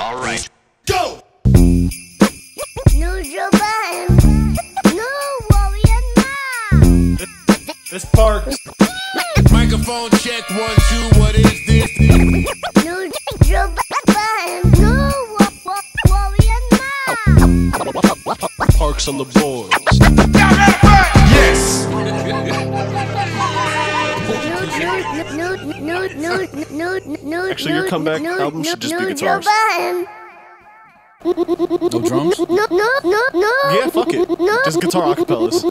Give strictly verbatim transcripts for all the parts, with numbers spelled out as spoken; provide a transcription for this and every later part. Alright, go! No Japan, no warrior now! This park. Microphone check, one, two, what is this? No Japan, no warrior now! Parks on the boards. Yes! No, no, no, no, no, actually, your comeback album should just be guitars. No drums? No, no, no, no. Yeah, fuck it. Just guitar acapellas.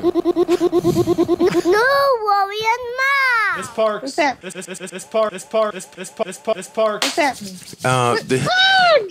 No warrior ma. This park. What's that? This this this this park. This park. This this park. This park. This park. What's happening? Uh, the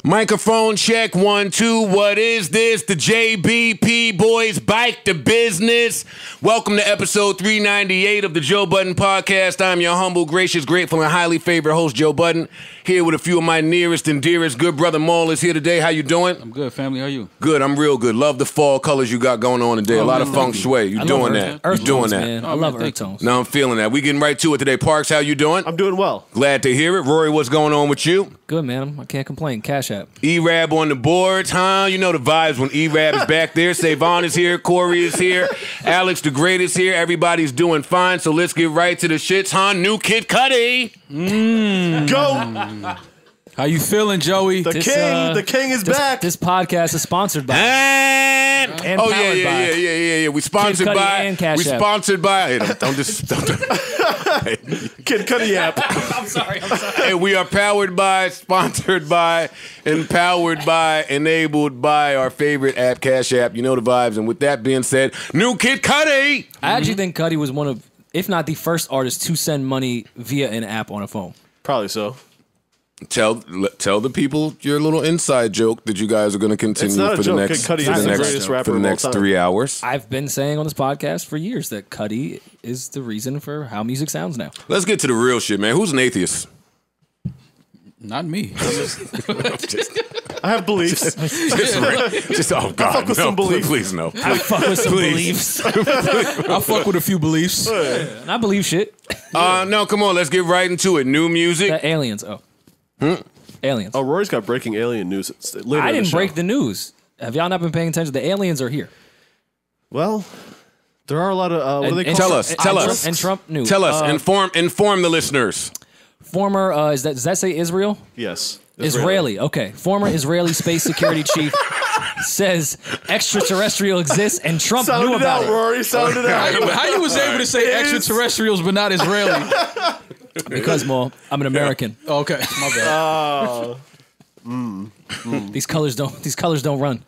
microphone check one two. What is this? The J B P boys bike the business. Welcome to episode three ninety-eight of the Joe Budden Podcast. I'm your humble, gracious, grateful, and highly favored host, Joe Budden. Here with a few of my nearest and dearest. Good brother Maul is here today. How you doing? I'm good, family. How are you? Good. I'm real good. Love the fall colors you got going on today. Oh, a lot man, of feng shui. You doing that? You're doing that. I love earth tones. No, I'm feeling that. We getting right to it today. Parks, how you doing? I'm doing well. Glad to hear it. Rory, what's going on with you? Good, man. I can't complain. Cash App. E-Rab on the boards, huh? You know the vibes when E-Rab is back there. Savon is here. Corey is here. Alex the Great is here. Everybody's doing fine. So let's get right to the shits, huh? New Kid Cudi. Mm. Go. How you feeling, Joey? The this, king, uh, the king is this, back. This podcast is sponsored by and, and oh yeah, yeah, by. yeah, yeah, yeah, yeah. We sponsored Kid Cudi by and Cash we App. sponsored by. Hey, don't, don't just don't, don't. Kid Cudi app. I'm sorry, I'm sorry. Hey, we are powered by, sponsored by, empowered by, enabled by our favorite app, Cash App. You know the vibes. And with that being said, new Kid Cudi. Mm-hmm. I actually think Cudi was one of, if not the first artist to send money via an app on a phone. Probably so. Tell tell the people your little inside joke that you guys are going to continue for the, joke. Next, for the next for the next three hours. I've been saying on this podcast for years that Cudi is the reason for how music sounds now. Let's get to the real shit, man. Who's an atheist? Not me. Just, I have beliefs. Just, just, just oh god, I fuck with no, some beliefs. Please, please no. Please. I fuck with some beliefs. I fuck with a few beliefs. Yeah. I believe shit. Uh, no, come on, let's get right into it. New music. The aliens. Oh. Hmm? Aliens. Oh, Rory's got breaking alien news. Later I didn't the break the news. Have y'all not been paying attention? The aliens are here. Well, there are a lot of. Uh, what and, do they tell us? Tell us. And Trump news. Tell us. Uh, inform. Inform the listeners. Former. Uh, is that? Does that say Israel? Yes. Israeli. Israeli. Okay. Former Israeli space security chief. Says extraterrestrial exists and Trump sound knew it about out, it. Rory, sound it out. How you, how you was able right. to say extraterrestrials but not Israeli? Because, Maul, I'm an American. Yeah. Oh, okay, my bad. Uh, mm, mm. These colors don't. These colors don't run.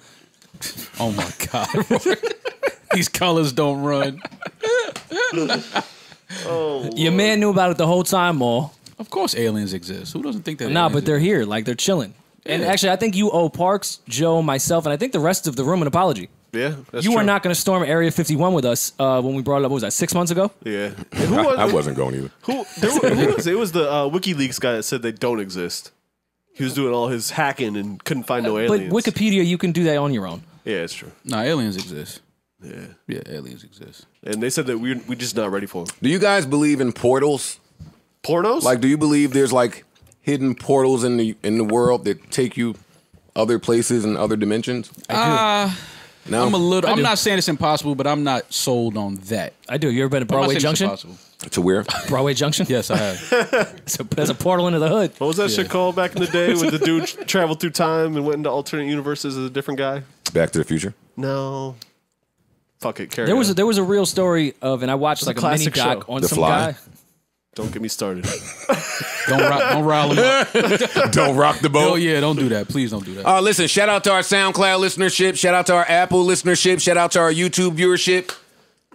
Oh my God, Rory. These colors don't run. Oh, your man knew about it the whole time, Maul. Of course, aliens exist. Who doesn't think that? Nah, but exist? They're here. Like they're chilling. And actually, I think you owe Parks, Joe, myself, and I think the rest of the room an apology. Yeah, that's You true. Were not going to storm Area fifty-one with us uh, when we brought it up, what was that, six months ago? Yeah. Who was, I, I wasn't going either. Who, there, who was, it was the uh, WikiLeaks guy that said they don't exist. He was doing all his hacking and couldn't find no aliens. But Wikipedia, you can do that on your own. Yeah, it's true. No, aliens exist. Yeah. Yeah, aliens exist. And they said that we're, we're just not ready for them. Do you guys believe in portals? Portals? Like, do you believe there's like... hidden portals in the in the world that take you other places and other dimensions? I do. Uh, no? I'm a little. I I'm do. not saying it's impossible, but I'm not sold on that. I do. You ever been to Broadway Junction? It's a weird Broadway Junction. Yes, I have. It's a, there's a portal into the hood. What was that yeah. shit called back in the day when the dude traveled through time and went into alternate universes as a different guy? Back to the Future. No. Fuck it. Carry there on. was a, there was a real story of, and I watched like a, a mini doc on the some fly. guy. Don't get me started. Don't rock, don't rile them up. Don't rock the boat. Oh yeah, don't do that. Please don't do that. Uh, listen, shout out to our SoundCloud listenership. Shout out to our Apple listenership. Shout out to our YouTube viewership.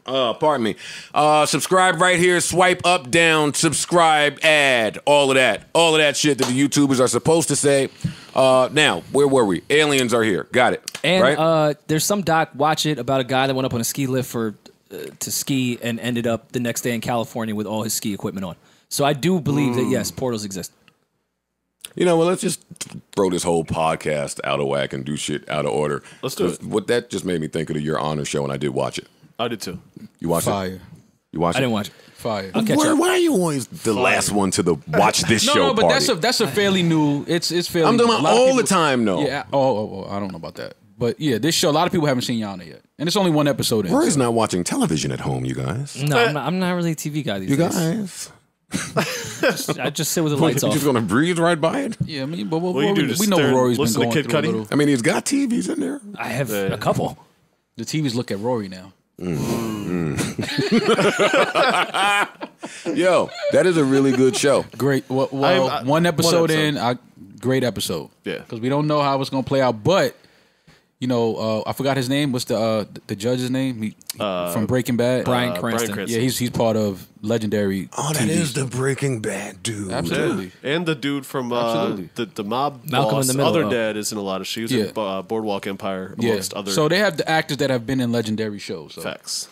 Uh, pardon me. Uh, subscribe right here. Swipe up, down, subscribe, add. All of that. All of that shit that the YouTubers are supposed to say. Uh, now, where were we? Aliens are here. Got it. And right? uh, there's some doc, watch it, about a guy that went up on a ski lift for... to ski and ended up the next day in California with all his ski equipment on. So I do believe mm. that, yes, portals exist. You know, well, let's just throw this whole podcast out of whack and do shit out of order. Let's do it. What that just made me think of the Your Honor show, and I did watch it. I did too. You watched Fire. it? You watch it? I didn't watch it. Fire. Where, why are you always the Fire. last one to the watch this no, show? No, no, but party? that's a that's a fairly new. It's it's fairly. I'm doing it all people, the time though. Yeah. I, oh, oh, oh, I don't know about that, but yeah, this show a lot of people haven't seen Yana yet, and it's only one episode in. Rory's so. not watching television at home, you guys. No, I'm not, I'm not really a T V guy these you days. You guys. just, I just sit with the lights off. You're just gonna breathe right by it. Yeah, I mean, but what, what, what we, we know stare, Rory's been going to Kid Cudi. Little... I mean, he's got T Vs in there. I have uh, a couple. The T Vs look at Rory now. Mm. Mm. Yo, that is a really good show. Great. Well, well I, I, one, episode one episode in, I, great episode. Yeah, because we don't know how it's gonna play out, but you know, uh, I forgot his name. What's the uh, the judge's name? He, uh, from Breaking Bad, Bryan uh, Cranston. Cranston. Yeah, he's he's part of legendary. Oh, that T V is the Breaking Bad dude. Absolutely, yeah. And the dude from uh, the the mob Malcolm boss, in the middle, other oh. dad is in a lot of shoes. Yeah. In uh, Boardwalk Empire, amongst yeah. other. So they have the actors that have been in legendary shows. So. Facts.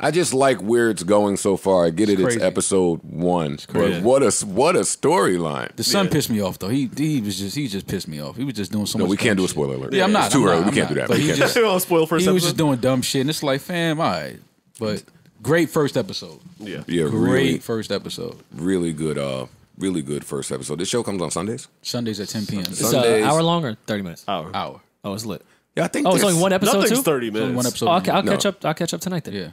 I just like where it's going so far. I get it's it. Crazy. It's episode one. It's but what a what a storyline. The son yeah. pissed me off though. He he was just he just pissed me off. He was just doing so no, much. No, we can't do a spoiler shit. alert. Yeah, I'm not. It's too I'm early. Not, we can't not. do that. But we can't. Just, I'll spoil first. He episode. was just doing dumb shit, and it's like, fam, all right. But great first episode. Yeah, yeah. Great really, first episode. Really good. Uh, really good first episode. This show comes on Sundays. Sundays at ten p m It's an uh, hour long or thirty minutes. Hour. Hour. Oh, it's lit. Yeah, I think. Oh, it's only one episode. Nothing's too? thirty minutes. Only one episode. Oh, okay, I'll catch up. I'll catch up tonight then. Yeah.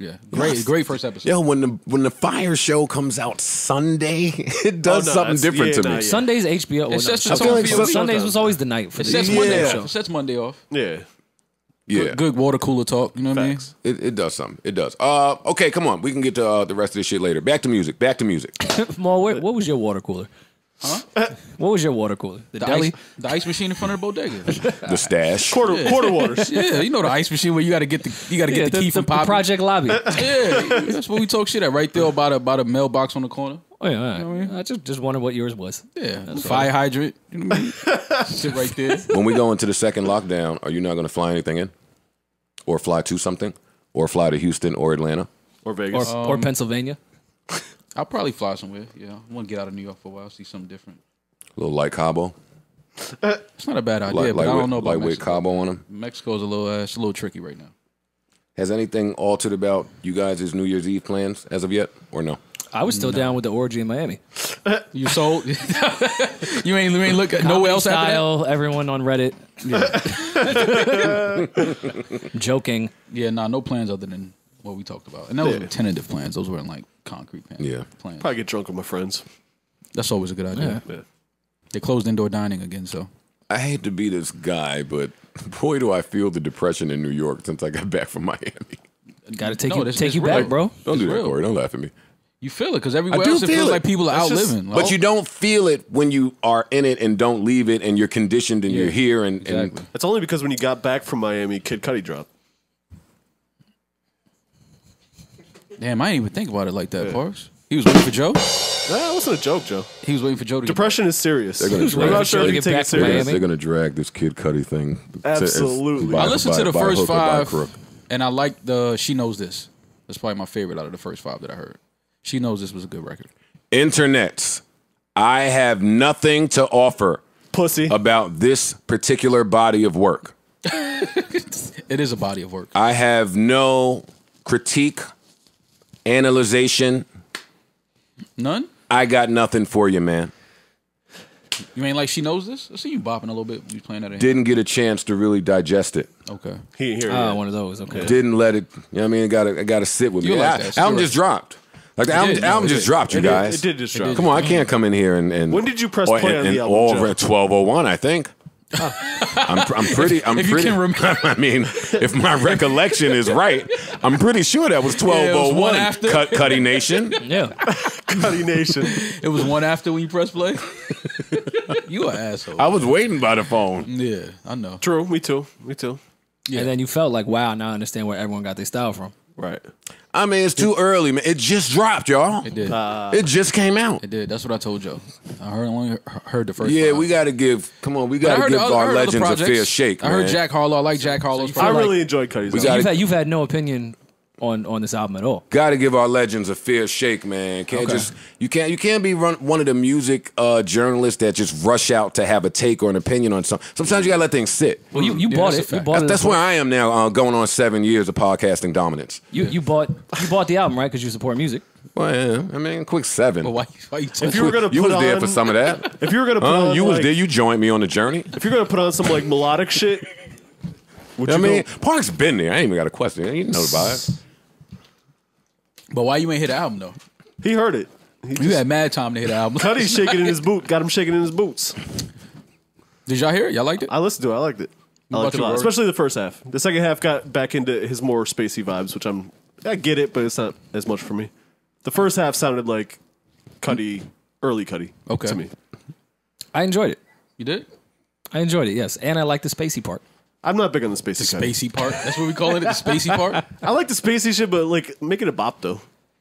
Yeah, great, great first episode. Yeah, when the when the fire show comes out Sunday, it does oh, no, something different yeah, to me. Nah, yeah. Sundays H B O. It's just, it's I feel like Sundays sometimes. was always the night for the sets Monday yeah. show. It sets Monday off. Yeah, yeah. Good, good water cooler talk. You know Facts. what I mean? It, it does something. It does. Uh, okay, come on. We can get to uh, the rest of this shit later. Back to music. Back to music. Maul, what, what was your water cooler? Huh? What was your water cooler? The, the deli? Ice, the ice machine in front of the bodega. The stash. Quarter yeah. quarter waters. Yeah, you know the ice machine where you got to get the you got to yeah, get the, the key the, from Poppy. The project lobby. Yeah, that's what we talk shit at right there by the by the mailbox on the corner. Oh yeah, right. you know what I mean? I just just wondered what yours was. Yeah, that's fire right. hydrant. You know what I mean? Shit right there. When we go into the second lockdown, are you not going to fly anything in, or fly to something, or fly to Houston or Atlanta or Vegas or, um, or Pennsylvania? I'll probably fly somewhere. Yeah, I want to get out of New York for a while, see something different. A little light Cabo. It's not a bad idea, light, but I don't know about lightweight Cabo on them. Mexico's a little, uh, it's a little tricky right now. Has anything altered about you guys' New Year's Eve plans as of yet, or no? I was still no. down with the orgy in Miami. You sold? you ain't you ain't look at nowhere else style, after that? Everyone on Reddit. Yeah. Joking. Yeah, nah, no plans other than what we talked about, and those yeah. were tentative plans. Those weren't like concrete plans. Yeah, plans. Probably get drunk with my friends. That's always a good idea. Yeah. Yeah. They closed indoor dining again, so I hate to be this guy, but boy, do I feel the depression in New York since I got back from Miami. Got to take no, you, this, take you back, bro. Don't do that, Corey. Don't laugh at me. You feel it because everywhere else it feels like people are out living. But you don't feel it when you are in it and don't leave it, and you're conditioned and you're here. And that's only because when you got back from Miami, Kid Cudi dropped. Damn, I didn't even think about it like that, Parks. He was waiting for Joe. That wasn't a joke, Joe. He was waiting for Joe to Depression get is serious. They're gonna I'm not sure if you take it serious. They're going to drag this Kid Cudi thing. Absolutely. To, by, I listened by, to the by, first by five, and I like the She Knows This. That's probably my favorite out of the first five that I heard. She Knows This was a good record. Internets, I have nothing to offer Pussy. about this particular body of work. It is a body of work. I have no critique. Analyzation. None? I got nothing for you, man. You ain't like She Knows This? I see you bopping a little bit when you playing that in. Didn't get a chance to really digest it. Okay. He didn't hear uh, it. One of those. Okay. Didn't let it, you know what I mean? It gotta, it gotta sit with you me. Like that. I, album just dropped. Like the album, did, album just did. dropped, you it guys. Did, it did just drop. Come on, I can't come in here and. and when did you press or, play and, on and the album? All over at twelve oh one, I think. I'm, I'm pretty. I'm if pretty. You can I mean, if my recollection is right, I'm pretty sure that was twelve oh one. Yeah, was Cut, Cudi Nation. Yeah, Cudi Nation. It was one after when you press play. You an asshole. I was waiting by the phone. Yeah, I know. True. Me too. Me too. Yeah. And then you felt like, wow, now I understand where everyone got their style from. Right. I mean, it's too early, man. It just dropped, y'all. It did. Uh, it just came out. It did. That's what I told Joe. I heard only heard the first. Yeah, one. we got to give. Come on, we got to give other, our legends a fair shake. I man. heard Jack Harlow. I like Jack Harlow's. So I really like, enjoyed Cudi's. You've, had, you've had no opinion on on this album at all. Got to give our legends a fair shake, man. Can't okay. just you can't you can't be run, one of the music uh, journalists that just rush out to have a take or an opinion on something. Sometimes you got to let things sit. Well, you you yeah, bought it. You bought that's it that's where I am now. Uh, going on seven years of podcasting dominance. You yeah. you bought you bought the album, right? Because you support music. Well, yeah. I mean, quick seven. But why, why you if you were gonna, put you was on, there for some of that. If you were gonna, put uh, on, you was like, there. You joined me on the journey. If you're gonna put on some like melodic shit. Would you I mean, go? Park's been there. I ain't even got a question. You know about it. But why you ain't hit the album, though? He heard it. He you had mad time to hit the album. Cuddy's shaking in his boot. Got him shaking in his boots. Did y'all hear it? Y'all liked it? I listened to it. I liked it. I liked it a lot. Especially the first half. The second half got back into his more spacey vibes, which I'm... I get it, but it's not as much for me. The first half sounded like Cudi, early Cudi okay. to me. I enjoyed it. You did? I enjoyed it, yes. And I liked the spacey part. I'm not big on the spacey part. The spacey part? That's what we call it? The spacey part? I like the spacey shit, but like, make it a bop, though.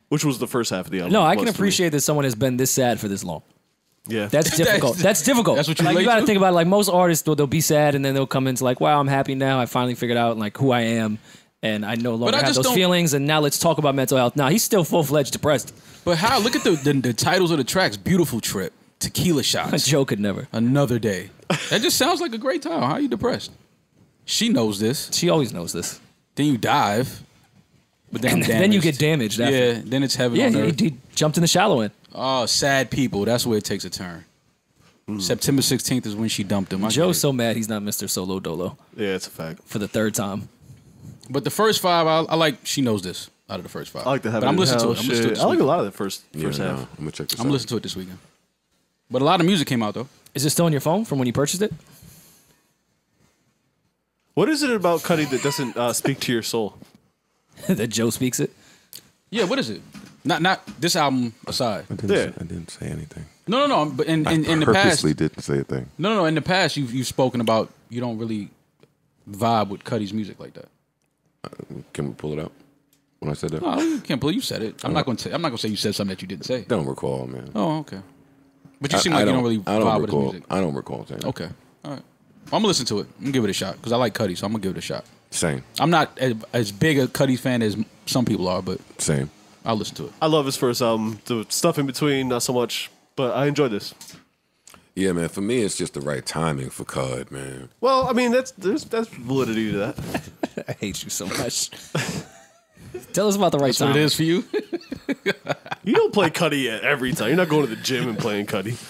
Which was the first half of the album. No, I can appreciate that someone has been this sad for this long. Yeah. That's difficult. That's difficult. That's what you like. You got to think about it. Like, most artists, they'll, they'll be sad, and then they'll come into like, wow, I'm happy now. I finally figured out like who I am, and I no longer have those feelings, and now let's talk about mental health. Nah, he's still full-fledged depressed. But how? Look at the, the, the titles of the tracks. Beautiful Trip. Tequila Shots. Joe could never. Another Day. That just sounds like a great time. How are you depressed? She knows this. She always knows this. Then you dive, but then then you get damaged. After. Yeah, then it's heaven yeah, on earth. Yeah, he jumped in the shallow end. Oh, sad people. That's where it takes a turn. Mm. September sixteenth is when she dumped him. I Joe's so mad he's not Mister Solo Dolo. Yeah, it's a fact. For the third time. But the first five, I, I like. She knows this. Out of the first five, I like the heaven. I'm listening to it. I'm listening to it. I like a lot of the first first half. I'm gonna check this out. I'm listening to it this weekend. But a lot of music came out though. Is it still on your phone from when you purchased it? What is it about Cudi that doesn't uh, speak to your soul? That Joe speaks it? Yeah, what is it? Not not this album aside. I didn't, yeah. say, I didn't say anything. No, no, no. But in, in, in the past... I purposely didn't say a thing. No, no, no. In the past, you've, you've spoken about you don't really vibe with Cudi's music like that. Uh, can we pull it up when I said that? No, you can't pull it. You said it. I'm not going to I'm not going to say you said something that you didn't say. Don't recall, man. Oh, okay. But you I, seem like don't, you don't really vibe don't recall, with his music. I don't recall saying that. Okay. All right. I'm going to listen to it. I'm going to give it a shot because I like Cudi, so I'm going to give it a shot. Same. I'm not as, as big a Cudi fan as some people are, but same. I'll listen to it. I love his first album. The stuff in between, not so much, but I enjoy this. Yeah, man. For me, it's just the right timing for Cud, man. Well, I mean, that's there's that's validity to that. I hate you so much. Tell us about the right that's timing. What it is for you? You don't play Cudi at every time. You're not going to the gym and playing Cudi.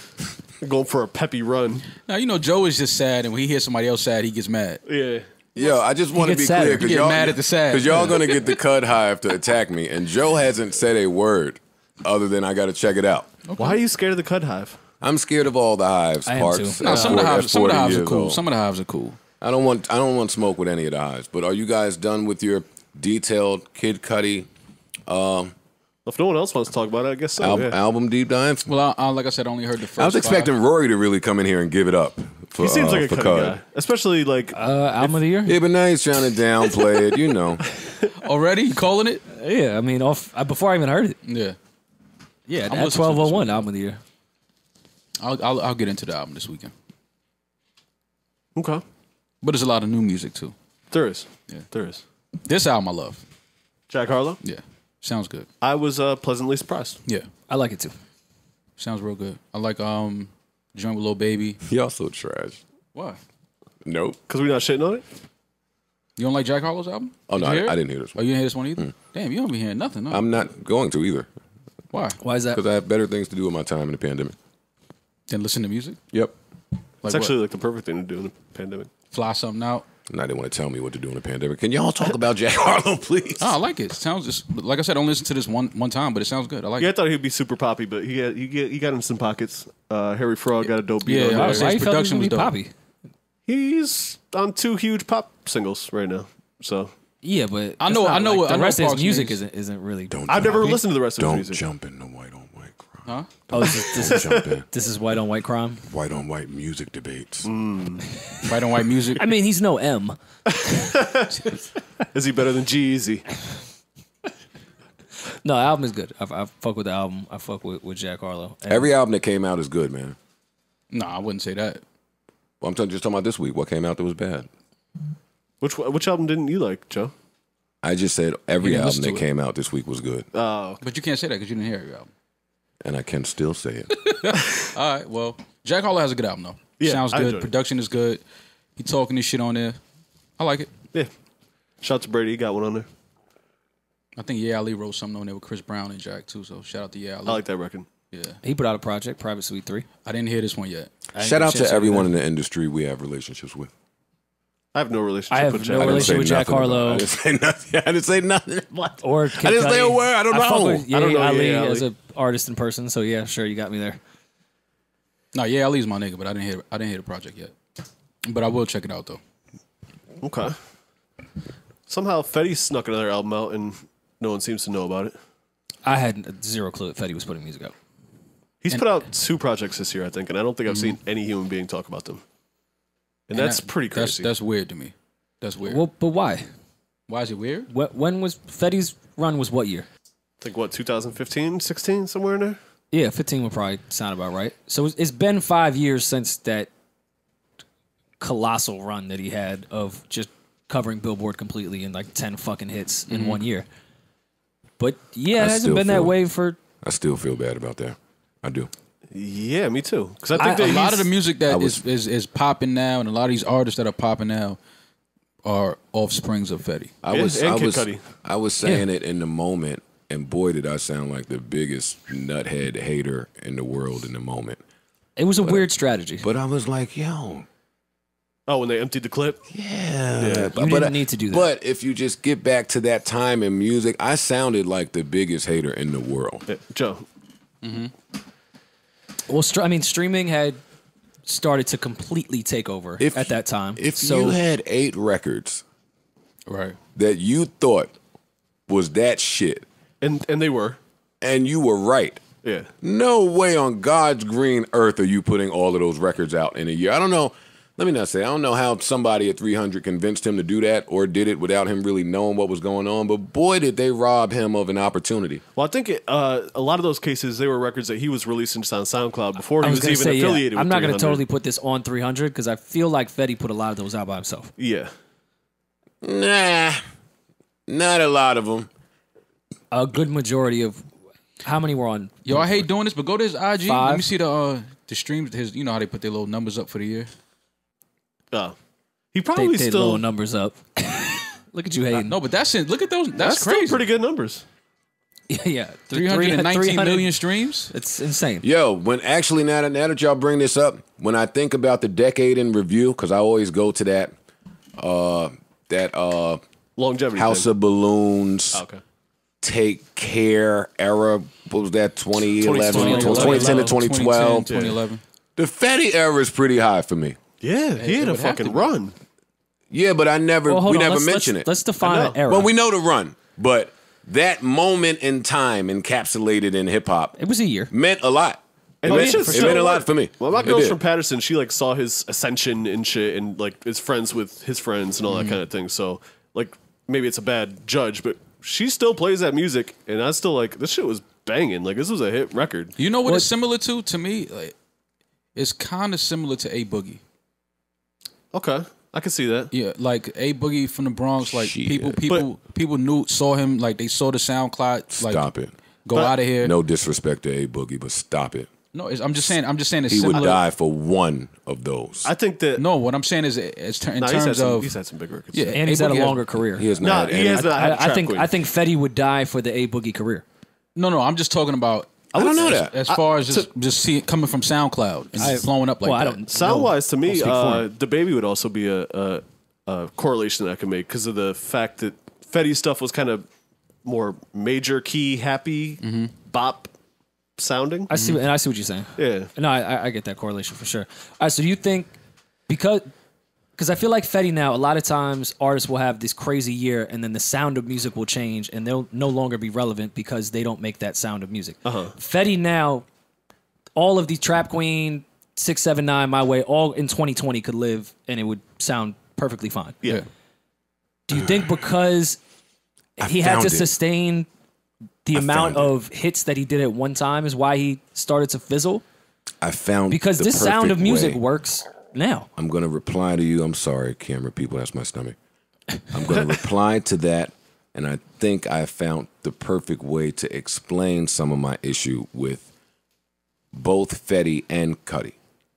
Going for a peppy run. Now, you know, Joe is just sad, and when he hears somebody else sad, he gets mad. Yeah. Yo, I just want to be sad. Clear. Because y'all mad at the sad. Because y'all going to get the Cud hive to attack me, and Joe hasn't said a word other than I got to check it out. Okay. Why are you scared of the Cud hive? I'm scared of all the hives, I Parks. No, some, four, of hives, some of the hives are cool. Old. Some of the hives are cool. I don't want I don't want smoke with any of the hives, but are you guys done with your detailed Kid Cudi um if no one else wants to talk about it, I guess so. Al yeah. Album deep dive. Well, I, I, like I said, I only heard the first. I was expecting five. Rory to really come in here and give it up. For, he seems uh, like a Cudi guy, especially like uh, album if, of the year. Yeah, but now he's trying to downplay it. You know, already you calling it. Yeah, I mean, off I, before I even heard it. Yeah, yeah. That twelve oh one album of the year. I'll, I'll I'll get into the album this weekend. Okay, but there's a lot of new music too. There is. Yeah, there is. This album I love. Jack Harlow. Yeah. Sounds good. I was uh, pleasantly surprised. Yeah. I like it too. Sounds real good. I like um, joint with Lil Baby. He also trash. Why? Nope. Because we're not shitting on it? You don't like Jack Harlow's album? Oh, Did no, I, I didn't hear this one. Oh, you didn't hear this one either? Mm. Damn, you don't be hearing nothing. No. I'm not going to either. Why? Why is that? Because I have better things to do with my time in the pandemic. Than listen to music? Yep. Like it's actually what? like the perfect thing to do in the pandemic. Fly something out. Now they want to tell me what to do in the pandemic. Can y'all talk about Jack Harlow, please? Oh, I like it. Sounds just like I said. I only listened to this one one time, but it sounds good. I like. Yeah, it. I thought he'd be super poppy, but he had, he, he got him some pockets. Uh, Harry Fraud yeah. got a dope beat. Yeah, on yeah his production was dope. Poppy. He's on two huge pop singles right now. So yeah, but I know I know like, what, the I know rest of his music isn't isn't really. Don't I've never listened to the rest of his music. Don't jump into white on white crime. Huh? Don't, oh, this, this is jump in. This is white on white crime. White on white music debates. Mm. White on white music. I mean, he's no M. Is he better than G-Eazy? No, the album is good. I, I fuck with the album. I fuck with, with Jack Harlow. And every album that came out is good, man. No, I wouldn't say that. Well, I'm just talking about this week. What came out that was bad? Which which album didn't you like, Joe? I just said every album that came out this week was good. Oh, okay. But you can't say that because you didn't hear your album. And I can still say it. All right, well, Jack Harlow has a good album, though. Yeah, sounds good. Production is good. He talking his shit on there. I like it. Yeah. Shout out to Brady. He got one on there. I think Yeah Ali wrote something on there with Chris Brown and Jack, too, so shout out to Yeah Ali. I like that record. Yeah. He put out a project, Private Suite three. I didn't hear this one yet. Shout out to everyone in the industry we have relationships with. I have no relationship I have with Jack. No relationship with Jack Harlow. I didn't say nothing. I didn't say nothing. What? Or I didn't say a word. I don't know. With, yeah, I don't know Ali, yeah, Ali as an artist in person. So yeah, sure, you got me there. No, yeah, Ali's my nigga, but I didn't hear. I didn't hear the project yet. But I will check it out though. Okay. Somehow Fetty snuck another album out, and no one seems to know about it. I had zero clue that Fetty was putting music out. He's and, put out two projects this year, I think, and I don't think I've mm-hmm. seen any human being talk about them. And, and that's that, pretty crazy. That's, that's weird to me. That's weird. Well, but why? Why is it weird? What, when was Fetty's run was what year? I think, what, two thousand fifteen, sixteen, somewhere in there? Yeah, fifteen would probably sound about right. So it's, it's been five years since that colossal run that he had of just covering Billboard completely and like ten fucking hits mm-hmm. in one year. But yeah, it hasn't been feel, that way for... I still feel bad about that. I do. Yeah, me too. Because I think I, a lot of the music that was, is, is is popping now, and a lot of these artists that are popping now, are offsprings of Fetty. I it was I was I was saying yeah. it in the moment, and boy, did I sound like the biggest nuthead hater in the world in the moment. It was a but, weird strategy, but I was like, yo. Oh, when they emptied the clip? Yeah. yeah. You but, didn't but, need to do that. But if you just get back to that time in music, I sounded like the biggest hater in the world. Yeah, Joe. Mm-hmm. Well, I mean, streaming had started to completely take over if, at that time. If so, you had eight records right, that you thought was that shit. And and they were. And you were right. Yeah. No way on God's green earth are you putting all of those records out in a year. I don't know. Let me not say. I don't know how somebody at three hundred convinced him to do that or did it without him really knowing what was going on. But boy, did they rob him of an opportunity. Well, I think it, uh, a lot of those cases, they were records that he was releasing just on SoundCloud before I he was, was even say, affiliated yeah, with I'm not going to totally put this on three hundred because I feel like Fetty put a lot of those out by himself. Yeah. Nah. Not a lot of them. A good majority of... How many were on? Yo, I hate doing this, but go to his I G. Five. Let me see the uh, the streams. His, you know how they put their little numbers up for the year? Uh, he probably they, they still low numbers up. Look at you hating. No, but that's in, look at those. That's, that's crazy. Still pretty good numbers. Yeah, yeah. three hundred nineteen million streams. It's insane. Yo, when actually now that, now that y'all bring this up, when I think about the decade in review, because I always go to that uh, that uh, longevity House thing. Of Balloons. Oh, okay. Take Care era. What was that? twenty eleven, twenty ten to twenty twelve, twenty eleven. The Fetty era is pretty high for me. Yeah, he had a fucking run. Yeah, but I never, well, we on, never let's, mention let's, it. Let's define an era. Well, we know the run, but that moment in time encapsulated in hip hop. It was a year. Meant a lot. It, oh, meant, yeah, it sure. meant a lot for me. Well, my girl's from Patterson. She like saw his ascension and shit and like is friends with his friends and all mm-hmm. that kind of thing. So like maybe it's a bad judge, but she still plays that music and I still like, this shit was banging. Like this was a hit record. You know what well, it's similar to, to me? Like, it's kind of similar to A Boogie. Okay, I can see that. Yeah, like A Boogie from the Bronx. Like Shit. people, people, but, people knew, saw him. Like they saw the SoundCloud. Like, stop it. Go but, out of here. No disrespect to A Boogie, but stop it. No, it's, I'm just saying. I'm just saying. It's he similar. Would die for one of those. I think that. No, what I'm saying is, it's in nah, terms he's had some, of he's had some big records. Yeah, and, and he's had a longer has, career. He has not. Nah, he has not. I, I, I think. Queen. I think Fetty would die for the A Boogie career. No, no, I'm just talking about. I don't know as, that. As far I, as just, to, just see it coming from SoundCloud and I, blowing up like well, that. I don't, sound no, wise, to me, uh, DaBaby would also be a, a, a correlation that I can make because of the fact that Fetty's stuff was kind of more major key, happy, mm-hmm. bop sounding. I see, mm-hmm. and I see what you're saying. Yeah, no, I, I get that correlation for sure. All right, so do you think because because I feel like Fetty now, a lot of times artists will have this crazy year and then the sound of music will change and they'll no longer be relevant because they don't make that sound of music. Uh-huh. Fetty now, all of the Trap Queen, six seven nine, My Way, all in twenty twenty could live and it would sound perfectly fine. Yeah. Do you think because I he had to it. sustain the I amount of hits that he did at one time is why he started to fizzle? I found Because the this sound of music way. works... Now I'm going to reply to you. I'm sorry, camera people. That's my stomach. I'm going to reply to that And I think I found the perfect way to explain some of my issue with both Fetty and Cudi.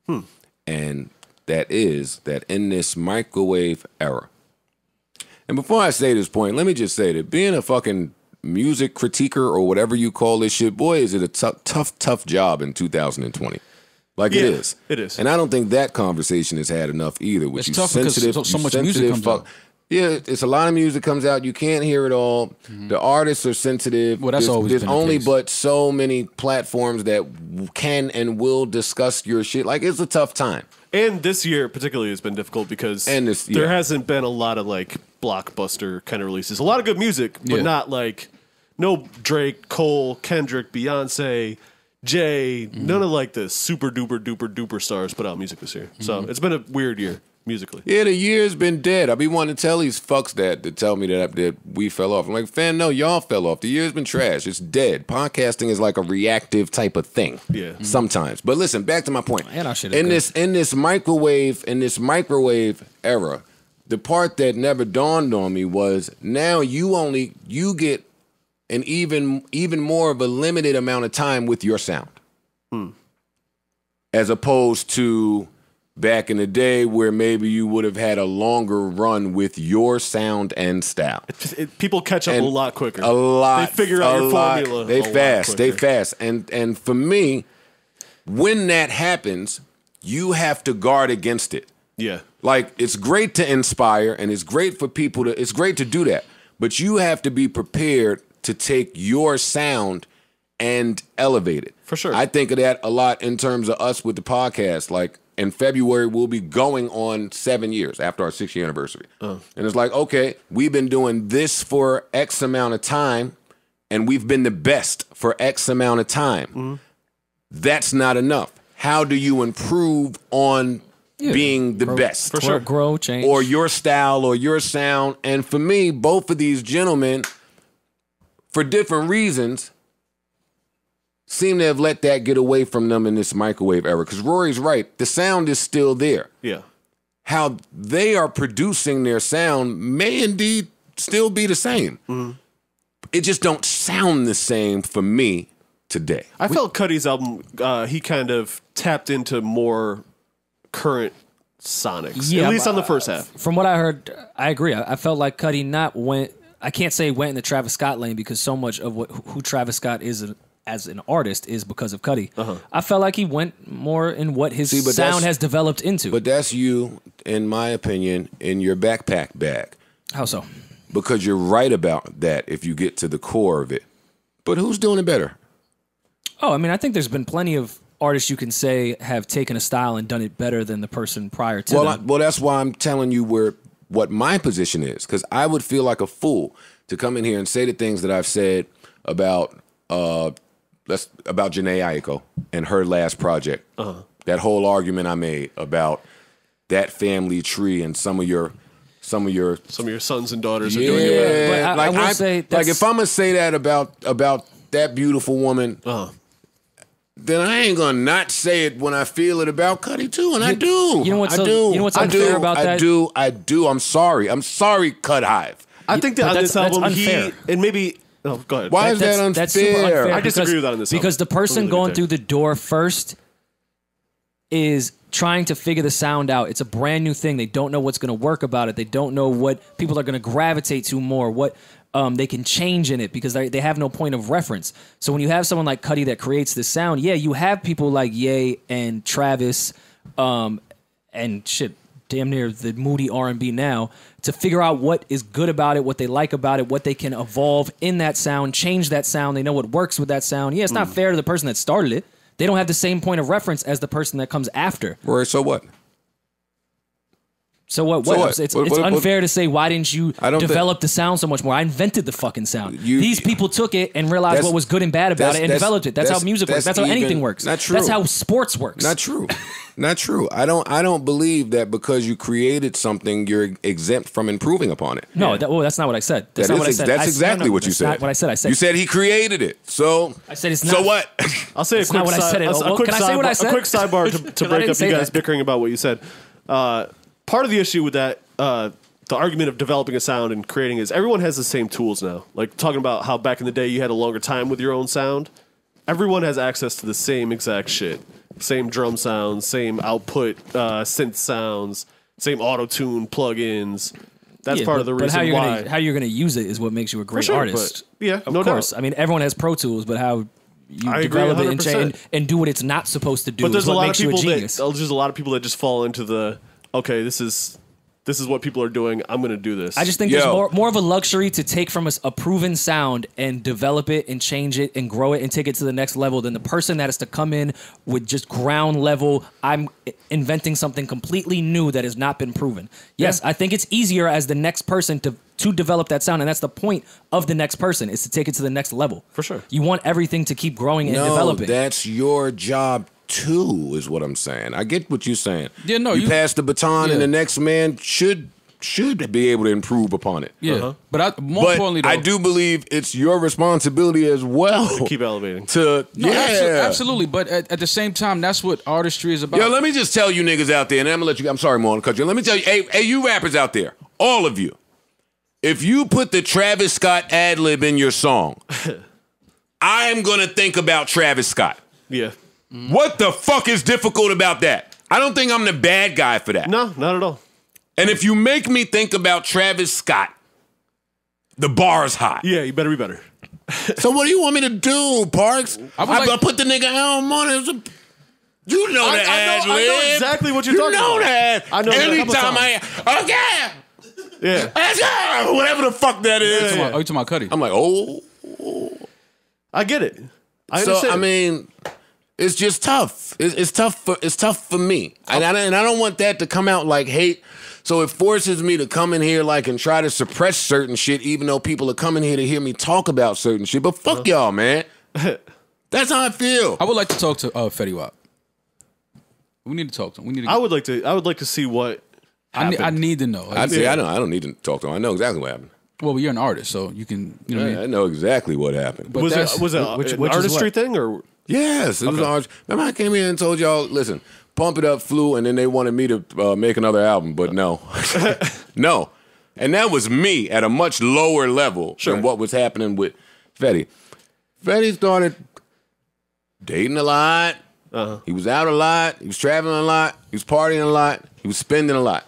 Hmm. And that is that in this microwave era, and before I say this point, let me just say that being a fucking music critiquer or whatever you call this shit, boy, is it a tough, tough, tough job in two thousand twenty. Like yeah, it is. It is. And I don't think that conversation has had enough either. Which it's tough because so, so much music comes fuck. out. Yeah, it's a lot of music comes out. You can't hear it all. Mm-hmm. The artists are sensitive. Well, that's there's always there's been only the case. but so many platforms that can and will discuss your shit. Like, it's a tough time. And this year particularly has been difficult because and this, yeah. there hasn't been a lot of like blockbuster kind of releases. A lot of good music, but yeah. not like no Drake, Cole, Kendrick, Beyonce, Jay. Mm-hmm. None of like the super duper duper duper stars put out music this year. Mm-hmm. So it's been a weird year. Musically. Yeah, the year's been dead. I be wanting to tell these fucks that to tell me that, that we fell off. I'm like, fam, no, y'all fell off. The year's been trash. It's dead. Podcasting is like a reactive type of thing. Yeah. Sometimes. But listen, back to my point. And I should have in this in this microwave, in this microwave era, the part that never dawned on me was now you only you get an even even more of a limited amount of time with your sound. Hmm. As opposed to back in the day where maybe you would have had a longer run with your sound and style. It, it, people catch up and a lot quicker. A lot. They figure out your lot, formula. They fast. They fast. And, and for me, when that happens, you have to guard against it. Yeah. Like, it's great to inspire and it's great for people to, it's great to do that. But you have to be prepared to take your sound and elevate it. For sure. I think of that a lot in terms of us with the podcast. Like, in February, we'll be going on seven years after our six-year anniversary. Oh. And it's like, okay, we've been doing this for X amount of time, and we've been the best for X amount of time. Mm-hmm. That's not enough. How do you improve on yeah. being the grow, best? For sure. Grow, change. Or your style or your sound. And for me, both of these gentlemen, for different reasons, seem to have let that get away from them in this microwave era. Because Rory's right. The sound is still there. Yeah. How they are producing their sound may indeed still be the same. Mm-hmm. It just don't sound the same for me today. I we felt Cudi's album, uh, he kind of tapped into more current sonics. Yeah, at least on the first half. From what I heard, I agree. I, I felt like Cudi not went, I can't say went in the Travis Scott lane because so much of what who Travis Scott is a, as an artist is because of Cudi. Uh-huh. I felt like he went more in what his See, sound has developed into. But that's you, in my opinion, in your backpack bag. How so? Because you're right about that if you get to the core of it. But who's doing it better? Oh, I mean, I think there's been plenty of artists you can say have taken a style and done it better than the person prior to well, them. I, well, that's why I'm telling you where what my position is, because I would feel like a fool to come in here and say the things that I've said about uh, That's about Jhené Aiko and her last project. Uh-huh. That whole argument I made about that family tree and some of your, some of your, some of your sons and daughters yeah, are doing it. But I, like I I, say like if I'm gonna say that about about that beautiful woman, uh-huh. then I ain't gonna not say it when I feel it about Cudi too, and you, I do. You know what's I do. You know what's unfair I do, about I that? I do. I do. I'm sorry. I'm sorry, Cud Hive. I think that on this album, he and maybe. Oh, go ahead. Why that, is that unfair? That's super unfair. I disagree because, with that on this Because album. the person really going through the door first is trying to figure the sound out. It's a brand new thing. They don't know what's going to work about it. They don't know what people are going to gravitate to more, what um, they can change in it because they, they have no point of reference. So when you have someone like Cudi that creates this sound, yeah, you have people like Ye and Travis um, and shit. damn near the moody R and B now, to figure out what is good about it, what they like about it, what they can evolve in that sound, change that sound. They know what works with that sound. Yeah, it's mm. not fair to the person that started it. They don't have the same point of reference as the person that comes after. Or so what? So what? what? So what? It's, it's, what, what, it's unfair what? to say, why didn't you develop the sound so much more? I invented the fucking sound. You, These people took it and realized what was good and bad about it and developed it. That's, that's how music that's works. That's how even, anything works. Not true. That's how sports works. Not true. Not true. I don't I don't believe that because you created something, you're exempt from improving upon it. No, yeah. that, oh, that's not what I said. That's that not is, what I said. That's I, exactly no, what you said. That's not what I said. I said. You said he created it. So, I said it's not. So what? I'll say a quick sidebar to break up you guys bickering about what you said. Uh... Part of the issue with that uh, the argument of developing a sound and creating is everyone has the same tools now. Like talking about how back in the day you had a longer time with your own sound. Everyone has access to the same exact shit. Same drum sounds, same output uh, synth sounds, same auto-tune plugins. That's yeah, part but, of the reason but how you're why. Gonna, how you're going to use it is what makes you a great sure, artist. But yeah, of no course. Doubt. I mean, everyone has Pro Tools, but how you I develop it and, and, and do what it's not supposed to do but there's is what a lot makes of people you a genius. That, there's a lot of people that just fall into the, okay, this is... This is what people are doing. I'm going to do this. I just think Yo. there's more, more of a luxury to take from a, a proven sound and develop it and change it and grow it and take it to the next level than the person that has to come in with just ground level. I'm inventing something completely new that has not been proven. Yes, yeah. I think it's easier as the next person to to develop that sound, and that's the point of the next person is to take it to the next level. For sure. You want everything to keep growing and no, developing. That's your job too, is what I'm saying. I get what you're saying. Yeah, no, you, you pass the baton, yeah. and the next man should should be able to improve upon it. Yeah, uh-huh. but I, more but importantly, though, I do believe it's your responsibility as well to keep elevating. To no, yeah, absolutely, absolutely. But at, at the same time, that's what artistry is about. Yo, let me just tell you niggas out there, and I'm gonna let you. I'm sorry, Marlon, cut you. Let me tell you, hey, hey, you rappers out there, all of you, if you put the Travis Scott ad lib in your song, I am gonna think about Travis Scott. Yeah. What the fuck is difficult about that? I don't think I'm the bad guy for that. No, not at all. And if you make me think about Travis Scott, the bar is hot. Yeah, you better be better. So what do you want me to do, Parks? I, I, like, I put the nigga Elm on it. You know I, that ad lib. I know exactly what you're you talking about. You know that. I know Anytime that. Anytime I... Okay. Yeah. Okay. Whatever the fuck that is. Yeah, yeah, yeah. Are you talking about Cudi? I'm like, oh. I get it. I so, understand. I mean... It's just tough. It's, it's tough for it's tough for me, and I, and I don't want that to come out like hate. So it forces me to come in here like and try to suppress certain shit, even though people are coming here to hear me talk about certain shit. But fuck uh-huh. y'all, man. That's how I feel. I would like to talk to uh, Fetty Wap. We need to talk to him. We need. To I would like to. I would like to see what. I need, I need to know. Like, I'd say, yeah. I don't. I don't need to talk to him. I know exactly what happened. Well, you're an artist, so you can. You know yeah, what I mean? I know exactly what happened. But was it was a, which, an which artistry thing or? Yes, it okay. was orange. Remember I came in and told y'all, listen, Pump It Up flew, and then they wanted me to uh, make another album, but no. No. And that was me at a much lower level sure. than what was happening with Fetty. Fetty started dating a lot. Uh-huh. He was out a lot. He was traveling a lot. He was partying a lot. He was spending a lot.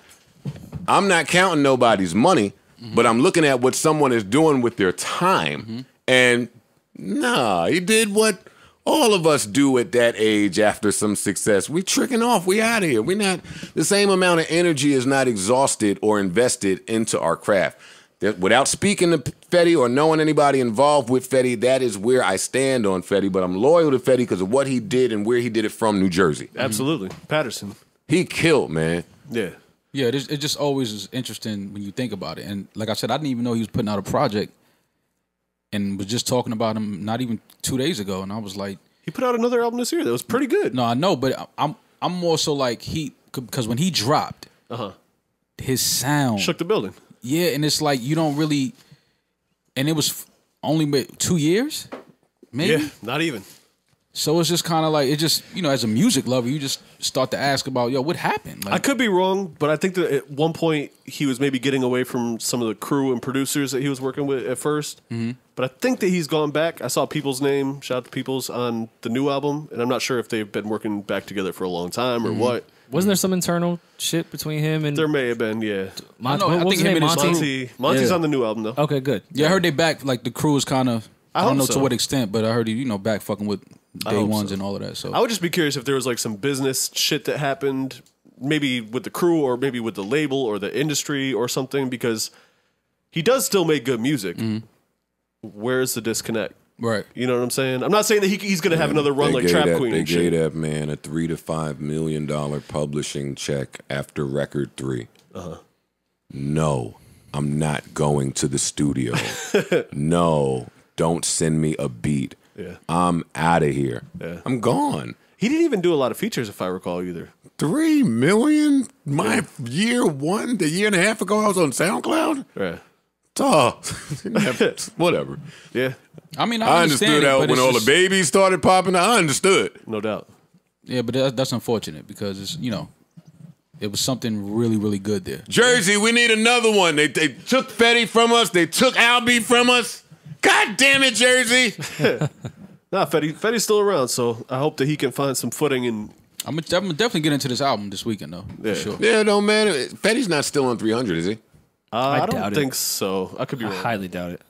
I'm not counting nobody's money, mm-hmm. but I'm looking at what someone is doing with their time. Mm-hmm. And nah, he did what... all of us do at that age after some success. We tricking off. We out of here. We not the same amount of energy is not exhausted or invested into our craft. That, without speaking to Fetty or knowing anybody involved with Fetty, that is where I stand on Fetty. But I'm loyal to Fetty because of what he did and where he did it from, New Jersey. Absolutely, Patterson. He killed, man. Yeah, yeah. It, is, it just always is interesting when you think about it. And like I said, I didn't even know he was putting out a project. And was just talking about him not even two days ago, and I was like, he put out another album this year that was pretty good. No, I know, but I'm I'm more so like he because when he dropped, uh-huh. his sound shook the building. Yeah, and it's like you don't really, and it was only two years, maybe yeah, not even. So it's just kind of like it just you know as a music lover you just start to ask about yo what happened. Like, I could be wrong, but I think that at one point he was maybe getting away from some of the crew and producers that he was working with at first. Mm-hmm. But I think that he's gone back. I saw People's Name, shout out to People's on the new album, and I'm not sure if they've been working back together for a long time or mm-hmm. what. Wasn't there some internal shit between him and... There may have been, yeah. Monty, I, know, I think him and Monty. Monty. Monty's yeah. on the new album though. Okay, good. Yeah, yeah. I heard they back like the crew is kind of I, I don't know so. to what extent, but I heard he you know back fucking with. Day ones so. and all of that. So I would just be curious if there was like some business shit that happened, maybe with the crew or maybe with the label or the industry or something, because he does still make good music. Mm-hmm. Where's the disconnect? Right. You know what I'm saying? I'm not saying that he, he's going to have another run like Trap that, Queen. They and gave shit. that man a three to five million dollar publishing check after record three. Uh-huh. No, I'm not going to the studio. No, don't send me a beat. Yeah. I'm out of here. Yeah. I'm gone. He didn't even do a lot of features, if I recall, either. Three million? My yeah. year one, the year and a half ago, I was on SoundCloud? Yeah. Oh, whatever. Yeah. I mean, I, I understood that when all just... the babies started popping. I understood. No doubt. Yeah, but that's unfortunate because, it's you know, It was something really, really good there. Jersey, we need another one. They, they took Fetty from us. They took Albee from us. God damn it, Jersey. Nah, Fetty, Fetty's still around, so I hope that he can find some footing. And I'm going to definitely get into this album this weekend, though. Yeah, for sure. Yeah, no, man. Fetty's not still on three hundred, is he? Uh, I, I don't think it. so. I could be wrong. I highly doubt it.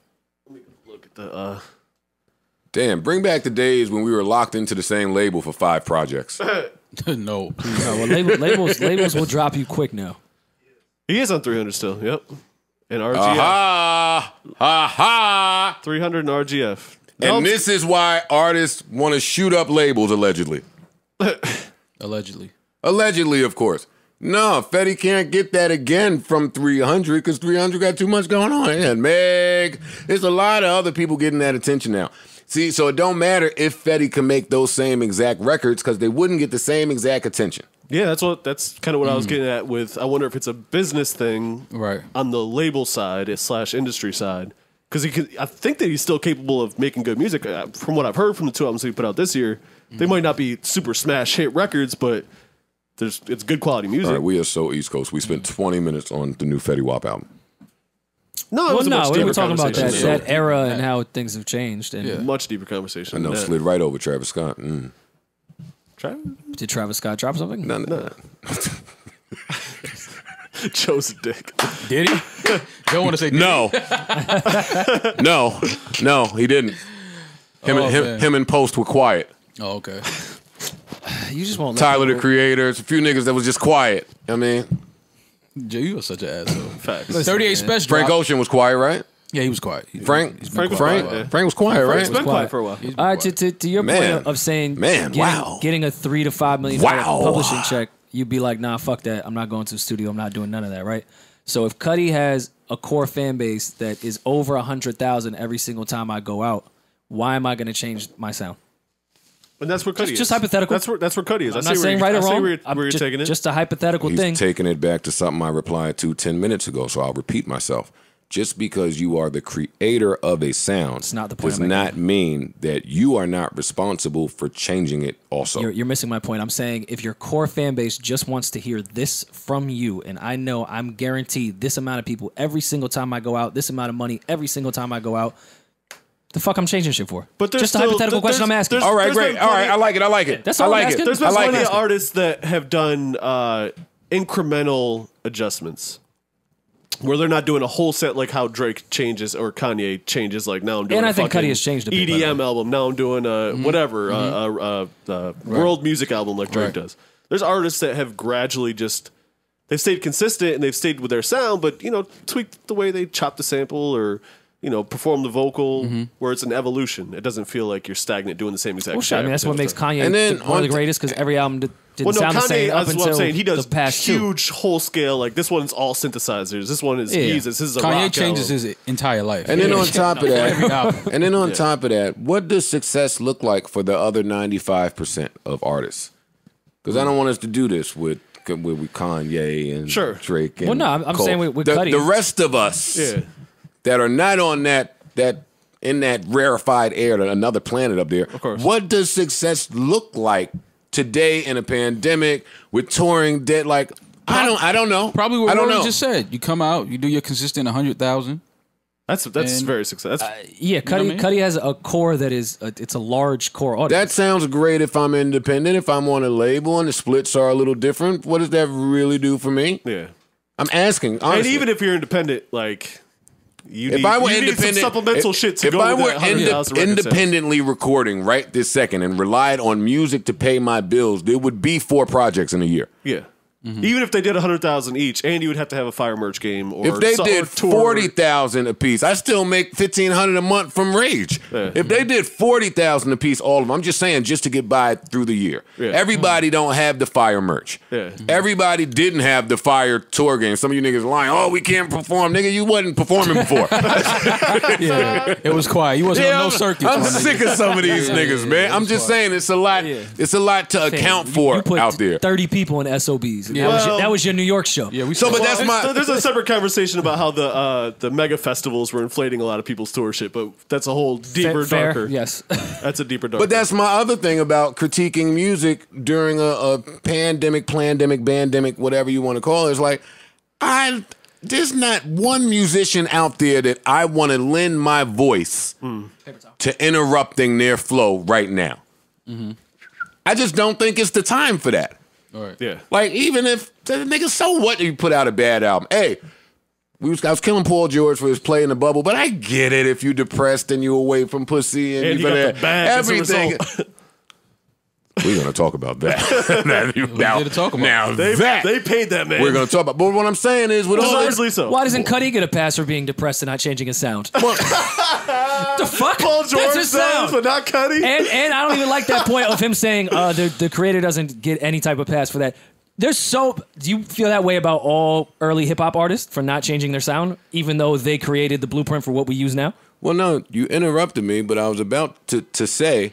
Let me look at the... Uh... Damn, bring back the days when we were locked into the same label for five projects. No, please. No, well, label, labels labels will drop you quick now. He is on three hundred still. Yep, and R G F. Aha, aha. three hundred and R G F. Nope. And this is why artists want to shoot up labels, allegedly. Allegedly. Allegedly, of course. No, Fetty can't get that again from three hundred because three hundred got too much going on. And Meg, there's a lot of other people getting that attention now. See, so it don't matter if Fetty can make those same exact records because they wouldn't get the same exact attention. Yeah, that's what that's kind of what mm. I was getting at with, I wonder if it's a business thing right. on the label side slash industry side. Because I think that he's still capable of making good music. From what I've heard from the two albums that he put out this year, mm. they might not be super smash hit records, but... There's, it's good quality music. All right, we are so East Coast. We spent twenty minutes on the new Fetty Wap album. No, it was well, no, we were talking about that, that era and how things have changed. And yeah. Much deeper conversation. I know, slid right over Travis Scott. Mm. Travis? Did Travis Scott drop something? No, no. Joe's a dick. Did he? Don't want to say dick. No. No, no, he didn't. Him, oh, and, him, him and Post were quiet. Oh, okay. You just won't. Tyler the Creator. It's a few niggas that was just quiet. I mean, Jay, you are such an asshole. Facts. thirty-eight Special. Frank Ocean was quiet, right? Yeah, he was quiet. Frank, Frank, Frank, Frank was quiet, right? He's been quiet for a while. All right, to, to, to your man, point of saying, man, getting, wow, getting a three to five million wow. publishing check, you'd be like, nah, fuck that. I'm not going to the studio. I'm not doing none of that, right? So if Cudi has a core fan base that is over a hundred thousand every single time I go out, why am I going to change my sound? And that's where Cudi is. Just hypothetical. That's where, that's where Cudi is. I'm I not saying right or wrong. I see where you're, where you're just, taking it. Just a hypothetical He's thing. He's taking it back to something I replied to ten minutes ago, so I'll repeat myself. Just because you are the creator of a sound it's not the point does not mean that you are not responsible for changing it also. You're, you're missing my point. I'm saying if your core fan base just wants to hear this from you, and I know I'm guaranteed this amount of people every single time I go out, this amount of money every single time I go out, the fuck I'm changing shit for? But just a still, hypothetical question I'm asking. All right, great. All right, I like it. I like it. That's all I like I'm asking. It. There's been plenty like of artists that have done uh, incremental adjustments where they're not doing a whole set like how Drake changes or Kanye changes. Like now I'm doing and a I think Cudi has changed a bit, E D M album. Now I'm doing a mm-hmm. whatever mm-hmm. uh, uh, uh, uh, right. world music album like Drake right. does. There's artists that have gradually just they've stayed consistent and they've stayed with their sound, but you know tweaked the way they chop the sample or. You know, perform the vocal mm-hmm. where it's an evolution. It doesn't feel like you're stagnant doing the same exact well, shit. I mean, that's what makes Kanye and then, the, one of the greatest because every album did, didn't well, no, sound Kanye, the same up until I'm saying. He does the past huge two. whole scale. Like this one's all synthesizers. This one is yeah. eases. This is a Kanye rock changes album. His entire life. And yeah. then on top of that, and then on yeah. top of that, what does success look like for the other ninety-five percent of artists? Because I don't want us to do this with. With Kanye and sure. Drake. And well, no, I'm, I'm saying with, with the, Cudi. The rest of us. Yeah. That are not on that that in that rarefied air to another planet up there. Of course. What does success look like today in a pandemic with touring dead? Like I don't I don't know. Probably what Rory just said. You come out, you do your consistent a hundred thousand. That's that's and, very successful. Uh, yeah, Cudi, you know what I mean? Cudi has a core that is a, it's a large core audience. That sounds great if I'm independent. If I'm on a label and the splits are a little different, what does that really do for me? Yeah, I'm asking. Honestly. And even if you're independent, like. You if need, I were you independent, need some supplemental if, shit to if go I were ind independently set. recording right this second and relied on music to pay my bills, there would be four projects in a year. Yeah. Mm-hmm. Even if they did one hundred thousand each, and you would have to have a fire merch game. Or if they did forty thousand a piece, I still make fifteen hundred dollars a month from Rage. Yeah. If they did forty thousand a piece, all of them, I'm just saying, just to get by through the year. Yeah. Everybody mm-hmm. don't have the fire merch. Yeah. Everybody didn't have the fire tour game. Some of you niggas lying, oh, we can't perform. Nigga, you wasn't performing before. Yeah. It was quiet. You wasn't yeah, on no circuit. I'm sick niggas. of some of these yeah, niggas, yeah, man. Yeah, I'm just quiet. saying it's a lot, yeah. it's a lot to account for you, you put out there. thirty people in S O Bs. to yeah, that. Well, was your, that was your New York show. Yeah, we so, but well, that's my. So there's a separate conversation about how the uh, the mega festivals were inflating a lot of people's tourship, but that's a whole deeper, fair, darker. Yes, that's a deeper, darker. But that's my other thing about critiquing music during a, a pandemic, plandemic, bandemic, whatever you want to call it. It's like I. There's not one musician out there that I want to lend my voice mm. to interrupting their flow right now. Mm-hmm. I just don't think it's the time for that. All right. Yeah. Like, even if, nigga, so what you put out a bad album? Hey, we was, I was killing Paul George for his play in the bubble, but I get it if you depressed and you away from pussy and, and you got the bag everything. We're going to talk about that. now, we now, talk about now they, that. They paid that man. We're going to talk about. But what I'm saying is, with all this, so. Why doesn't Cudi get a pass for being depressed and not changing his sound? Well, the fuck? Paul George That's his sound. But not Cudi? And, and I don't even like that point of him saying uh, the, the creator doesn't get any type of pass for that. There's so. Do you feel that way about all early hip hop artists for not changing their sound, even though they created the blueprint for what we use now? Well, no, you interrupted me, but I was about to, to say.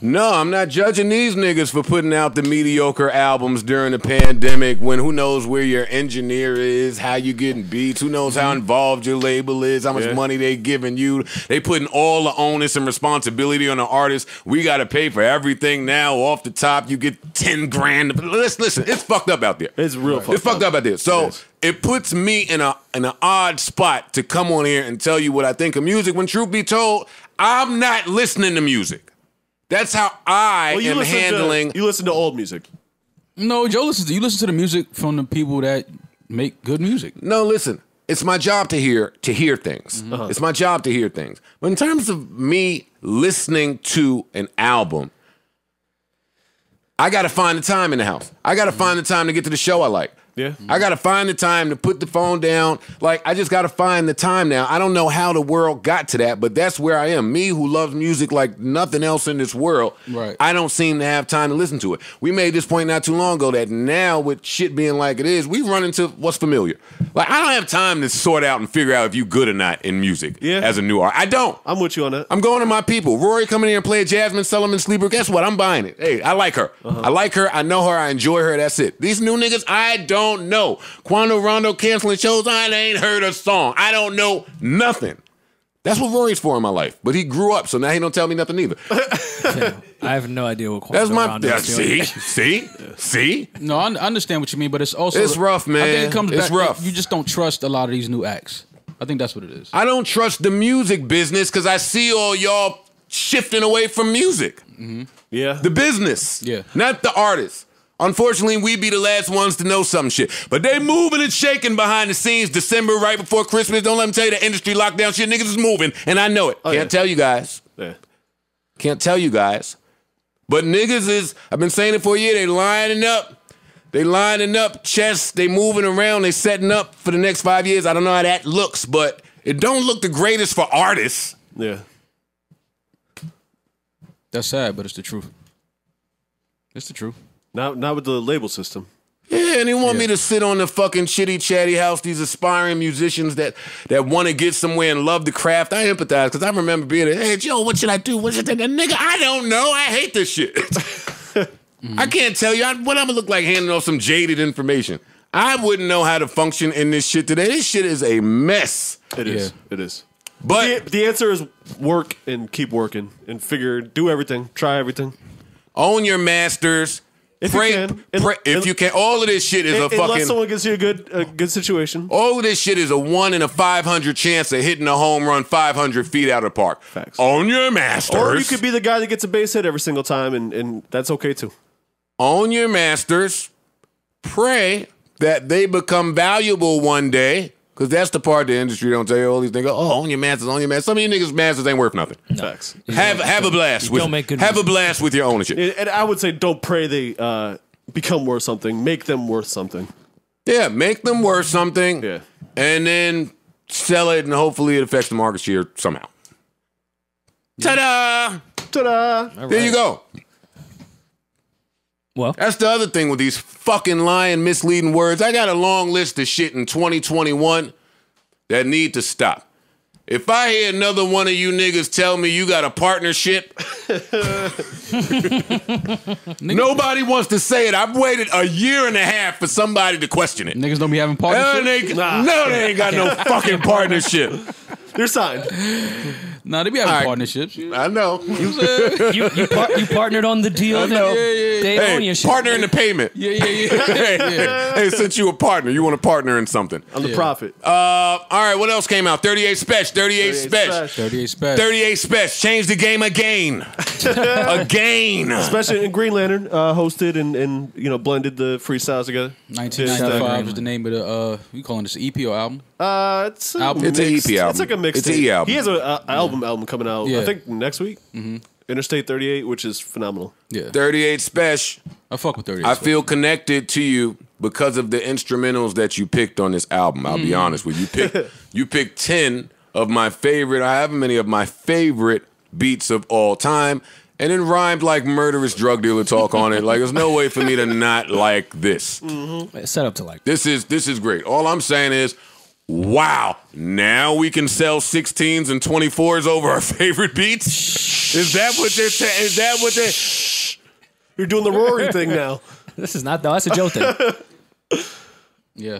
No, I'm not judging these niggas for putting out the mediocre albums during the pandemic when who knows where your engineer is, how you getting beats, who knows how involved your label is, how much yeah. money they giving you. They putting all the onus and responsibility on the artist. We got to pay for everything now. Off the top, you get ten grand. Let's listen, it's fucked up out there. It's real fucked up. It's fucked up out there. So yes. It puts me in a in an odd spot to come on here and tell you what I think of music when, truth be told, I'm not listening to music. That's how I well, am handling. To, you listen to old music. No, Joe listens to you listen to the music from the people that make good music. No, listen. It's my job to hear to hear things. Mm-hmm. uh-huh. It's my job to hear things. But in terms of me listening to an album, I got to find the time in the house. I got to mm-hmm. find the time to get to the show I like. Yeah. Mm-hmm. I got to find the time to put the phone down. Like, I just got to find the time now. I don't know how the world got to that, but that's where I am. Me, who loves music like nothing else in this world, right. I don't seem to have time to listen to it. We made this point not too long ago that now with shit being like it is, we run into what's familiar. Like, I don't have time to sort out and figure out if you good or not in music yeah. as a new artist. I don't. I'm with you on that. I'm going to my people. Rory coming here and playing Jasmine Sullivan Sleeper. Guess what? I'm buying it. Hey, I like her. Uh-huh. I like her. I know her. I enjoy her. That's it. These new niggas, I don't. Don't know. Quando Rondo canceling shows, I ain't heard a song. I don't know nothing. That's what Rory's for in my life. But he grew up, so now he don't tell me nothing either. Damn, I have no idea what Quando that's my, Rondo is doing. See? See? See? No, I understand what you mean, but it's also... It's rough, man. I think it comes it's back, rough. You just don't trust a lot of these new acts. I think that's what it is. I don't trust the music business because I see all y'all shifting away from music. Mm-hmm. Yeah. The business. Yeah. Not the artist. Unfortunately, we be the last ones to know some shit. But they moving and shaking behind the scenes. December, right before Christmas. Don't let them tell you the industry lockdown shit. Niggas is moving, and I know it. Oh, Can't yeah. tell you guys. Yeah. Can't tell you guys. But niggas is, I've been saying it for a year, they lining up. They lining up chests. They moving around. They setting up for the next five years. I don't know how that looks, but it don't look the greatest for artists. Yeah. That's sad, but it's the truth. It's the truth. Not, not with the label system. Yeah, and they want yeah. me to sit on the fucking chitty chatty house, these aspiring musicians that that want to get somewhere and love the craft. I empathize, because I remember being, hey, Joe, what should I do? What should I do? Nigga, I don't know. I hate this shit. mm-hmm. I can't tell you. I, what I'm going to look like handing off some jaded information. I wouldn't know how to function in this shit today. This shit is a mess. It yeah. is. It is. But the, the answer is work and keep working and figure, do everything, try everything. Own your masters. If pray, you can, pray, and, if you can, all of this shit is and, a fucking. Unless someone gives you a good, a good situation. All of this shit is a one in a five hundred chance of hitting a home run five hundred feet out of the park. Facts. Own your masters. Or you could be the guy that gets a base hit every single time, and and that's okay too. Own your masters. Pray that they become valuable one day, because that's the part the industry don't tell you. All these niggas, oh, own your masters, own your masters. Some of you niggas' masters ain't worth nothing. No. Facts. Have have a blast. With, don't make good have music. a blast with your ownership. And I would say, don't pray they uh, become worth something. Make them worth something. Yeah, make them worth something. Yeah, and then sell it, and hopefully it affects the market share somehow. Yeah. Ta da! Ta da! Right. There you go. Well, that's the other thing with these fucking lying, misleading words. I got a long list of shit in twenty twenty-one that need to stop. If I hear another one of you niggas tell me you got a partnership, nobody wants to say it. I've waited a year and a half for somebody to question it. Niggas don't be having partnerships? Nah. No, they ain't got no fucking partnership. They're signed. Nah, they be having right. partnerships. I know. You, you, you, par you partnered on the deal. I know. Yeah, yeah, yeah. They hey, own your shit. Partner in the payment. Yeah, yeah, yeah. hey, yeah. hey, since you a partner, you want to partner in something. I'm the yeah. prophet. Uh, all right, what else came out? thirty-eight Special. thirty-eight Special. thirty-eight Special. thirty-eight Special. Change the game again. again. Especially in Green Lantern, uh, hosted and, and you know blended the freestyles together. nineteen ninety-five was the name of the, uh, you calling this an E P or album? Uh, it's an album. It's an E P album. It's like a mix. It's an E album. He has an yeah. album album coming out, yeah. I think, next week. Mm-hmm. Interstate thirty-eight, which is phenomenal. Yeah, thirty-eight Special. I fuck with thirty-eight. I Special. Feel connected to you because of the instrumentals that you picked on this album. I'll mm. be honest with you. You picked, you picked ten of my favorite. I have many of my favorite beats of all time. And then rhymed like murderous drug dealer talk on it. Like, there's no way for me to not like this. Mm-hmm. Set up to like this. This is, this is great. All I'm saying is, wow, now we can sell sixteens and twenty-fours over our favorite beats? Is that what they're... Is that what they're... You're doing the roaring thing now. This is not... No, that's a Joe thing. Yeah.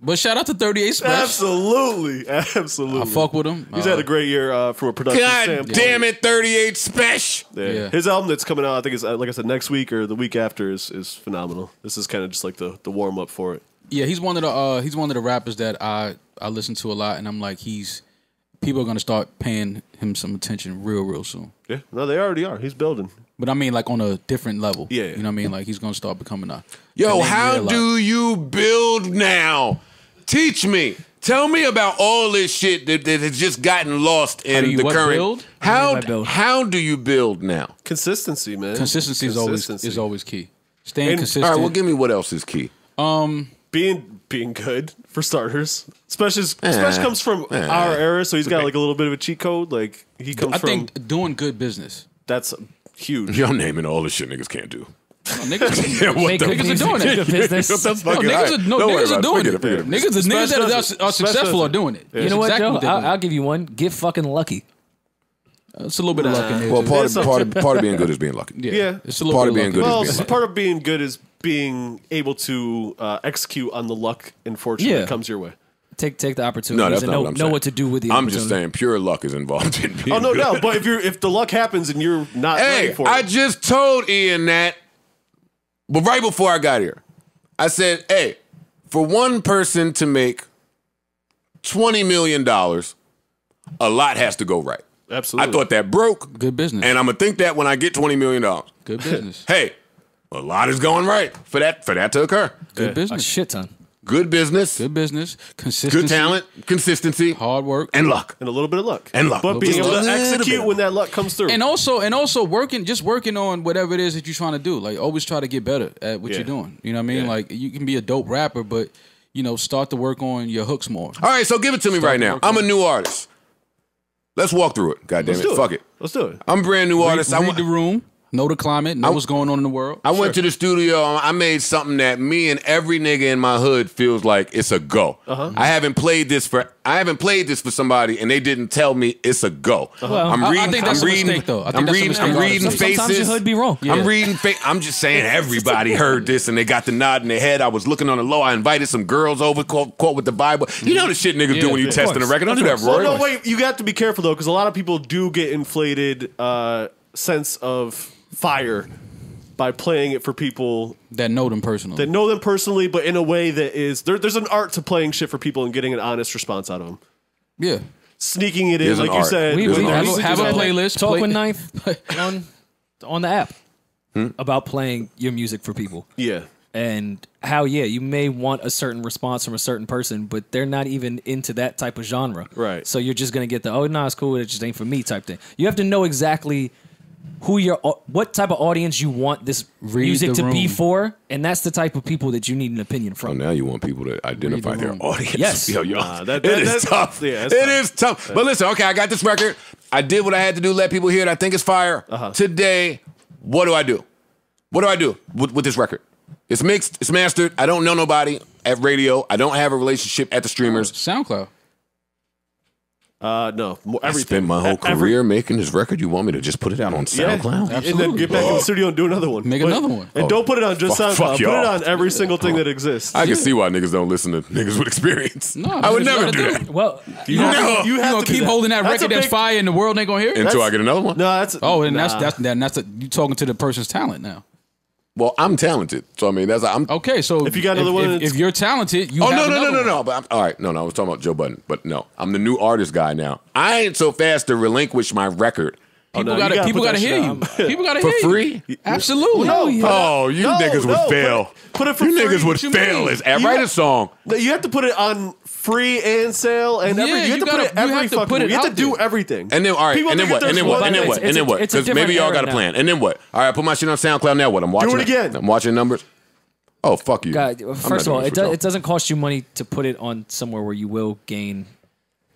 But shout out to thirty-eight Special. Absolutely. Absolutely. I fuck with him. He's uh, had a great year uh, from a production God standpoint. God damn it, thirty-eight Special. Yeah. Yeah. His album that's coming out, I think, is, like I said, next week or the week after is, is phenomenal. This is kind of just like the, the warm-up for it. Yeah, he's one of the uh, he's one of the rappers that I I listen to a lot, and I'm like, he's people are gonna start paying him some attention real real soon. Yeah, no, they already are. He's building, but I mean, like on a different level. Yeah, yeah. You know what I mean? Like he's gonna start becoming a yo. How do you build now? Teach me. Tell me about all this shit that, that has just gotten lost in the current. Build? How I mean, how do you build now? Consistency, man. Consistency, Consistency. is always is always key. Staying and, consistent. All right, well, give me what else is key. Um. Being being good for starters, especially especially comes from our era, so he's got like a little bit of a cheat code. Like he comes I from. I think doing good business. That's huge. Y'all naming all the shit niggas can't do. No, niggas, yeah, what the niggas are doing it. Business. No, niggas are, no, niggas are doing it. it. Yeah. Niggas, are, niggas that are, are successful are doing it. Yeah. You know what? Exactly Joe, I'll, I'll give you one. Get fucking lucky. It's a little bit nah. of luck in there. Well, part of, part, of, part of being good is being lucky. Yeah. yeah. It's a little part bit of being lucky. Good well, part of being good is being able to uh, execute on the luck and fortune yeah. that comes your way. Take take the opportunity no, that's and not know, what I'm know saying. What to do with the opportunity. I'm just saying pure luck is involved in being Oh, no, good. no. But if you're if the luck happens and you're not hey, ready for it. I just told Ian that, but right before I got here, I said, hey, for one person to make twenty million dollars, a lot has to go right. Absolutely. I thought that broke. Good business. And I'm going to think that when I get twenty million dollars. Good business. Hey, a lot is going right for that for that to occur. Good yeah. business. A shit ton. Good business. Good business. Consistency. Good talent. Consistency. Hard work. And luck. And a little bit of luck. And luck. But being able to execute when that luck comes through. And also and also working, just working on whatever it is that you're trying to do. Like, always try to get better at what yeah. you're doing. You know what I mean? Yeah. Like, you can be a dope rapper, but, you know, start to work on your hooks more. All right, so give it to me start right now. I'm a new artist. Let's walk through it. God damn it. it. Fuck it. Let's do it. I'm a brand new artist. Read, read I want the room. Know the climate. Know I, what's going on in the world. I sure. went to the studio. I made something that me and every nigga in my hood feels like it's a go. Uh-huh. I haven't played this for. I haven't played this for somebody, and they didn't tell me it's a go. Uh-huh. I'm reading. I, I think that's I'm a reading, mistake, though. I think I'm that's reading. A I'm reading faces. Sometimes your hood be wrong. Yeah. I'm reading. Fa I'm just saying everybody heard this, and they got the nod in their head. I was looking on the low. I invited some girls over. Caught, caught with the Bible. You know the shit niggas yeah, do when you testing a record. Don't do that, Roy. No, no, wait. You got to be careful though, because a lot of people do get inflated. Uh, sense of fire by playing it for people that know them personally. That know them personally, but in a way that is there, there's an art to playing shit for people and getting an honest response out of them. Yeah, sneaking it there's in, like art. you said. We, we have, have a playlist. Talk with Knife on on the app hmm? about playing your music for people. Yeah, and how yeah, you may want a certain response from a certain person, but they're not even into that type of genre. Right. So you're just gonna get the oh no, nah, it's cool, it just ain't for me type thing. You have to know exactly who your what type of audience you want this Read music to room. be for, and that's the type of people that you need an opinion from. Oh, now you want people to identify the their room. audience. Yes, yo, yo, nah, that, that, it is tough. Yeah, it tough. is tough. But listen, okay, I got this record. I did what I had to do. Let people hear it. I think it's fire. Uh-huh. Today, what do I do? What do I do with, with this record? It's mixed. It's mastered. I don't know nobody at radio. I don't have a relationship at the streamers. SoundCloud. Uh, no, more, everything. I spent my whole career Every- making this record. You want me to just put it out on SoundCloud? Yeah, absolutely. And then get back oh. in the studio and do another one. Make but, another one. And oh, don't put it on just fuck, SoundCloud. Fuck put it on every single thing oh. that exists. I can yeah. see why niggas don't listen to niggas with experience. No, I would never do that. Well, you, no. have, you, you have gonna to keep that. holding that that's record that's big, fire, and the world ain't gonna hear it until I get another one. No, that's oh, and nah. that's that's that, and that's a, you talking to the person's talent now. Well, I'm talented, so I mean that's I'm okay. So if you got another if, one, if, if you're talented, you oh have no no no no no. But I'm, all right, no no, I was talking about Joe Budden, but no, I'm the new artist guy now. I ain't so fast to relinquish my record. People oh, no, gotta, gotta people gotta hear you. People gotta hear you for free. Absolutely. No, no, oh, you no, niggas no, would fail. Put it, put it for you free. Niggas would you fail. Is write a song. You have to put it on free and sale and yeah, every. You, you have to gotta, put it every fucking. It you have to do there. everything. And then all right. People and then what? And then what? And then what? And then what? Because maybe y'all got a plan. And then what? All right, put my shit on SoundCloud. Now what? I'm watching. Do it again. I'm watching numbers. Oh fuck you. First of all, it it doesn't cost you money to put it on somewhere where you will gain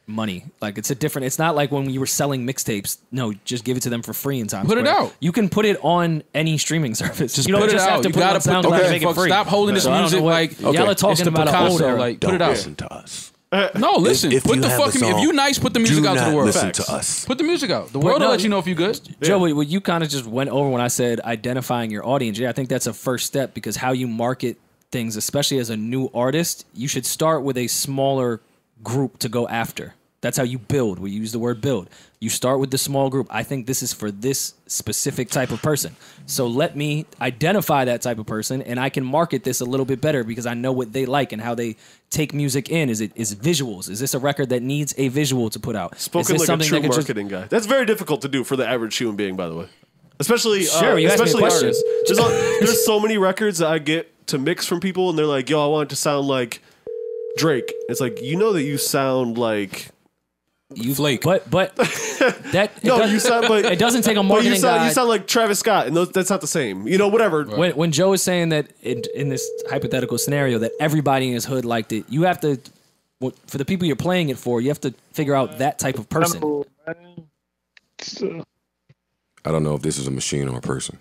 money. Like it's a different, it's not like when you were selling mixtapes. No, just give it to them for free in time. Put it out. You can put it on any streaming service. Just you don't put just it have out. to put you it on SoundCloud okay, and make fuck, it free. Stop holding this so music what, like okay. y'all are talking about an older. Like, put it out. Listen to us. Uh, no, listen. If, if put the fucking song, if you nice, put the music out to the world. Listen to us. Put the music out. The world no, will let you know if you good. Joe, yeah. what you kind of just went over when I said identifying your audience. Yeah, I think that's a first step because how you market things, especially as a new artist, you should start with a smaller group to go after. That's how you build. We use the word build. You start with the small group. I think this is for this specific type of person. So let me identify that type of person and I can market this a little bit better because I know what they like and how they take music in. Is it is visuals? Is this a record that needs a visual to put out? Spoken like a true marketing just... guy. That's very difficult to do for the average human being, by the way. Especially, sure, uh, especially artists. There's, all, there's so many records that I get to mix from people and they're like, yo, I want it to sound like Drake. It's like, you know that you sound like... You flake, but but that no, you sound like it doesn't take a marketing. You sound, guy. you sound like Travis Scott, and those, that's not the same. You know, whatever. Right. When when Joe is saying that in, in this hypothetical scenario that everybody in his hood liked it, you have to well, for the people you're playing it for, you have to figure out that type of person. I don't know if this is a machine or a person.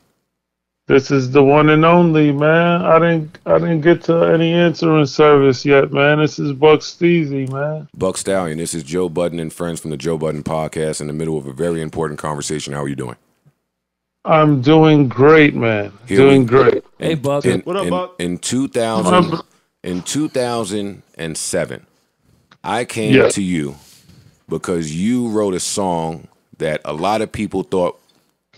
This is the one and only, man. I didn't I didn't get to any answering service yet, man. This is Buck Steezy, man. Buck Stallion, this is Joe Budden and friends from the Joe Budden Podcast in the middle of a very important conversation. How are you doing? I'm doing great, man. Here doing we, great. In, hey, Buck. In, what up, Buck? In, in, two thousand, in two thousand seven, I came yeah. to you because you wrote a song that a lot of people thought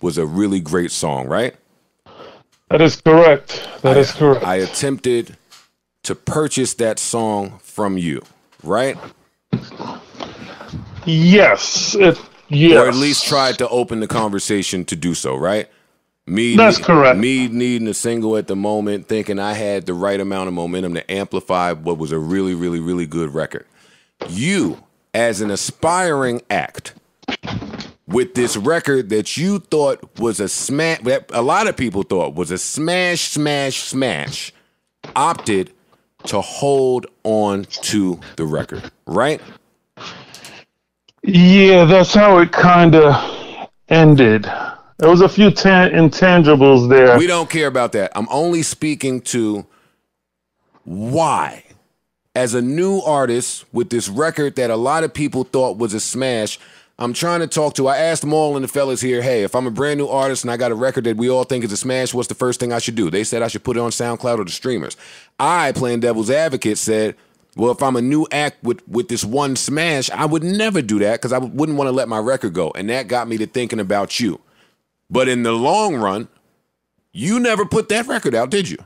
was a really great song, right? That is correct. That I, is correct. I attempted to purchase that song from you, right? Yes. It, yes. Or at least tried to open the conversation to do so, right? Me, That's ne- correct. Me needing a single at the moment, thinking I had the right amount of momentum to amplify what was a really, really, really good record. You, as an aspiring act... with this record that you thought was a smash, that a lot of people thought was a smash, smash, smash, opted to hold on to the record, right? Yeah, that's how it kind of ended. There was a few tan- intangibles there. We don't care about that. I'm only speaking to why. As a new artist with this record that a lot of people thought was a smash, I'm trying to talk to, I asked Maul and the fellas here, hey, if I'm a brand new artist and I got a record that we all think is a smash, what's the first thing I should do? They said I should put it on SoundCloud or the streamers. I, playing devil's advocate, said, well, if I'm a new act with, with this one smash, I would never do that because I w- wouldn't want to let my record go. And that got me to thinking about you. But in the long run, you never put that record out, did you?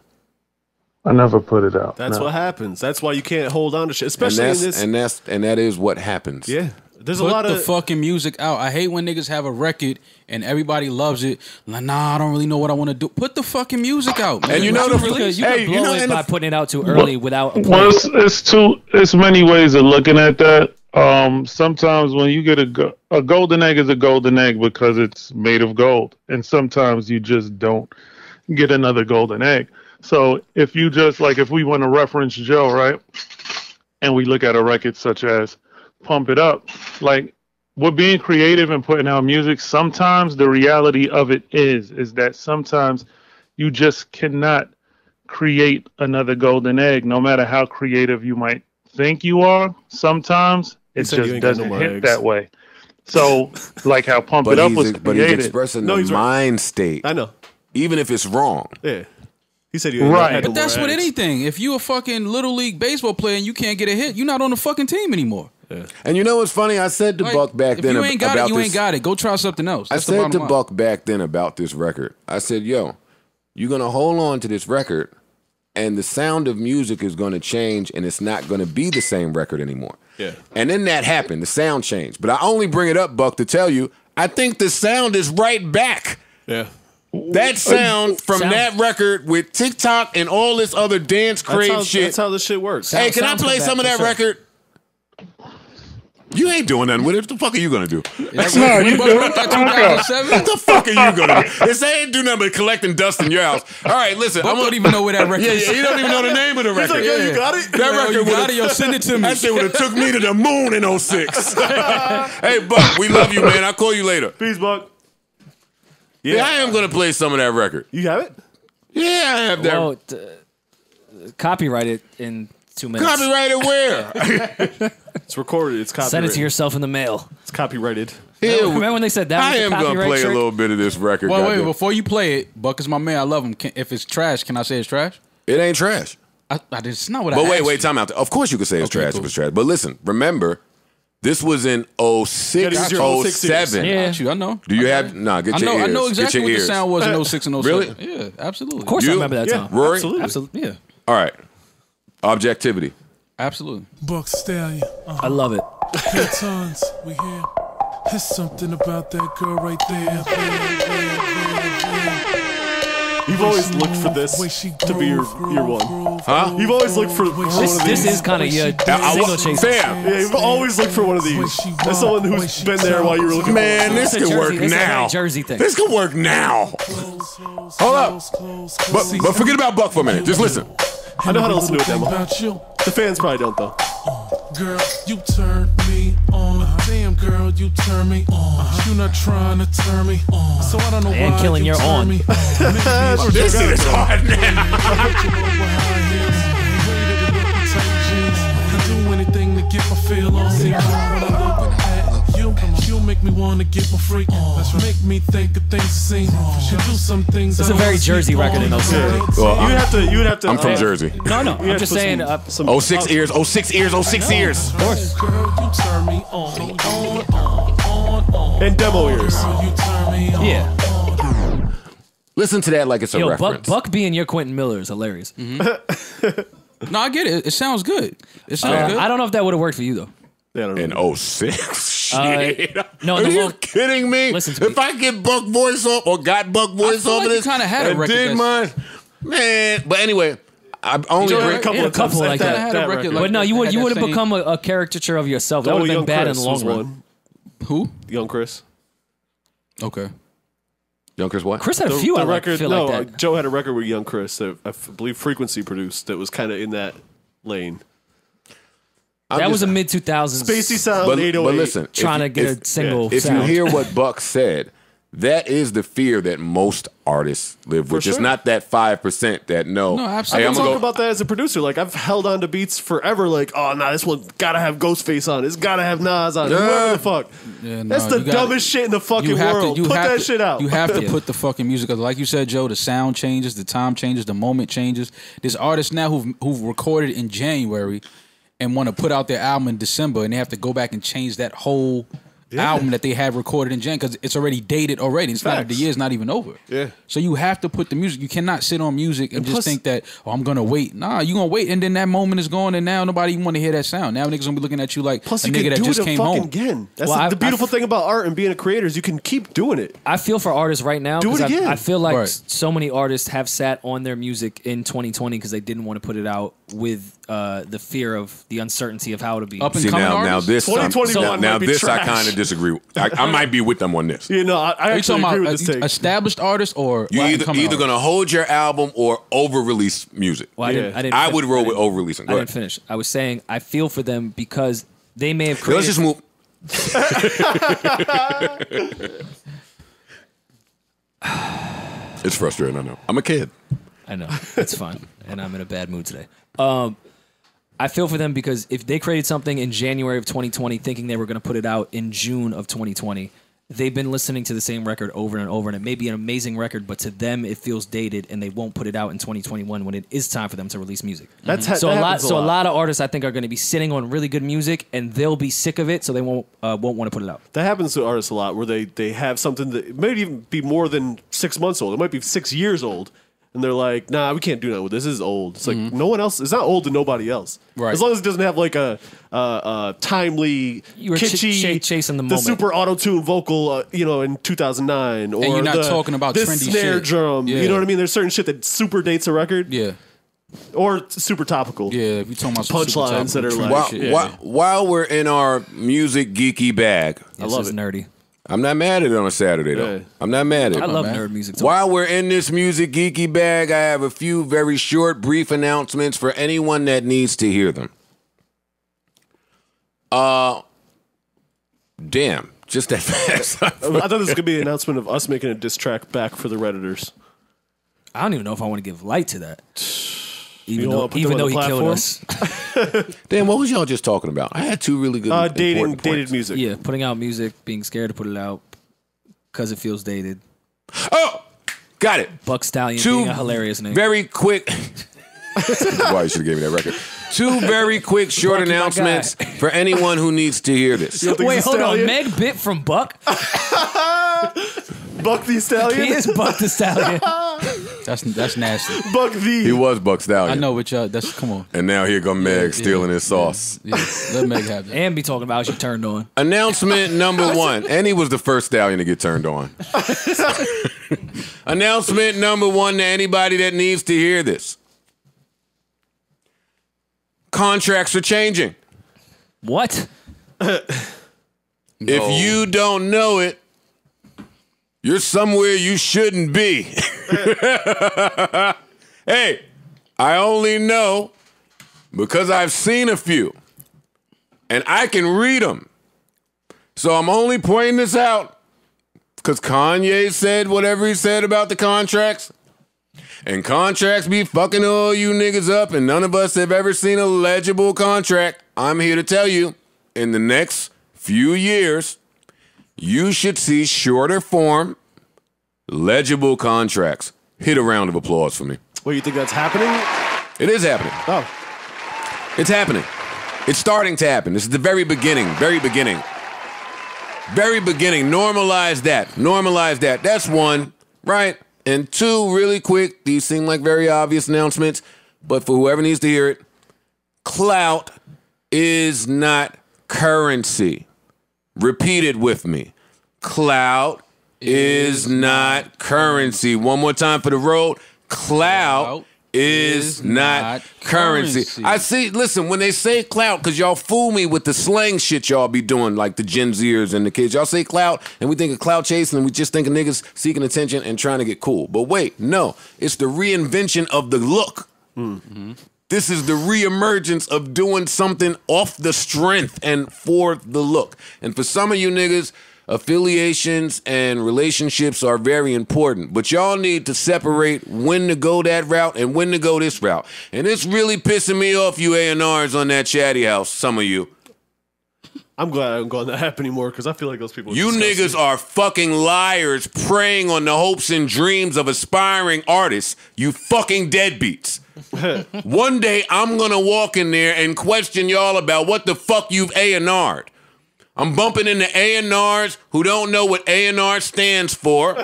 I never put it out. That's no. what happens. That's why you can't hold on to shit, especially and that's, in this. And, that's, and that is what happens. Yeah. There's Put a lot the of fucking music out. I hate when niggas have a record and everybody loves it. Like, nah, I don't really know what I want to do. Put the fucking music out, man. And you know, the, because you hey, can blow you know, it by the, putting it out too early well, without. Well, it's, it's too. It's many ways of looking at that. Um, sometimes when you get a a golden egg is a golden egg because it's made of gold, and sometimes you just don't get another golden egg. So if you just like, if we want to reference Joe, right, and we look at a record such as Pump It Up, like we're being creative and putting out music. Sometimes the reality of it is is that sometimes you just cannot create another golden egg, no matter how creative you might think you are. Sometimes It's it just doesn't hit legs. that way. So, like how Pump but It Up was ex- created. But he's expressing no, he's the right. mind state. I know. Even if it's wrong. Yeah. He said he right. had But that's legs. With anything. If you a fucking Little League baseball player and you can't get a hit, you're not on the fucking team anymore. Yeah. And you know what's funny? I said to like, Buck back if then you ain't got about it, you this, ain't got it. Go try something else. That's I said to line. Buck back then about this record. I said, yo, you're going to hold on to this record and the sound of music is going to change and it's not going to be the same record anymore. Yeah. And then that happened. The sound changed. But I only bring it up, Buck, to tell you, I think the sound is right back. Yeah. That sound from sound. that record with TikTok and all this other dance craze that's how, shit. That's how this shit works. Sound, hey, can I play some of that that's record? You ain't doing nothing with it. What the fuck are you going to do? That's no, you do. What the fuck are you going to do? This ain't do nothing but collecting dust in your house. All right, listen. I don't even know where that record is. Yeah, yeah, you don't even know the name of the record. Like, yo, you got it? That yo, record would have... Yo, send it to me. That shit would have took me to the moon in oh six. Hey, Buck, we love you, man. I'll call you later. Peace, Buck. Yeah, yeah I am going to play some of that record. You have it? Yeah, I have that. Well, uh, copyright it in... Two minutes. Copyrighted where? It's recorded. It's copyrighted. Send it to yourself in the mail. It's copyrighted. Yeah, remember when they said that? I am gonna play trick? a little bit of this record. Well, wait, wait, before you play it, Buck is my man. I love him. Can, if it's trash, can I say it's trash? It ain't trash. I, I, it's not what but I. But wait, asked wait, you. time out. Of course you could say it's okay, trash. Cool. If it's trash. But listen, remember, this was in oh six, oh seven Yeah, I know. Do you okay. have? Nah, get I your know, ears. I know exactly what ears. the sound was in oh six and oh seven Really? Yeah, absolutely. Of course, you, I remember that yeah, time. Rory, absolutely. Yeah. All right. Objectivity. Absolutely. Buck Stallion. Uh-huh. I love it. Tons, we here. There's something about that girl right there. You've always looked for this to be your, your one. Huh? You've always looked for one this, of these. This is kind of your single chase. Fam. Yeah, you've always looked for one of these. As someone who's been there while you were looking Man, for Man, this could work now. Jersey thing. This could work now. Hold up. But, but forget about Buck for a minute. Just listen. I know how to listen to it, Demo. The fans probably don't, though. Girl, you turn me on. Damn, girl, you turn me on. You're not trying to turn me on. So I don't know why killing you your turn me on. This is hard now. Do anything to get my feel on. You make me want to get my freak on. Make me think of things to sing. Should do some things. It's a very Jersey record in those days. Well, you have to. You would have to. I'm uh, from Jersey. No, no. I'm just saying. Some, uh, some, oh six oh, ears. Oh six ears. Oh six ears. Of course. And demo ears. Yeah. Listen to that like it's a Yo, reference. Buck, Buck being your Quentin Miller is hilarious. Mm-hmm. No, I get it. It sounds good. It sounds uh, good. I don't know if that would have worked for you though. In oh six Shit. Uh, no, Are no, you well, kidding me? If me. I get Buck voice off or got Buck voice off like of this, kind of had a record. Did mine, man. But anyway, I only you know, a couple, a couple like that. that. Had that a record. Like but no, you would you would have become a, a caricature of yourself. That oh, would have been bad Chris in the long run. Who? Young Chris. Okay. Young Chris what? Chris had the, a few the I record. Feel no, like that. Joe had a record with Young Chris that I believe Frequency produced that was kind of in that lane. I'm that just, was a mid two thousands Spacey sound but, eight oh eight But listen, trying you, to get if, a single yeah. sound. If you hear what Buck said, that is the fear that most artists live with. Sure. It's not that five percent that no. No, absolutely. I've been talking about that as a producer. Like, I've held on to beats forever. Like, oh, nah, this one got to have Ghostface on it. It's got to have Nas on it. Yeah. Whatever the fuck. Yeah, no, That's the gotta, dumbest shit in the fucking world. To, put that to, shit out. You have to put the fucking music up. Like you said, Joe, the sound changes, the time changes, the moment changes. There's artists now who've, who've recorded in January and want to put out their album in December, and they have to go back and change that whole yeah. album that they had recorded in Jan because it's already dated already. It's Facts. not the year's not even over. Yeah. So you have to put the music. You cannot sit on music and, and just plus, think that oh I'm gonna wait. Nah, you are gonna wait, and then that moment is gone, and now nobody even want to hear that sound. Now niggas gonna be looking at you like plus a you nigga can that do just it came home again. That's well, the, I, the beautiful I, thing about art and being a creator is you can keep doing it. I feel for artists right now. Do it again. I, I feel like right. so many artists have sat on their music in twenty twenty because they didn't want to put it out with. Uh, the fear of the uncertainty of how to be up and See, coming now, now this so now, now this trash. I kind of disagree with. I, I might be with them on this. You know, I, I actually agree with this take. Established artists or you either either going to hold your album or over release music. Well, I, yeah. didn't, I, didn't I finish, would roll I with over releasing. I ahead. didn't finish. I was saying I feel for them because they may have created. Let's just move. It's frustrating. I know. I'm a kid. I know. It's fun, and I'm in a bad mood today. Um. I feel for them because if they created something in January of twenty twenty thinking they were going to put it out in June of twenty twenty, they've been listening to the same record over and over, and it may be an amazing record, but to them it feels dated, and they won't put it out in twenty twenty-one when it is time for them to release music. That's mm-hmm. ha- so that a lot. So a lot. a lot of artists I think are going to be sitting on really good music, and they'll be sick of it, so they won't uh, won't want to put it out. That happens to artists a lot, where they they have something that might even be more than six months old. It might be six years old. And they're like, nah, we can't do that with this. This is old. It's like, mm-hmm. no one else. It's not old to nobody else. Right. As long as it doesn't have like a, a, a timely, you were kitschy, ch- ch- chasing the, the moment. super auto-tune vocal, uh, you know, in two thousand nine. Or and you're not the, talking about this trendy snare shit. drum. Yeah. You know what I mean? There's certain shit that super dates a record. Yeah. Or super topical. Yeah. If you're talking about punchlines that are like. While, yeah. while, while we're in our music geeky bag. Yes, I love it. Nerdy. I'm not mad at it on a Saturday, though. Yeah. I'm not mad at it. I love nerd music. Too. While we're in this music geeky bag, I have a few very short, brief announcements for anyone that needs to hear them. Uh, damn, just that fast. I thought this was going to be an announcement of us making a diss track back for the Redditors. I don't even know if I want to give light to that. Even though, even though he platform? killed us. Damn, what was y'all just talking about? I had two really good uh, dating, dated music. Yeah, putting out music, being scared to put it out because it feels dated. Oh, got it. Buck Stallion two being a hilarious name. Very quick. Why you should have gave me that record. Two very quick short Bucky, announcements for anyone who needs to hear this. Wait, hold on. Meg bit from Buck? Buck the Stallion? He is Buck the Stallion. That's that's nasty. Buck the. He was Buck Stallion. I know, but y'all, that's, come on. And now here come Meg yeah, stealing yeah, his sauce. Yeah, yeah. Let Meg have it. And be talking about how she turned on. Announcement number one. And he was the first Stallion to get turned on. Announcement number one to anybody that needs to hear this. Contracts are changing. What? No. If you don't know it, you're somewhere you shouldn't be. Hey, I only know because I've seen a few and I can read them. So I'm only pointing this out because Kanye said whatever he said about the contracts, and contracts be fucking all you niggas up, and none of us have ever seen a legible contract. I'm here to tell you, in the next few years, you should see shorter form legible contracts. Hit a round of applause for me. What, you think that's happening? It is happening. Oh. It's happening. It's starting to happen. This is the very beginning, very beginning. Very beginning. Normalize that. Normalize that. That's one, right? And two, really quick, these seem like very obvious announcements, but for whoever needs to hear it, clout is not currency. Repeat it with me. Clout is not currency. One more time for the road. Clout is not currency. I see, listen, when they say clout, because y'all fool me with the slang shit y'all be doing, like the Gen Zers and the kids. Y'all say clout, and we think of clout chasing, and we just think of niggas seeking attention and trying to get cool. But wait, no. It's the reinvention of the look. Mm-hmm. This is the reemergence of doing something off the strength and for the look. And for some of you niggas, affiliations and relationships are very important, but y'all need to separate when to go that route and when to go this route. And it's really pissing me off, you A and Rs on that chatty house, some of you. I'm glad I don't go on that app anymore because I feel like those people are You disgusting. Niggas are fucking liars preying on the hopes and dreams of aspiring artists. You fucking deadbeats. One day I'm gonna walk in there and question y'all about what the fuck you've A and R'd. I'm bumping into A and Rs who don't know what A and R stands for.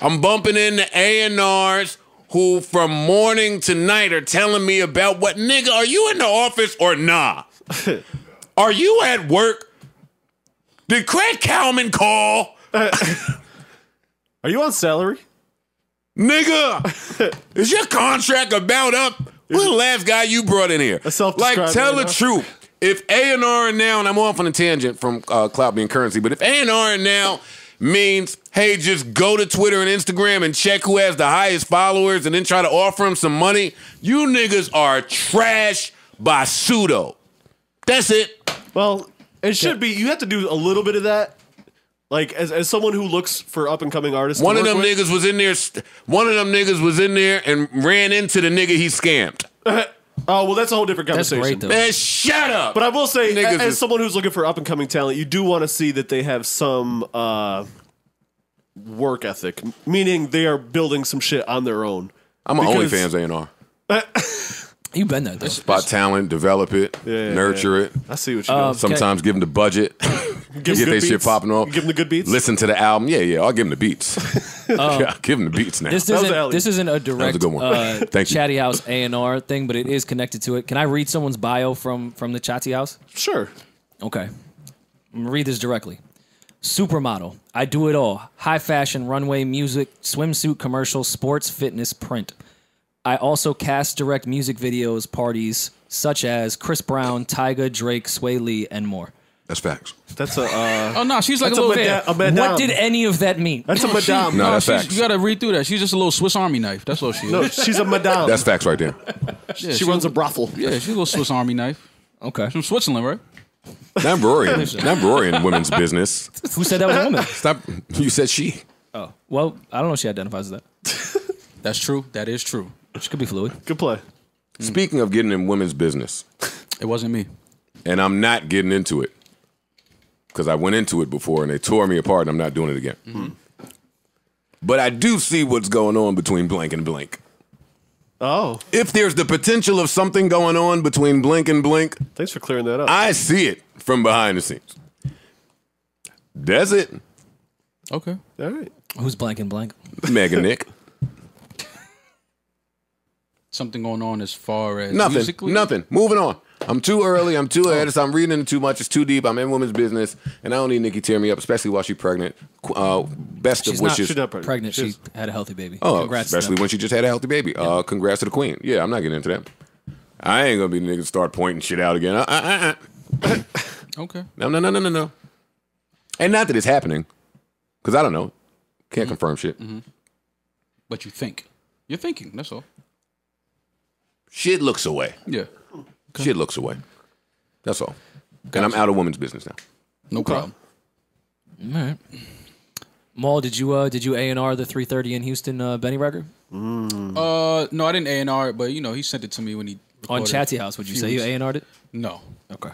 I'm bumping into A and Rs who from morning to night are telling me about what, nigga, are you in the office or nah? Are you at work? Did Craig Kalman call? Are you on salary? Nigga, is your contract about up? Who's the last guy you brought in here? Like, tell the truth. If A and R now, and I'm off on a tangent from uh, clout being currency, but if A and R now means, hey, just go to Twitter and Instagram and check who has the highest followers and then try to offer them some money, you niggas are trash by pseudo. That's it. Well, it should be. You have to do a little bit of that. Like, as as someone who looks for up-and-coming artists. One of them with. niggas was in there, one of them niggas was in there and ran into the nigga he scammed. Oh, well, that's a whole different conversation. That's great, though. Man, shut up! But I will say, Niggas as someone who's looking for up-and-coming talent, you do want to see that they have some uh, work ethic, meaning they are building some shit on their own. I'm an OnlyFans A and R. You've been that, though. Spot talent, develop it, yeah, nurture yeah. it. I see what you're um, doing. Sometimes give them the budget. Give get their shit popping off. Give them the good beats. Listen to the album. Yeah, yeah, I'll give them the beats. um, I'll give them the beats now. This isn't, this isn't a direct a uh, Thank Chatty you. House A and R thing, but it is connected to it. Can I read someone's bio from, from the Chatty House? Sure. Okay. I'm going to read this directly. Supermodel. I do it all. High fashion, runway, music, swimsuit, commercial, sports, fitness, print. I also cast, direct music videos, parties, such as Chris Brown, Tyga, Drake, Sway Lee, and more. That's facts. That's a. Uh, oh no, she's like a little. A mad, a what did any of that mean? That's a madame. No, no, that's facts. You gotta read through that. She's just a little Swiss Army knife. That's what she is. No, she's a madame. That's facts right there. Yeah, she runs a brothel. Yeah, she's a little Swiss Army knife. Okay, she's from Switzerland, right? Not Brorian. Not Brorian. Women's business. Who said that was a woman? Stop. You said she. Oh well, I don't know if she identifies as that. That's true. That is true. She could be fluid. Good play. Mm. Speaking of getting in women's business, it wasn't me, and I'm not getting into it. Because I went into it before and they tore me apart and I'm not doing it again. Mm-hmm. But I do see what's going on between Blank and Blink. Oh. If there's the potential of something going on between Blink and Blink. Thanks for clearing that up. I see it from behind the scenes. That's it. Okay. All right. Who's Blank and Blink? Megan Nick. Something going on as far as nothing, musically? Nothing. Moving on. I'm too early. I'm too ahead. I'm reading too much. It's too deep. I'm in women's business, and I don't need Nikki tear me up, especially while she's pregnant. Uh, best she's of wishes. Not, she's not pregnant. pregnant. She, she had a healthy baby. Oh, congrats especially when she just had a healthy baby. Yeah. Uh, congrats to the queen. Yeah, I'm not getting into that. I ain't gonna be the nigga to start pointing shit out again. Uh, uh, uh. Okay. No, no, no, no, no, no. And not that it's happening, because I don't know. Can't mm-hmm. confirm shit. Mm-hmm. But you think. You're thinking. That's all. Shit looks away. Yeah. Okay. Shit looks away. That's all. Gotcha. And I'm out of women's business now. No problem. All right. Maul, did you uh, did you A and R the three thirty in Houston uh, Benny record? Mm. Uh, no, I didn't A and R it, but you know he sent it to me when he on Chatty House. Would you say you A and R'd it? No. Okay.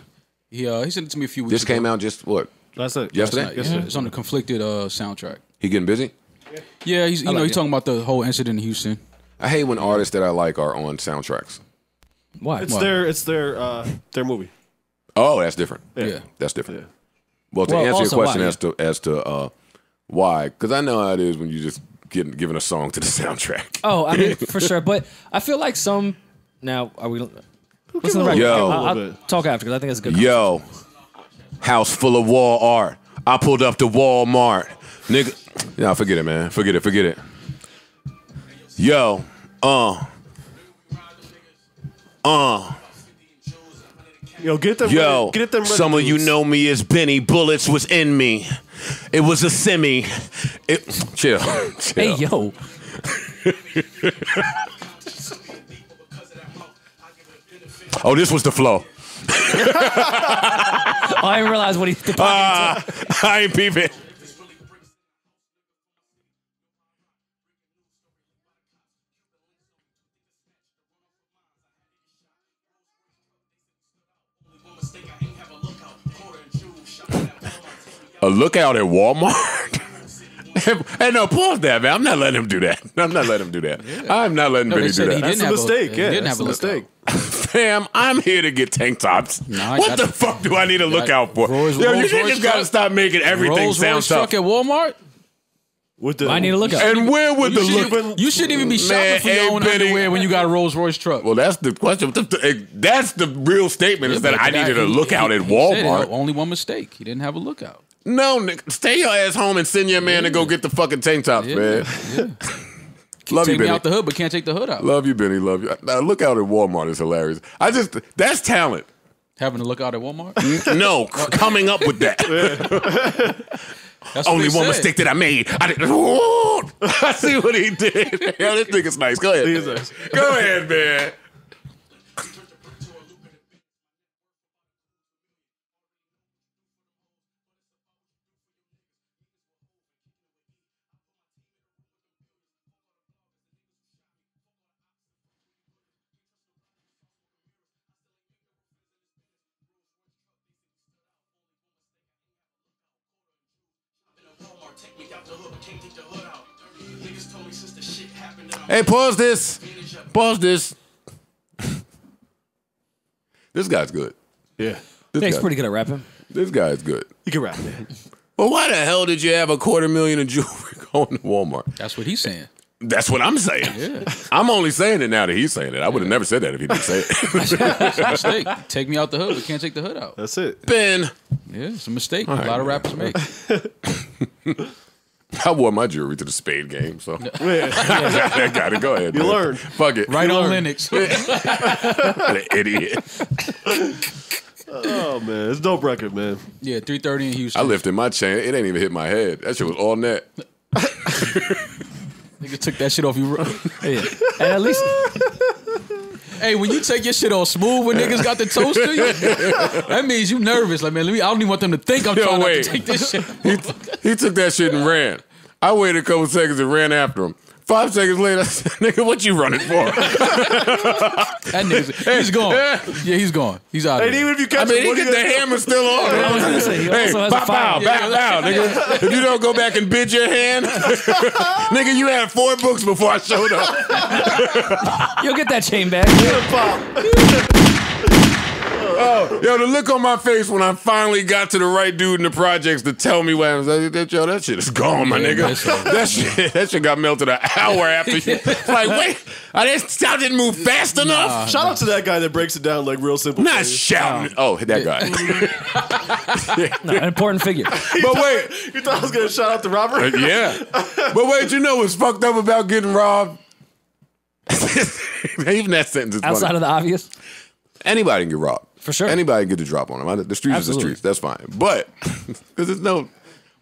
He uh, he sent it to me a few weeks. This ago. Came out just what? Last night. Yesterday. Last night, yesterday. Yeah. It's on the Conflicted uh, soundtrack. He getting busy? Yeah. Yeah, he's you like know he's it. talking about the whole incident in Houston. I hate when artists that I like are on soundtracks. Why? It's Why? their it's their uh, their movie. Oh, that's different. Yeah, yeah. that's different. Yeah. Well, to well, answer your question why, as yeah. to as to uh, why, because I know how it is when you just get given a song to the soundtrack. Oh, I mean for sure, but I feel like some now are we? What's the record? Yo, I, I'll talk after because I think that's a good. Yo, concept. House full of wall art. I pulled up to Walmart, nigga. Nah, forget it, man. Forget it. Forget it. Yo, uh. Uh, yo, get them. Yo, ready, get them ready, some of you know me as Benny. Bullets was in me. It was a semi. It, chill, chill. Hey, yo. Oh, this was the flow. Oh, I didn't realize what he. Uh, I ain't peeping. A lookout at Walmart? Hey, no, pause that, man. I'm not letting him do that. I'm not letting him do that. Yeah. I'm not letting no, Benny do that. That's a mistake. A, yeah, he didn't that's have a mistake. Fam, I'm here to get tank tops. Nah, what gotta, the fuck do I need a lookout for? Rolls, Yo, Rolls, you Rolls, just got to stop making everything Rolls, sound Rolls tough. Truck at Walmart? With the, I need a lookout. And where would you the should, look? You shouldn't even be shopping for your own Benny, underwear when you got a Rolls Royce truck. Well, that's the question. That's the real statement yeah, is that I needed I, a lookout he, at he Walmart. Said, only one mistake. He didn't have a lookout. No, Nick, stay your ass home and send your man yeah. to go get the fucking tank tops, yeah. man. Yeah. Love take you, Benny. Me out the hood, but can't take the hood out. Love you, Benny. Love you. Now, look out at Walmart is hilarious. I just that's talent. Having to look out at Walmart? No, coming up with that. That's only one said. Mistake that I made. I did. Oh, I see what he did. Yeah, this nigga's nice. Go ahead. He's nice. Go ahead, man. Hey, pause this. Pause this. This guy's good. Yeah. Nick's pretty good at rapping. This guy's good. You can rap, man. Well, why the hell did you have a quarter million of jewelry going to Walmart? That's what he's saying. That's what I'm saying. Yeah. I'm only saying it now that he's saying it. I would have yeah. never said that if he didn't say it. It's a mistake. Take me out the hood. We can't take the hood out. That's it. Ben. Yeah, it's a mistake. All a right, lot man. of rappers make. I wore my jewelry to the spade game, so yeah. I got it. Go ahead. You learned. Fuck it. Right you on learn. Linux. What an idiot. Oh man, it's a dope record, man. Yeah, three thirty in Houston. I lifted my chain. It ain't even hit my head. That shit was all net. Nigga took that shit off you. Yeah. At least. Hey, when you take your shit on smooth when niggas got the toast to you, that means you nervous. Like, man, let me, I don't even want them to think I'm Yo, trying wait. not to take this shit. He, he took that shit and ran. I waited a couple seconds and ran after him. Five seconds later, I said, nigga, what you running for? That nigga's he's gone. Yeah, he's gone. He's out of And here. Even if you catch I mean, him, he get the hammer still on. I was gonna say, he hey, also has pop a fire. out, back out, nigga. If you don't go back and bid your hand, nigga, you had four books before I showed up. You'll get that chain back. Oh, yo, the look on my face when I finally got to the right dude in the projects to tell me what I was like, yo, that shit is gone, my yeah, nigga. That shit, that shit got melted an hour after. You. Like, wait, I didn't, I didn't move fast nah, enough. Shout nah. out to that guy that breaks it down like real simple. Not things. shouting. Oh, that guy. No, an important figure. But thought, wait, you thought I was gonna shout out to Robert? Uh, yeah. But wait, you know what's fucked up about getting robbed? Even that sentence is outside funny. of the obvious. Anybody can get robbed. For sure. Anybody can get the drop on them. The streets Absolutely. is the streets. That's fine. But, because there's no,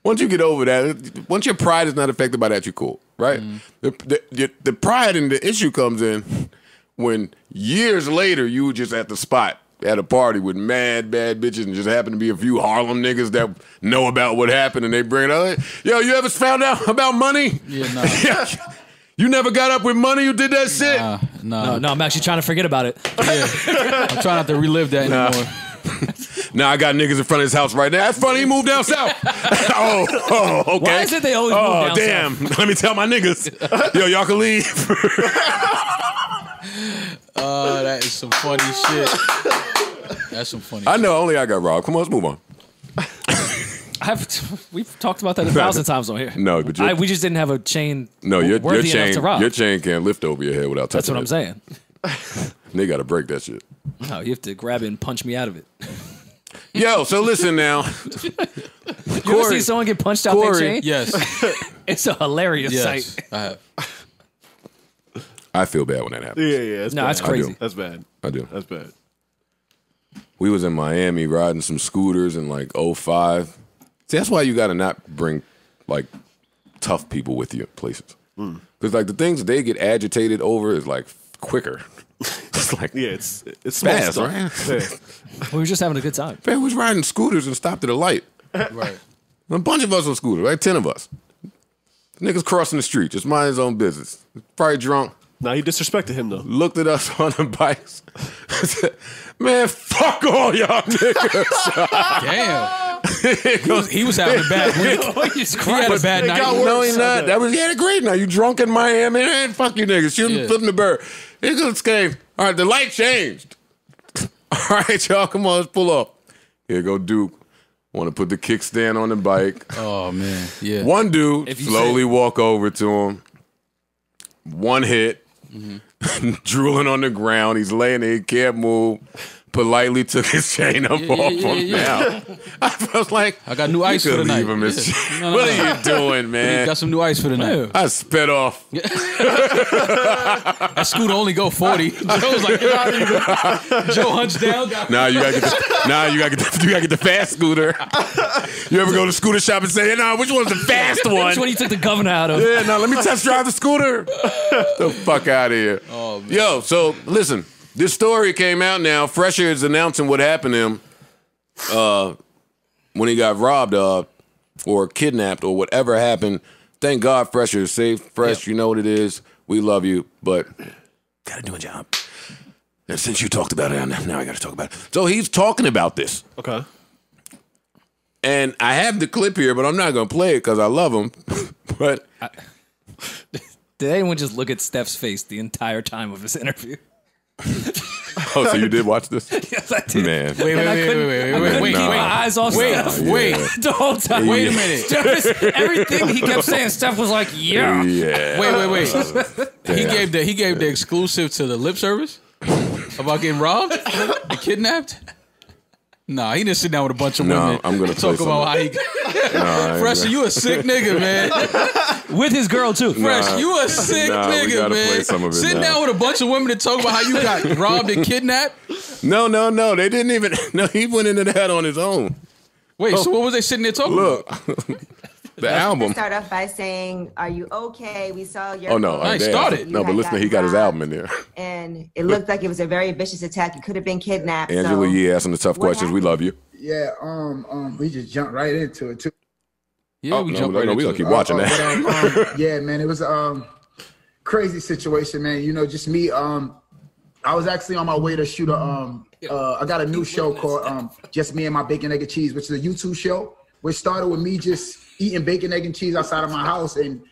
once you get over that, once your pride is not affected by that, you're cool, right? Mm. The, the, the pride and the issue comes in when years later you were just at the spot at a party with mad, bad bitches and just happened to be a few Harlem niggas that know about what happened and they bring it up. Yo, you ever found out about money? Yeah, no. Nah. You never got up with money. You did that shit. Nah, nah. No, no, I'm actually trying to forget about it. Yeah. I'm trying not to relive that nah. anymore. Now nah, I got niggas in front of his house right now. That's funny. He moved down south. oh, oh, okay. Why is it they always oh, move down damn. south? Oh, damn. Let me tell my niggas. Yo, y'all can leave. Oh, that is some funny shit. That's some funny. I shit. know. Only I got robbed. Come on, let's move on. I've t we've talked about that a thousand times on here. No, but I, we just didn't have a chain. No, your, worthy your chain, enough to rob. Your chain can't lift over your head without touching it. That's what it. I'm saying. They got to break that shit. No, you have to grab it and punch me out of it. Yo, so listen now. You Corey, ever see someone get punched out Corey, their chain? Yes, it's a hilarious yes, sight. I have. I feel bad when that happens. Yeah, yeah. That's no, bad. that's crazy. That's bad. I do. That's bad. We was in Miami riding some scooters in like oh five. See, that's why you gotta not bring like tough people with you places, because mm. like the things they get agitated over is like quicker. It's like yeah, it's it's fast, stuff. right? Yeah. We were just having a good time. Man, we was riding scooters and stopped at a light. Right, a bunch of us on scooters, like ten of us. The niggas crossing the street, just mind his own business. Probably drunk. Now he disrespected him though. Looked at us on the bikes. Man, fuck all y'all niggas. Damn. he, was, he was having a bad week. He had a bad night. No, he's not. That was, he had a great night. You drunk in Miami? Man, fuck you niggas. Shooting, yeah. flipping the bird. Niggas came. All right, the light changed. All right, y'all, come on, let's pull up. Here go Duke. Want to put the kickstand on the bike. Oh, man. Yeah. One dude, slowly walk over to him. One hit. Mm-hmm. Drooling on the ground. He's laying there. He can't move. Politely took his chain up yeah, off yeah, yeah, him yeah. now. I was like, I got new ice for the night. Him yeah. no, no, no. What are you doing, man? You got some new ice for the night. I spit off. That scooter only go forty. Joe was like, get out of here. Joe hunched down. Nah, you gotta get the, nah, you gotta get the, you gotta get the fast scooter. You ever go to the scooter shop and say, hey, nah, which one's the fast one? Which one you took the governor out of? Yeah, nah, let me test drive the scooter. Get the fuck out of here. Oh, man. Yo, so listen. This story came out now. Fresher is announcing what happened to him uh, when he got robbed of or kidnapped or whatever happened. Thank God Fresher is safe. Fresh, yep. you know what it is. We love you, but gotta do a job. And since you talked about it, now I gotta talk about it. So he's talking about this. Okay. And I have the clip here, but I'm not going to play it because I love him. But I, did anyone just look at Steph's face the entire time of this interview? Oh, so you did watch this? Yes, I did. Man. Wait, wait, wait, wait, wait, I wait, wait, nah. wait. Eyes off wait, Steph. Wait, yeah. the whole time. Yeah. Wait a minute. Steph, everything he kept saying, Steph was like, yeah. yeah. Wait, wait, wait. Uh, he gave the he gave the exclusive to the lip service about getting robbed and kidnapped. Nah, he didn't sit down with a bunch of no, women. I'm gonna talk about how he. Nah, Fresh, you a sick nigga, man. With his girl too. Fresh, nah, you a sick nah, nigga, man. Sitting down with a bunch of women to talk about how you got robbed and kidnapped. No, no, no. They didn't even. No, he went into that on his own. Wait, oh, so what was they sitting there talking look, about? Look, the album. Start off by saying, "Are you okay? We saw your." Oh no, I started. No, but listen, he got his album in there, and it looked like it was a very vicious attack. It could have been kidnapped. Angela Yee so asking the tough questions. Happened? We love you. Yeah, um, um, we just jumped right into it too. Yeah, oh, we no, jumped right no, into we gonna keep it. watching oh, that. But, um, um, yeah, man, it was um crazy situation, man. You know, just me. Um, I was actually on my way to shoot a um. Uh, I got a new show called um, Just Me and My Bacon, Egg, and Cheese, which is a YouTube show. Which started with me just eating bacon, egg, and cheese outside of my house, and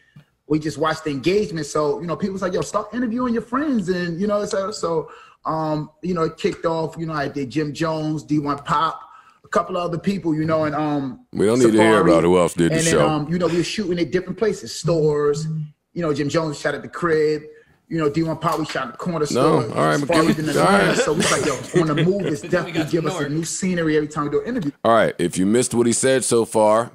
we just watched the engagement. So, you know, people was like, yo, stop interviewing your friends, and, you know, so, so um, you know, it kicked off, you know, I did Jim Jones, D one Pop, a couple of other people, you know, and um, we don't Safari, need to hear about who else did the and show. Then, um, you know, we were shooting at different places, stores, you know, Jim Jones shot at the crib, you know, D one Pop, we shot in the corner store. No, all right, give, in the all right. So we like, yo, on the move, it's definitely give us a new scenery every time we do an interview. All right, if you missed what he said so far,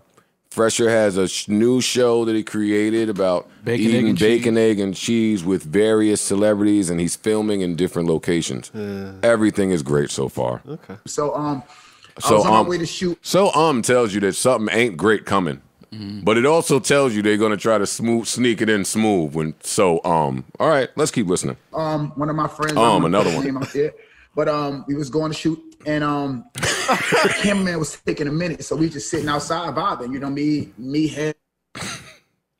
Fresher has a sh new show that he created about bacon, eating egg bacon, cheese. egg, and cheese with various celebrities, and he's filming in different locations. Uh, Everything is great so far. Okay. So um, so, I was on um, my way to shoot. So um tells you that something ain't great coming. But it also tells you they're gonna try to smooth sneak it in smooth when so um all right, let's keep listening. Um one of my friends um another one out there, but um we was going to shoot and um the cameraman was taking a minute, so we just sitting outside vibing, you know, me me head.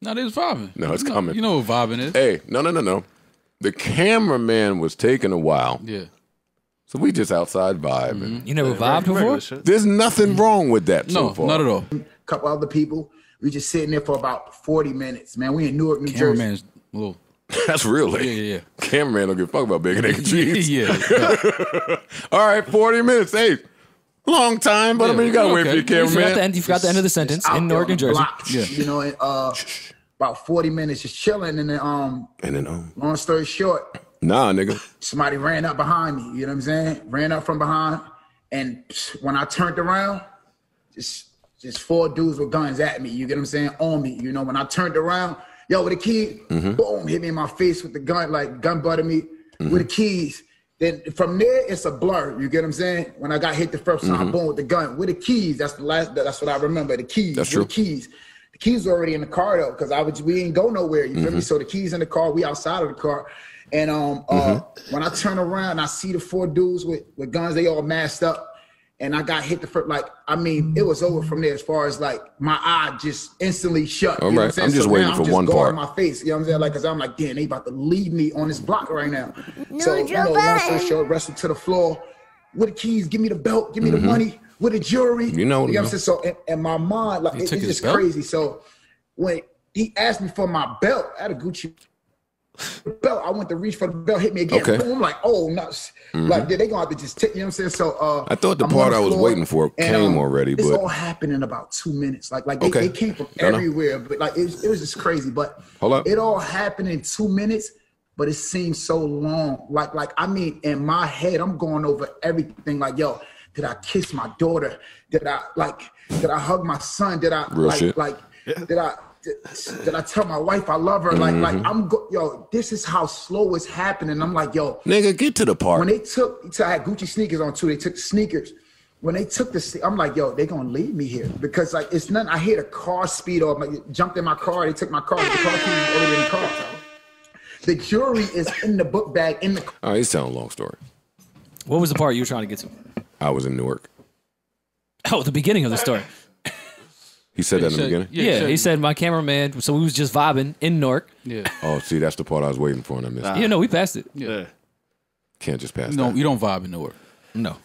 No, they was vibing. No, it's you know, coming. You know what vibing is. Hey, no no no no. The cameraman was taking a while. Yeah. So we just outside vibing. Mm-hmm. You never vibed before? There's nothing wrong with that so no, far. Not at all. A couple other people. We just sitting there for about forty minutes, man. We in Newark, New Cameraman's Jersey. Little. That's real late. Yeah, yeah, yeah. Cameraman don't give a fuck about bacon, egg, and cheese. yeah. yeah. All right, forty minutes. Hey, long time, but yeah, I mean, you got to okay. wait for your cameraman. You forgot, the end, you forgot the end of the sentence. In Newark, New Jersey. Block, yeah. You know, and, uh, about forty minutes just chilling. And then, um, and then um, long story short. Nah, nigga. Somebody ran up behind me. You know what I'm saying? Ran up from behind. And when I turned around, just... Just four dudes with guns at me, you get what I'm saying, on me. You know, when I turned around, yo, with the key, mm-hmm. boom, hit me in my face with the gun, like gun butted me mm-hmm. with the keys. Then from there, it's a blur, you get what I'm saying? When I got hit the first time, mm-hmm. boom, with the gun, with the keys, that's the last, that's what I remember, the keys, that's true. The keys. The keys were already in the car, though, because I was, we ain't go nowhere, you mm-hmm. feel me? So the keys in the car, we outside of the car. And um, uh, mm-hmm. when I turn around, I see the four dudes with, with guns, they all masked up. And I got hit the first, like, I mean, it was over from there as far as, like, my eye just instantly shut. All right, I'm, I'm just so waiting I'm for just one part. My face, you know what I'm saying? Like, because I'm like, damn, they about to leave me on this block right now. No, so, you know, wrestle, show, wrestle to the floor. With the keys, give me the belt, give me mm-hmm. the money. With the jewelry. You know, you know what I'm saying? So, in, in my mind, like, it, it's just belt? crazy. So, when he asked me for my belt, I had a Gucci belt. I went to reach for the belt, hit me again. Okay. Boom, I'm like, oh no, mm-hmm. like yeah, they gonna have to just take. You know what I'm saying? So uh, I thought the I'm part I was waiting for came and, um, already, but it's all happened in about two minutes. Like like they, okay. they came from no, everywhere, no. but like it, it was just crazy. But hold up, it all happened in two minutes, but it seemed so long. Like like I mean, in my head, I'm going over everything. Like yo, did I kiss my daughter? Did I like? Did I hug my son? Did I Real like shit. like? Yeah. Did I? Did I tell my wife I love her? Like, mm-hmm. like I'm go yo. This is how slow it's happening. I'm like, yo, nigga, get to the part. When they took, I had Gucci sneakers on too. They took the sneakers. When they took the, I'm like, yo, they gonna leave me here because like it's nothing. I hit a car speed off. Like, jumped in my car. They took my car. The car keys already in the car. The jury is in the book bag in the. Car. All right, it's telling a long story. What was the part you were trying to get to? I was in Newark. Oh, the beginning of the story. He said that he in said, the beginning? Yeah, yeah he, said, he said my cameraman, so we was just vibing in Newark. Yeah. Oh, see, that's the part I was waiting for and I missed nah. it. Yeah, no, we passed it. Yeah. Can't just pass it. No, that. you don't vibe in Newark. No.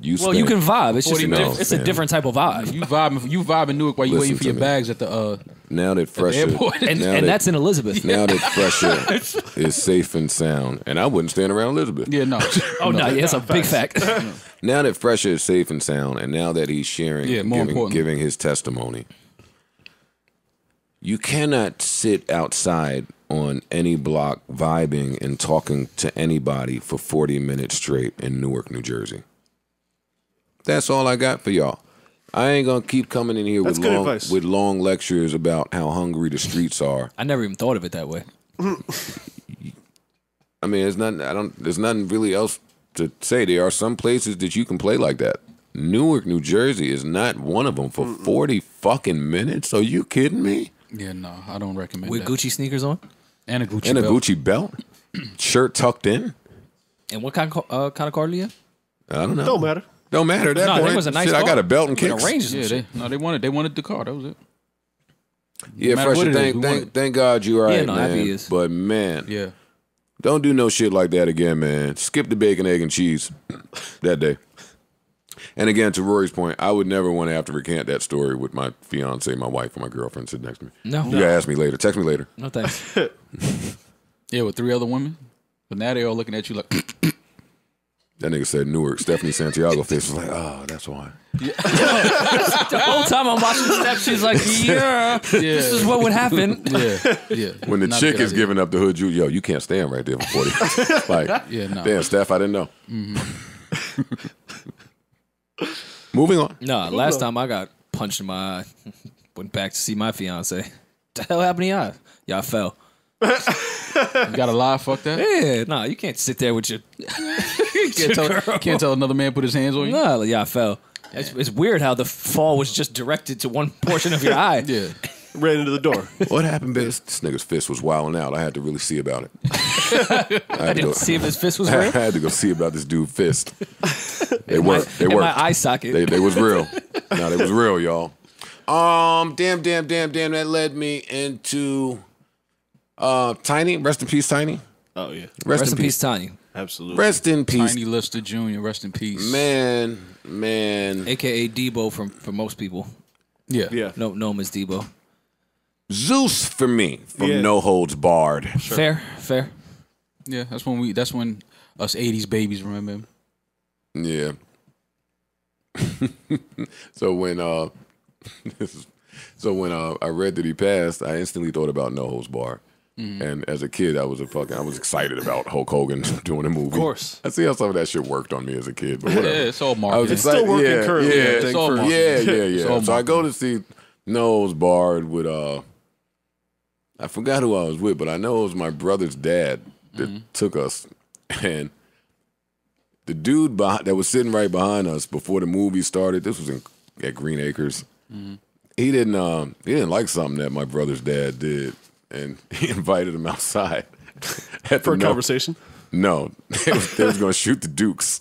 You well, you can vibe. It's just a, minutes, diff, it's a different type of vibe. You vibing, you vibing Newark while you Listen waiting for your me. bags at the uh, now that Fresher, and, now and that, that's in Elizabeth. Now that Fresher is safe and sound, and I wouldn't stand around Elizabeth. Yeah, no. Oh no, no yeah, that's no, a big facts. fact. No. Now that Fresher is safe and sound, and now that he's sharing, yeah, more giving, giving his testimony, you cannot sit outside on any block vibing and talking to anybody for forty minutes straight in Newark, New Jersey. That's all I got for y'all. I ain't gonna keep coming in here with long, with long lectures about how hungry the streets are. I never even thought of it that way. I mean, there's nothing. I don't. There's nothing really else to say. There are some places that you can play like that. Newark, New Jersey, is not one of them for mm-mm. forty fucking minutes. Are you kidding me? Yeah, no, I don't recommend. With that. Gucci sneakers on and a Gucci and belt. a Gucci belt, shirt tucked in. And what kind of uh, kind of car do you have? I don't know. Don't matter. Don't matter at that no, point. Was a nice Shit, car. I got a belt and kicks. Yeah, they, no, they wanted, they wanted the car. That was it. Yeah, no Fresher, thank, thank, thank God you're all yeah, right, no, man. But, man, yeah. don't do no shit like that again, man. Skip the bacon, egg, and cheese that day. And, again, to Rory's point, I would never want to have to recant that story with my fiance, my wife, or my girlfriend sitting next to me. No. You no. gotta ask me later. Text me later. No, thanks. Yeah, with three other women. But now they all looking at you like... That nigga said Newark. Stephanie Santiago face was like, oh, that's why. Yeah. The whole time I'm watching Steph, she's like, yeah, yeah, this is what would happen. Yeah, yeah. When the Not chick is idea. giving up the hood, you, yo, you can't stand right there for forty. Like, yeah, no. damn, Steph, I didn't know. Mm-hmm. Moving on. No, nah, last on. time I got punched in my eye, went back to see my fiance. The hell happened to y'all? Y'all fell. You gotta lie, fuck that. Yeah, nah, you can't sit there with your you can't, tell, can't tell another man put his hands on you. Nah, yeah, I fell. Yeah. It's, it's weird how the fall was just directed to one portion of your eye. Yeah, ran into the door. What happened, babe? This, this nigga's fist was wilding out. I had to really see about it. I, I didn't go, see if his fist was real. I had to go see about this dude's fist. They were, they were my eye socket. They, they was real. No, they was real, y'all. Um, damn, damn, damn, damn. That led me into. Uh, Tiny, rest in peace, Tiny. Oh yeah, rest, rest in, in peace. peace, Tiny. Absolutely, rest in peace, Tiny Lister Junior Rest in peace, man, man. A K A Debo from for most people. Yeah, yeah. No, no, Miss Debo. Zeus for me from yeah. No Holds Barred. Sure. Fair, fair. Yeah, that's when we. That's when us eighties babies remember him. Yeah. So when uh, this is, so when uh, I read that he passed, I instantly thought about No Holds Barred. Mm. And as a kid, I was a fucking, I was excited about Hulk Hogan doing a movie. Of course. I see how some of that shit worked on me as a kid, but whatever. Yeah, it's all marketing. I was excited. It's still working yeah, currently. Yeah, yeah, it's all marketing. yeah, yeah, yeah. So marketing. I go to see No Holds Barred with, uh, I forgot who I was with, but I know it was my brother's dad that mm. took us. And the dude behind, that was sitting right behind us before the movie started, this was in, at Green Acres. Mm. He didn't, um, he didn't like something that my brother's dad did. And he invited him outside. For a no, conversation? No. They was, they was going to shoot the Dukes.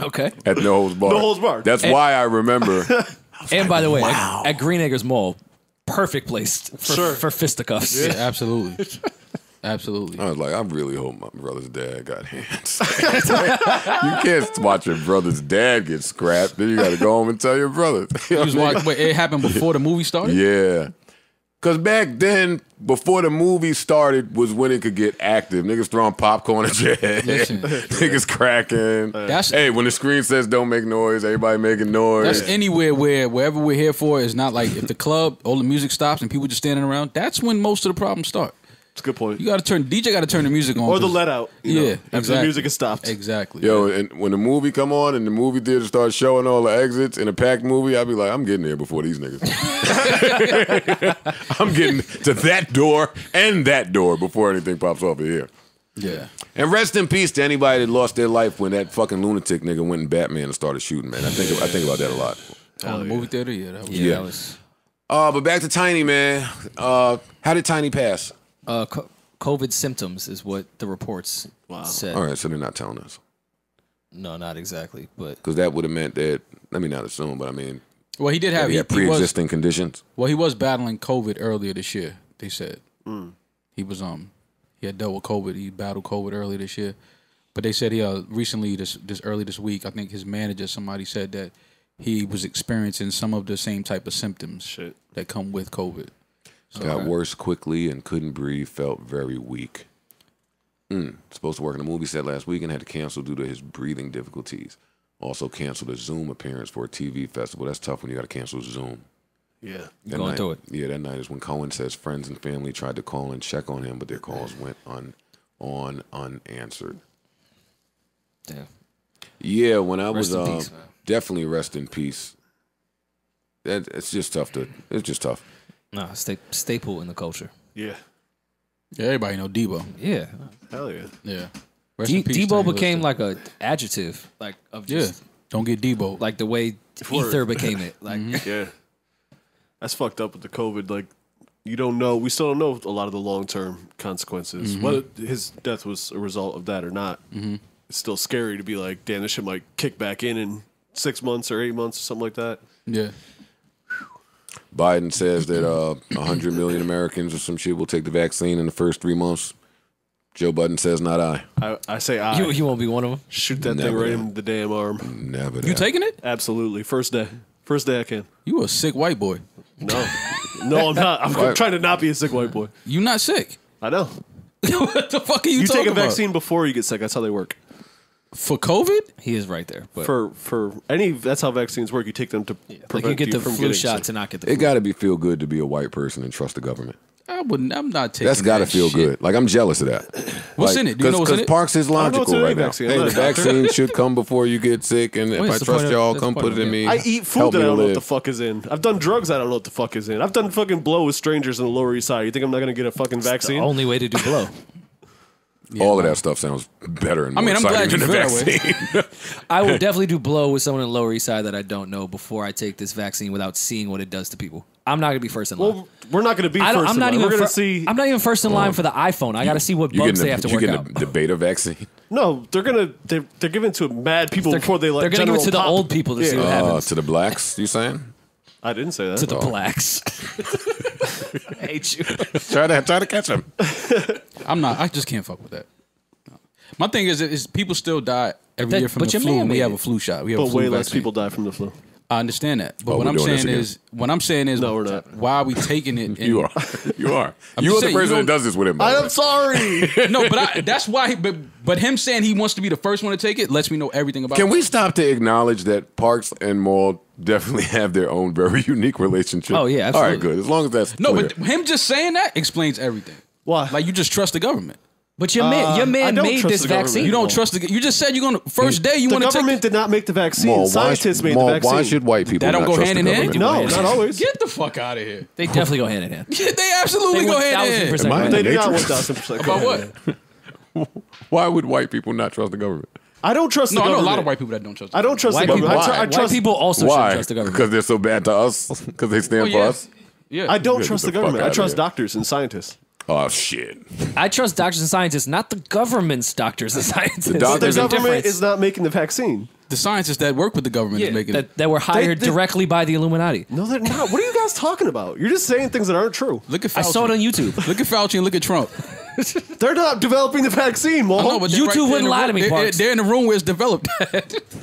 Okay. At No Holds Barred. No Holds Barred. That's and, why I remember. I and like, by the way, wow. at, at Green Acres Mall, perfect place for, sure. for fisticuffs. Yeah, absolutely. Absolutely. I was like, I really hope my brother's dad got hands. You can't watch your brother's dad get scrapped. Then you got to go home and tell your brother. You know was like, wait, it happened before the movie started? Yeah. Because back then, before the movie started, was when it could get active. Niggas throwing popcorn at your head. Listen, niggas cracking. That's, hey, when the screen says don't make noise, everybody making noise. That's anywhere where, wherever we're here for, is not like if the club, all the music stops and people just standing around, that's when most of the problems start. It's a good point. You got to turn, D J got to turn the music on. Or the let out. You yeah, know, exactly. After the music has stopped. Exactly. Yo, yeah. And when the movie come on and the movie theater starts showing all the exits in a packed movie, I'll be like, I'm getting there before these niggas. I'm getting to that door and that door before anything pops off of here. Yeah. And rest in peace to anybody that lost their life when that fucking lunatic nigga went in Batman and started shooting, man. I think, I think about that a lot. Oh, oh the yeah. movie theater? Yeah, that was... Yeah. That was... Uh, but back to Tiny, man. Uh, how did Tiny pass? Uh, COVID symptoms is what the reports wow. said. All right, so they're not telling us. No, not exactly, but because that would have meant that. Let me not assume, but I mean, well, he did have he had pre-existing he was, conditions. Well, he was battling COVID earlier this year. They said mm. he was um he had dealt with COVID. He battled COVID earlier this year, But they said, yeah, recently, this this early this week, I think his manager, somebody said that he was experiencing some of the same type of symptoms Shit. that come with COVID. So, Got right. worse quickly and couldn't breathe, felt very weak. Mm, supposed to work in a movie set last week and had to cancel due to his breathing difficulties. Also canceled a Zoom appearance for a T V festival. That's tough when you got to cancel Zoom. Yeah, that going night, through it. Yeah, that night is when Cohen says friends and family tried to call and check on him, but their calls went un, on unanswered. Damn. Yeah, when I rest was uh, peace, definitely rest in peace. That it's just tough to it's just tough. Nah, sta staple in the culture. Yeah. Yeah, everybody know Debo. Yeah. Hell yeah. Yeah. Rest in peace, Debo became like a adjective, like of just yeah. Don't get Debo. Like the way ether became it. Like mm-hmm. yeah. That's fucked up with the COVID. Like you don't know. We still don't know a lot of the long term consequences. Mm-hmm. Whether his death was a result of that or not. Mm-hmm. It's still scary to be like, damn, this shit might kick back in in six months or eight months or something like that. Yeah. Biden says that uh, one hundred million Americans or some shit will take the vaccine in the first three months. Joe Budden says, not I. I, I say I. You, you won't be one of them? Shoot that Never thing right that. in the damn arm. Never You that. taking it? Absolutely. First day. First day I can. You a sick white boy. No. No, I'm not. I'm right. trying to not be a sick white boy. You not sick. I know. What the fuck are you, you talking about? You take a vaccine about? before you get sick. That's how they work. For COVID? He is right there. But for for any, that's how vaccines work. You take them to yeah, prevent like you get the flu shot to not get the flu. It got to be feel good to be a white person and trust the government. I wouldn't. I'm not taking. That's got to that feel shit. good. Like I'm jealous of that. What's like, in it? Do you know what's in it? Because Parks is logical right now. Vaccine. Hey, the vaccine should come before you get sick. And well, if I trust y'all, come put it in me. I eat food that I don't know what the fuck is in. I've done drugs I don't know what the fuck is in. I've done fucking blow with strangers in the Lower East Side. You think I'm not gonna get a fucking vaccine? The only way to do blow. Yeah, all of that stuff sounds better and more I mean, I'm glad than the vaccine. I would definitely do blow with someone in the Lower East Side that I don't know before I take this vaccine without seeing what it does to people. I'm not going to be first in line. Well, we're not going to be first I'm in not line. Even we're going to see. I'm not even first in line um, for the iPhone. I got to see what bugs they have to work out. You getting the beta vaccine? No, they're going to they're, they're giving it to mad people they're, before they like. They're going to give it to pop. the old people to yeah. see what uh, happens. To the blacks, you saying? I didn't say that. To the oh. blacks. I hate you. Try to try to catch him. I'm not. I just can't fuck with that. No. My thing is, is people still die every that, year from the flu. And we have a flu shot. We have but a flu way vaccine. less people die from the flu. I understand that, but oh, what I'm saying is, what I'm saying is, no, we're not. Why are we taking it? you are, you are, I'm you are the saying, person that does this with him. I am sorry. No, but I, that's why. But but him saying he wants to be the first one to take it lets me know everything about. Can it. we stop to acknowledge that Parks and Maul definitely have their own very unique relationship? Oh yeah, absolutely. All right, good. As long as that's no, clear. But him just saying that explains everything. Why? Like you just trust the government. But your uh, man, your man made this vaccine. You don't trust the. You just said you're gonna first day. You want to take. The government did not make the vaccine. Well, Scientists why, made well, the vaccine. Why should white people? That don't not go hand in hand. No, not always. Get the fuck out of here. They definitely go hand in hand. Yeah, they absolutely they go hand in hand. Am they do not one thousand percent. About what? Why would white people not trust the government? I don't trust no, the government. No, I know a lot of white people that don't trust the government. I don't trust the government. Why? I trust people also shouldn't trust the government. Because they're so bad to us. Because they stand for us. Yeah. I don't trust the government. I trust doctors and scientists. Oh, shit. I trust doctors and scientists, not the government's doctors and scientists. The, doctors the government difference. is not making the vaccine. The scientists that work with the government yeah, is making that, it. That were hired they, they, directly by the Illuminati. No, they're not. What are you guys talking about? You're just saying things that aren't true. Look at Fauci. I saw it on YouTube. Look at Fauci and look at Trump. They're not developing the vaccine, Mo. No, but you two right wouldn't lie room. to me, Parks. They're, they're in the room where it's developed.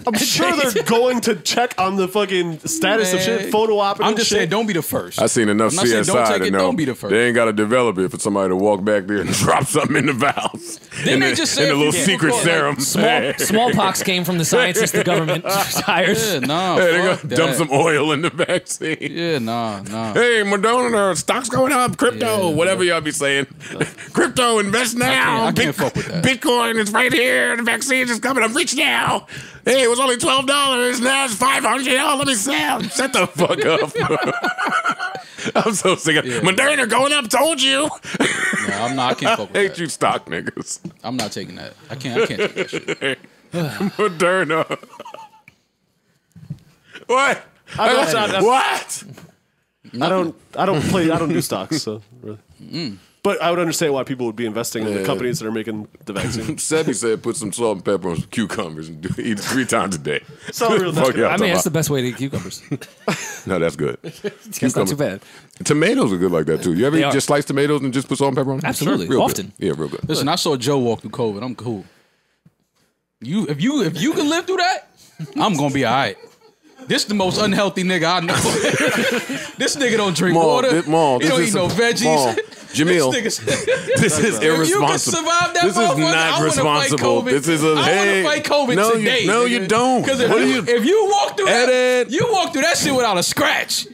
I'm sure they're going to check on the fucking status Man. of shit, photo op and shit. I'm just shit. saying, don't be the first. I've seen enough I'm C S I saying, to it, know don't be the first. They ain't got to develop it for somebody to walk back there and drop something in the valves. Then they the, just say in a little yeah, secret course, serum. Like, small, smallpox came from the scientists the government hires. Yeah, nah, hey, they're gonna dump some oil in the vaccine. Yeah, nah, nah. Hey, Moderna, stocks going up, crypto, yeah, whatever y'all be saying. Crypto. Invest now. I can't, I can't Bit fuck with that. Bitcoin is right here. The vaccine is coming. I'm rich now. Hey, it was only twelve dollars. Now it's five hundred. Oh, let me sell. Shut the fuck up. I'm so sick of yeah. Moderna going up. Told you. No, I'm not. I can't fuck with I hate that. you, stock niggas. I'm not taking that. I can't. I can't take that shit. Moderna. What? I don't, I don't, what? I don't. I don't play. I don't do stocks. So really. Mm. But I would understand why people would be investing yeah. in the companies that are making the vaccine. Sebby said put some salt and pepper on some cucumbers and do, eat three times a day. So real I mean, that's about. the best way to eat cucumbers. No, that's good. That's not too bad. Tomatoes are good like that, too. You ever just slice tomatoes and just put salt and pepper on them? Absolutely. Real Often. Good. Yeah, real good. Listen, I saw Joe walk through COVID. I'm cool. You if you if you can live through that, I'm gonna be all right. This the most unhealthy nigga I know. This nigga don't drink Mom, water. This, Mom, he don't eat no veggies. Mom, Jamil, this, this is right. irresponsible. You can survive that this is not I responsible. Fight this is a hey, I want to fight COVID no, today. You, no, nigga. you don't. Because if, if, if you walk through edit. that, you walk through that shit without a scratch.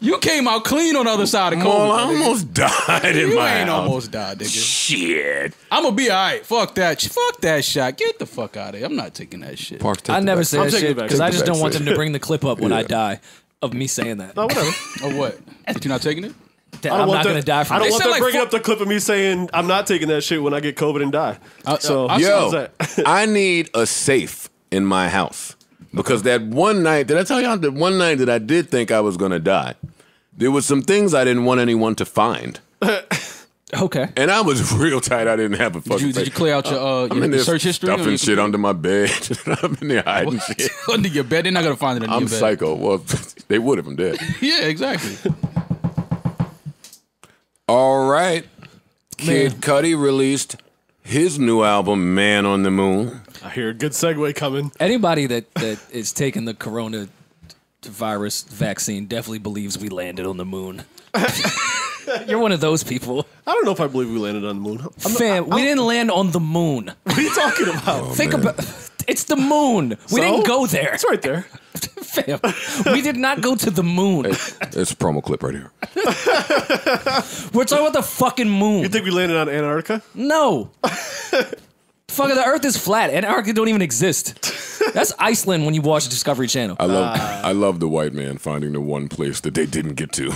You came out clean on the other side of COVID. Mom, I almost died in you my You ain't house. almost died, nigga. Shit. I'm going to be all right. Fuck that. Fuck that shot. Get the fuck out of here. I'm not taking that shit. Park, I never back. say I'll that shit because I just don't want them to bring the clip up when yeah. I die of me saying that. No, whatever. Or what? You're not taking it? That I'm not going to die from I don't it. want them like bringing up the clip of me saying I'm not taking that shit when I get COVID and die. I, so I, I, Yo, I need a safe in my house because that one night, did I tell y'all that one night that I did think I was going to die? There was some things I didn't want anyone to find. Okay. And I was real tight. I didn't have a fucking. Did you, did you clear out your, uh, your, your search history? I'm in there stuffing shit under my bed. I'm in there hiding what? shit. Under your bed? They're not going to find it under I'm your bed. I'm psycho. Well, they would if I'm dead. Yeah, exactly. All right. Kid Cudi released his new album, Man on the Moon. I hear a good segue coming. Anybody that, that is taking the corona virus vaccine definitely believes we landed on the moon. You're one of those people. I don't know if I believe we landed on the moon. I'm Fam, not, I, we didn't land on the moon. What are you talking about? Oh, Think man. about it's the moon. So? We didn't go there. It's right there. Fam, we did not go to the moon. It's, it's a promo clip right here. We're talking about the fucking moon. You think we landed on Antarctica? No. Fucking the earth is flat. Antarctica don't even exist. That's Iceland when you watch Discovery Channel. I love uh. I love the white man finding the one place that they didn't get to.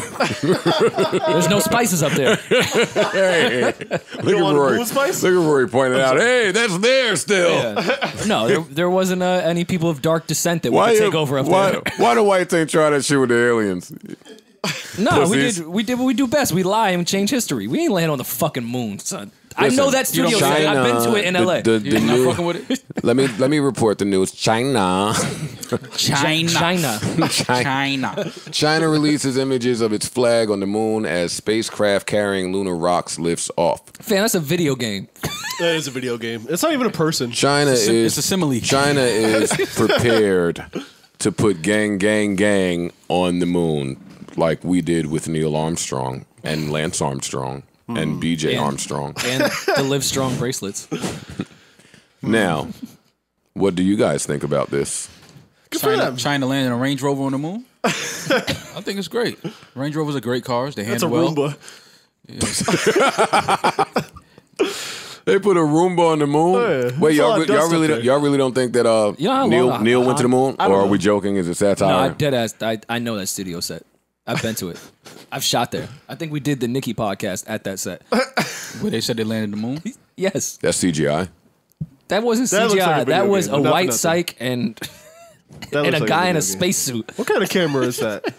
There's no spices up there. Hey, look at Rory. Look at Rory pointing out, hey, that's there still. Yeah. No, there, there wasn't uh, any people of dark descent that why we could take you, over up why, there. Why do whites ain't try that shit with the aliens? No, Pussies. we did we did what we do best. We lie and change history. We ain't laying on the fucking moon, son. Listen, I know that studio. China, I've been to it in L A. The, the, the You're not new, fucking with it? Let me let me report the news. China. China. China. China. China releases images of its flag on the moon as spacecraft carrying lunar rocks lifts off. Fan, that's a video game. That is a video game. It's not even a person. China it's a, is it's a simile. China is prepared to put gang gang gang on the moon like we did with Neil Armstrong and Lance Armstrong. And B J and, Armstrong. And the Live Strong bracelets. Now, what do you guys think about this? China, China landing a Range Rover on the moon? I think it's great. Range Rovers are great cars. They handle well. That's a Roomba. Yeah. They put a Roomba on the moon? Oh, yeah. Wait, y'all re really, don't, really don't think that uh, you know, Neil, Neil went to the moon? Or know. are we joking? Is it satire? No, dead ass, I, I know that studio set. I've been to it. I've shot there. I think we did the Nikki podcast at that set. Where they said they landed the moon? Yes. That's C G I. That wasn't that C G I. Like that was game. a no, white nothing. psych and, and a like guy a in a spacesuit. What kind of camera is that?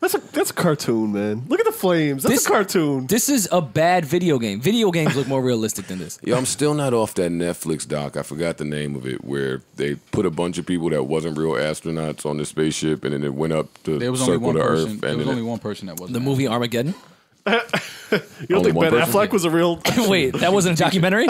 That's a, that's a cartoon, man. Look at the flames. That's this, a cartoon. This is a bad video game. Video games look more realistic than this. Yo, I'm still not off that Netflix doc. I forgot the name of it, where they put a bunch of people that wasn't real astronauts on the spaceship, and then it went up to there was circle only one the person, Earth. There and was only it, one person that wasn't. The movie Armageddon? You don't only think Ben Affleck was a real... Wait, that wasn't a documentary?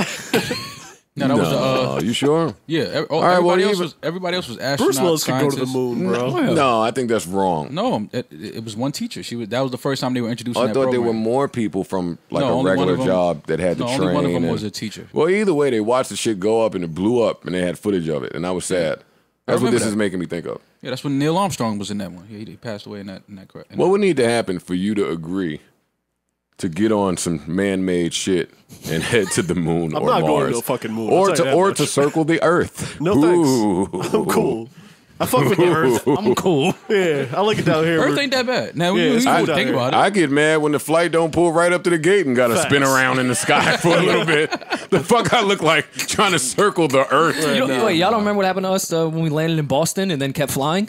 No, that no. was uh, you sure? Yeah. Oh, All right, everybody, well, else even, was, everybody else was astronauts. Bruce Willis could go to the moon, bro. No, no, I think that's wrong. No, it, it was one teacher. She was. That was the first time they were introduced. I that thought program. there were more people from like no, a regular them, job that had no, to train. Only one of them and, was a teacher. Well, either way, they watched the shit go up and it blew up, and they had footage of it, and I was sad. Yeah. That's what this that. is making me think of. Yeah, that's when Neil Armstrong was in that one. Yeah, he passed away in that. In that in what that. would need to happen for you to agree? To get on some man-made shit and head to the moon or Mars. I'm not going to the fucking moon. Or to or much. to circle the Earth. No Ooh. thanks. I'm cool. I fuck with the Earth. I'm cool. Yeah, I like it down here. Earth ain't that bad. Now yeah, we, we I, think about it. I get mad when the flight don't pull right up to the gate and got to spin around in the sky for a little bit. The fuck I look like trying to circle the Earth. Right you know, wait, y'all don't remember what happened to us uh, when we landed in Boston and then kept flying?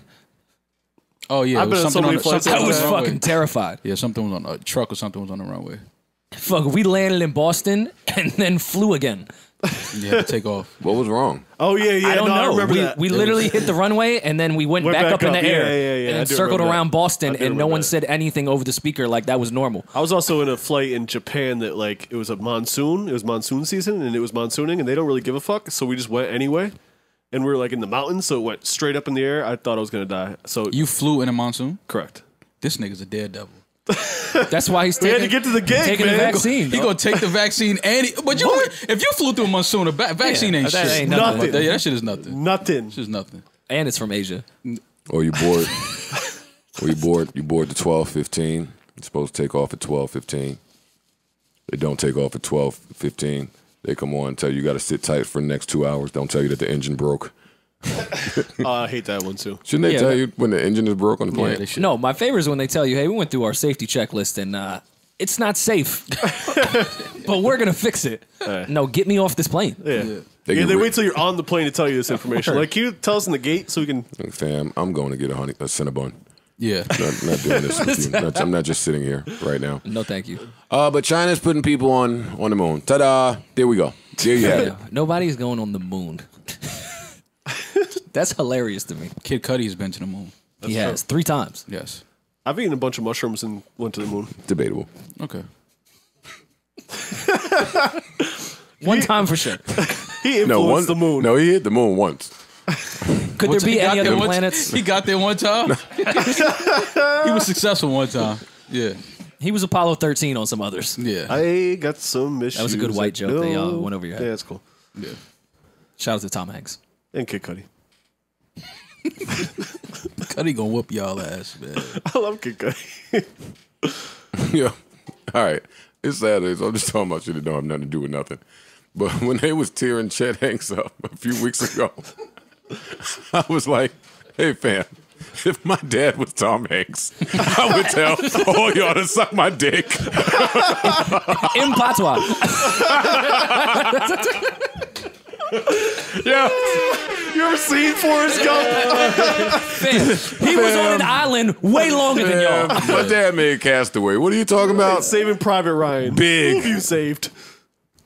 Oh yeah, I've been on so many flights. I was fucking terrified. Yeah, something was on a truck or something was on the runway. Fuck, we landed in Boston and then flew again. You had to take off. What was wrong? Oh, yeah, yeah. I don't no, know. I remember we that. we literally hit the runway, and then we went back, back up, up in the yeah, air yeah, yeah, yeah. and circled around that. Boston, and no one that. said anything over the speaker. Like, that was normal. I was also in a flight in Japan that, like, it was a monsoon. It was monsoon season, and it was monsooning, and they don't really give a fuck, so we just went anyway. And we were, like, in the mountains, so it went straight up in the air. I thought I was going to die. So you flew in a monsoon? Correct. This nigga's a daredevil. That's why he's taking, we had to get to the gig, taking man. the vaccine. He gonna take the vaccine, and he, but you, what? if you flew through a monsoon, a vaccine yeah, ain't that shit. Ain't nothing. nothing. That, yeah, that shit is nothing. Nothing. Shit is nothing. And it's from Asia. Or you bored? Or you bored? You bored the twelve fifteen. You're supposed to take off at twelve fifteen. They don't take off at twelve fifteen. They come on and tell you you got to sit tight for the next two hours. Don't tell you that the engine broke. Oh, I hate that one too. Shouldn't they yeah, tell you when the engine is broke on the plane? Yeah, no, my favorite is when they tell you, hey, we went through our safety checklist and uh, it's not safe, but we're going to fix it. Right. No, get me off this plane. Yeah, yeah. They, yeah, they wait till you're on the plane to tell you this information. Like, can you tell us in the gate so we can... Fam, I'm going to get a, honey, a Cinnabon. Yeah. Not, not doing this with you. Not, I'm not just sitting here right now. No, thank you. Uh, but China's putting people on, on the moon. Ta-da. There we go. There you have yeah. it. Nobody's going on the moon. That's hilarious to me. Kid Cudi has been to the moon. That's he has. True. Three times. Yes. I've eaten a bunch of mushrooms and went to the moon. Debatable. Okay. One he, time for sure. He influenced no, one, the moon. No, he hit the moon once. Could there be any other planets? He got there one time. He was successful one time. Yeah. He was Apollo thirteen on some others. Yeah. I got some issues. That was a good white joke. No. They uh, went over your head. Yeah, that's cool. Yeah. Shout out to Tom Hanks. And Kid Cudi. Cudi gonna whoop y'all ass, man. I love Kid Cudi. Yeah. Alright. It's Saturday, so I'm just talking about shit that don't have nothing to do with nothing. But when they was tearing Chet Hanks up a few weeks ago, I was like, hey fam, if my dad was Tom Hanks, I would tell all y'all to suck my dick. In patois. Yeah. You ever seen Forrest Gump? Man, he man. was on an island way longer man. than y'all. My dad made Castaway. What are you talking about? Saving Private Ryan. Big. Who you saved?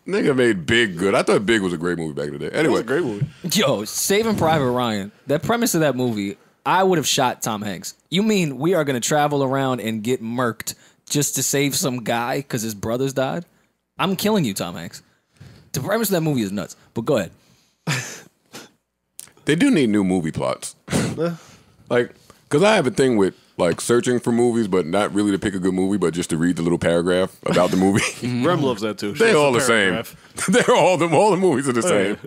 Nigga made Big good. I thought Big was a great movie back in the day. Anyway. It was a great movie. Yo, Saving Private Ryan. That premise of that movie, I would have shot Tom Hanks. You mean we are going to travel around and get murked just to save some guy because his brother's died? I'm killing you, Tom Hanks. The premise of that movie is nuts, but go ahead. They do need new movie plots. Like, because I have a thing with, like, searching for movies, but not really to pick a good movie, but just to read the little paragraph about the movie. Rem loves that, too. They're all the same. They're all the, all the movies are the same.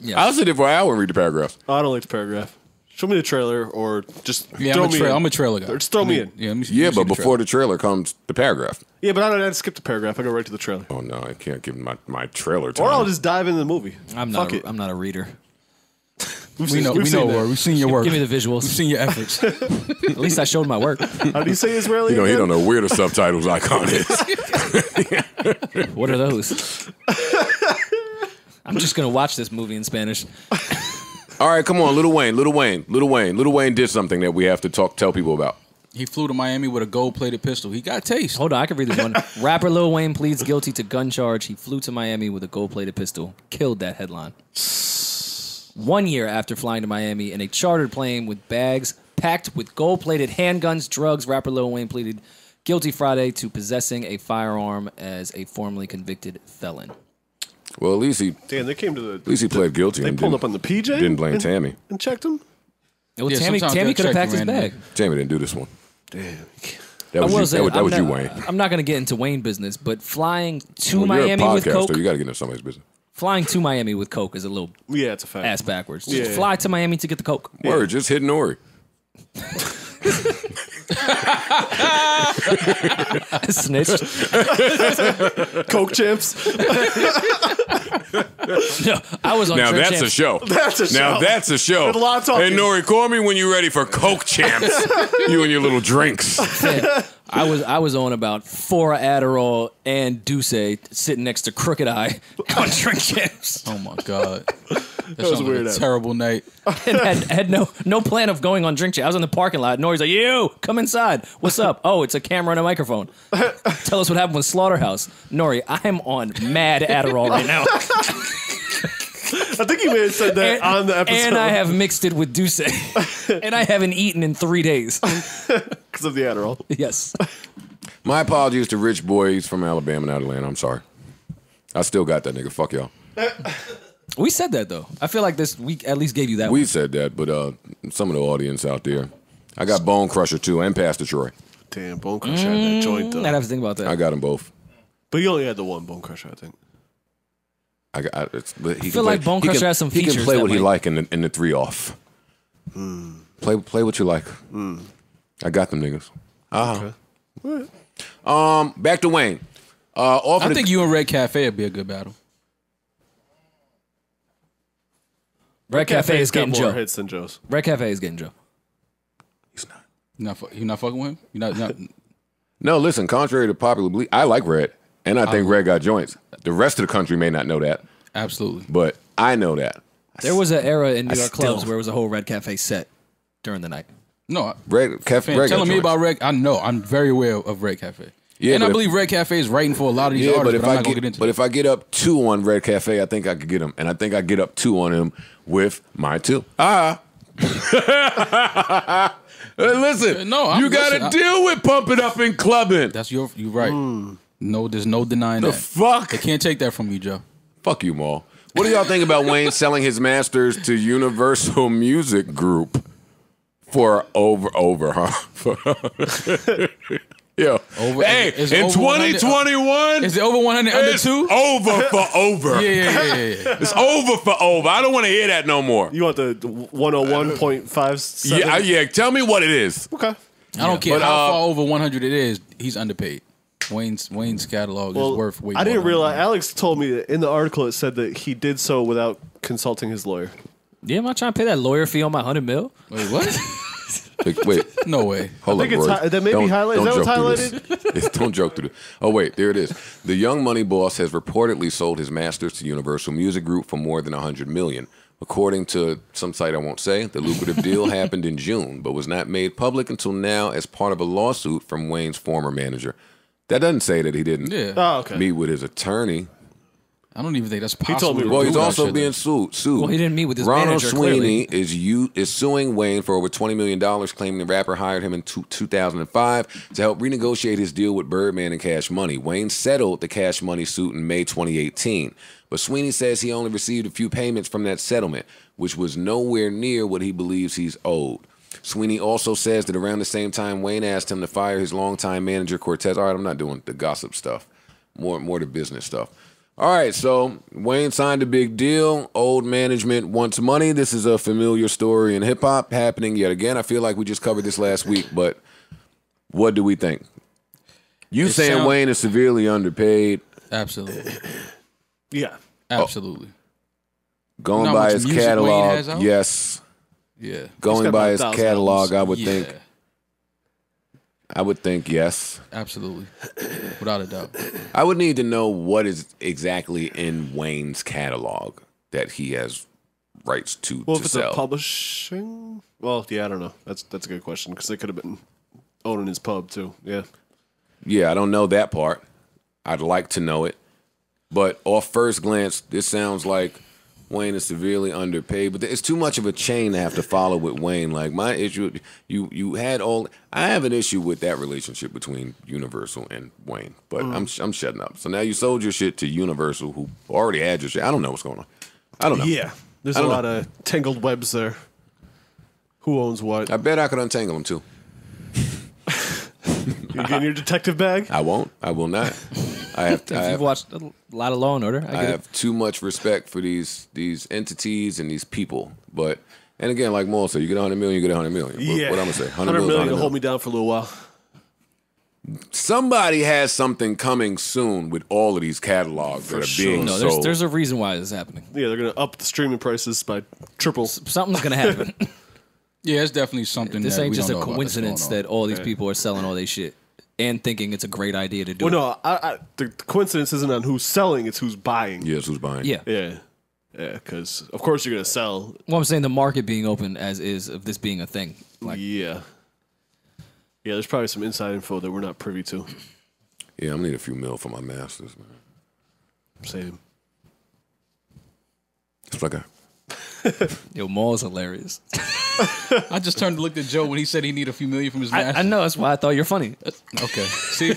Yeah. I'll sit there for an hour and read the paragraphs. I don't like the paragraph. Show me the trailer or just yeah, throw I'm me in. I'm a trailer guy. Or just throw I mean, me in. Yeah, me see, yeah me but the before trailer. the trailer comes the paragraph. Yeah, but I don't have to skip the paragraph. I go right to the trailer. Oh, no. I can't give my, my trailer time. Or I'll just dive into the movie. I'm Fuck not a, it. I'm not a reader. We've we seen, know, we've we seen know work. We've seen your work. Give me the visuals. We've seen your efforts. At least I showed my work. How do you say Israeli? You know, again? He don't know where the subtitles icon is. What are those? I'm just going to watch this movie in Spanish. All right, come on, Lil Wayne, Lil Wayne, Lil Wayne. Lil Wayne did something that we have to talk, tell people about. He flew to Miami with a gold-plated pistol. He got taste. Hold on, I can read this one. Rapper Lil Wayne pleads guilty to gun charge. He flew to Miami with a gold-plated pistol. Killed that headline. One year after flying to Miami in a chartered plane with bags packed with gold-plated handguns, drugs, rapper Lil Wayne pleaded guilty Friday to possessing a firearm as a formerly convicted felon. Well, at least he damn. They came to the. At least he played guilty. They and pulled up on the P J. Didn't blame and, Tammy and checked him. Well, yeah, Tammy, Tammy could have packed his bag. Tammy didn't do this one. Damn, that was, you, say, that was, that was not, you, Wayne. I'm not going to get into Wayne business, but flying to well, Miami you're a with Coke, you got to get into somebody's business. Flying to Miami with Coke is a little yeah, it's a fact. Ass backwards. Just yeah, yeah, fly yeah. to Miami to get the Coke. Word, yeah. just hit Nori. Snitch. Coke champs. No, I was on now that's champs. a show. That's a show. Now that's a show. With a lot of talking. Hey Nori, call me when you're ready for Coke champs. You and your little drinks. Man, I was I was on about four Adderall and Douce sitting next to Crooked Eye on drink champs. Oh my god. That, that was weird. Like a terrible night. And had, had no no plan of going on drink chat. I was in the parking lot. Nori's like, "You come inside. What's up? Oh, it's a camera and a microphone. Tell us what happened with Slaughterhouse." Nori, I'm on mad Adderall right now. I think you may have said that and, on the episode. And I have mixed it with Douce. And I haven't eaten in three days. Because of the Adderall. Yes. My apologies to Rich Boy. He's from Alabama, not Atlanta. I'm sorry. I still got that nigga. Fuck y'all. We said that, though. I feel like this week at least gave you that we one. said that, but uh, some of the audience out there. I got Bone Crusher, too, and Pastor Troy. Damn, Bone Crusher mm, had that joint, though. I'd have to think about that. I got them both. But you only had the one Bone Crusher, I think. I, I, it's, but he I feel like play, Bone Crusher can, has some features. He can play what might. he like in the, in the three off. Mm. Play play what you like. Mm. I got them niggas. Uh-huh. Okay. Um, back to Wayne. Uh, off I of think you and Red Cafe would be a good battle. Red, Red Cafe, Cafe is getting Joe. Hits than Joe's. Red Cafe is getting Joe. He's not. You're not, you not fucking with him? You're not, not No, listen, contrary to popular belief, I like Red. And I, I think Red got joints. The rest of the country may not know that. Absolutely. But I know that. There was an era in New York clubs where it was a whole Red Cafe set during the night. No. Red Cafe. Red telling got me joints. About Red. I know. I'm very aware of Red Cafe. Yeah, and I believe Red Cafe is writing for a lot of these yeah, artists, but, if but I'm I not going to get into But it. if I get up two on Red Cafe, I think I could get him. And I think I get up two on him with my two. Ah. Listen, no, I'm you got to deal with pumping up and clubbing. That's your, you're right. Mm. No, there's no denying the that. The fuck? They can't take that from you, Joe. Fuck you, Maul. What do y'all think about Wayne selling his masters to Universal Music Group for over, over, huh? Yo, over, hey, is, is in twenty twenty-one, is it over one hundred under two? Over for over. yeah, yeah, yeah, yeah. It's over for over. I don't want to hear that no more. You want the one oh one point five seven? Uh, yeah, yeah, tell me what it is. Okay. I yeah. don't care but, how uh, far over one hundred it is, he's underpaid. Wayne's Wayne's catalog well, is worth way more. I didn't realize. Alex told me that in the article it said that he did so without consulting his lawyer. Yeah, am I trying to pay that lawyer fee on my hundred mil? Wait, what? wait, wait, no way. Hold I think up, it's that may don't, be highlighted. Don't, is that what's highlighted? Don't joke through this. Oh wait, there it is. The Young Money boss has reportedly sold his masters to Universal Music Group for more than a hundred million. According to some site I won't say, the lucrative deal happened in June, but was not made public until now as part of a lawsuit from Wayne's former manager. That doesn't say that he didn't yeah. oh, okay. meet with his attorney. I don't even think that's possible. He told me well, he's also being sued, sued. Well, he didn't meet with his Ronald manager, Sweeney clearly. is you is suing Wayne for over twenty million dollars, claiming the rapper hired him in two thousand five to help renegotiate his deal with Birdman and Cash Money. Wayne settled the Cash Money suit in May twenty eighteen, but Sweeney says he only received a few payments from that settlement, which was nowhere near what he believes he's owed. Sweeney also says that around the same time, Wayne asked him to fire his longtime manager, Cortez. All right, I'm not doing the gossip stuff. More, more the business stuff. All right, so Wayne signed a big deal. Old management wants money. This is a familiar story in hip-hop happening yet again. I feel like we just covered this last week, but what do we think? You it saying sound... Wayne is severely underpaid. Absolutely. Yeah. Absolutely. Oh. Going by his catalog, yes. Yeah, going by his catalog, I would yeah. think. I would think yes, absolutely, without a doubt. I would need to know what is exactly in Wayne's catalog that he has rights to. Well, to if it's sell. a publishing, well, yeah, I don't know. That's that's a good question because they could have been owning his pub too. Yeah, yeah, I don't know that part. I'd like to know it, but off first glance, this sounds like Wayne is severely underpaid, but it's too much of a chain to have to follow with Wayne. Like my issue, you you had all. I have an issue with that relationship between Universal and Wayne, but mm. I'm I'm shutting up. So now you sold your shit to Universal, who already had your shit. I don't know what's going on. I don't know. Yeah, there's a know. lot of tangled webs there. Who owns what? I bet I could untangle them too. You get in your detective bag? I won't. I will not. I have. To, if I have you've watched a lot of Law and Order. I, I have it. too much respect for these these entities and these people. But and again, like Maul said, you get a hundred million, you get a hundred million. Yeah. What, what I'm gonna say, hundred million, million to hold me down for a little while. Somebody has something coming soon with all of these catalogs for that are sure. being no, there's, sold. There's a reason why this is happening. Yeah, they're gonna up the streaming prices by triple. S something's gonna happen. Yeah, it's definitely something. This that ain't we just don't a coincidence that all these yeah. people are selling all their shit. And thinking it's a great idea to do. Well, no, I, I, the coincidence isn't on who's selling; it's who's buying. Yeah, it's who's buying. Yeah, yeah, yeah. Because of course you're gonna sell. Well, I'm saying the market being open as is of this being a thing. Like, yeah, yeah. There's probably some inside info that we're not privy to. Yeah, I'm gonna need a few mil for my masters, man. Same. Sucker. Yo, Maul's hilarious. I just turned to look at Joe when he said he needed a few million from his match. I, I know, that's why I thought you're funny. Okay. See?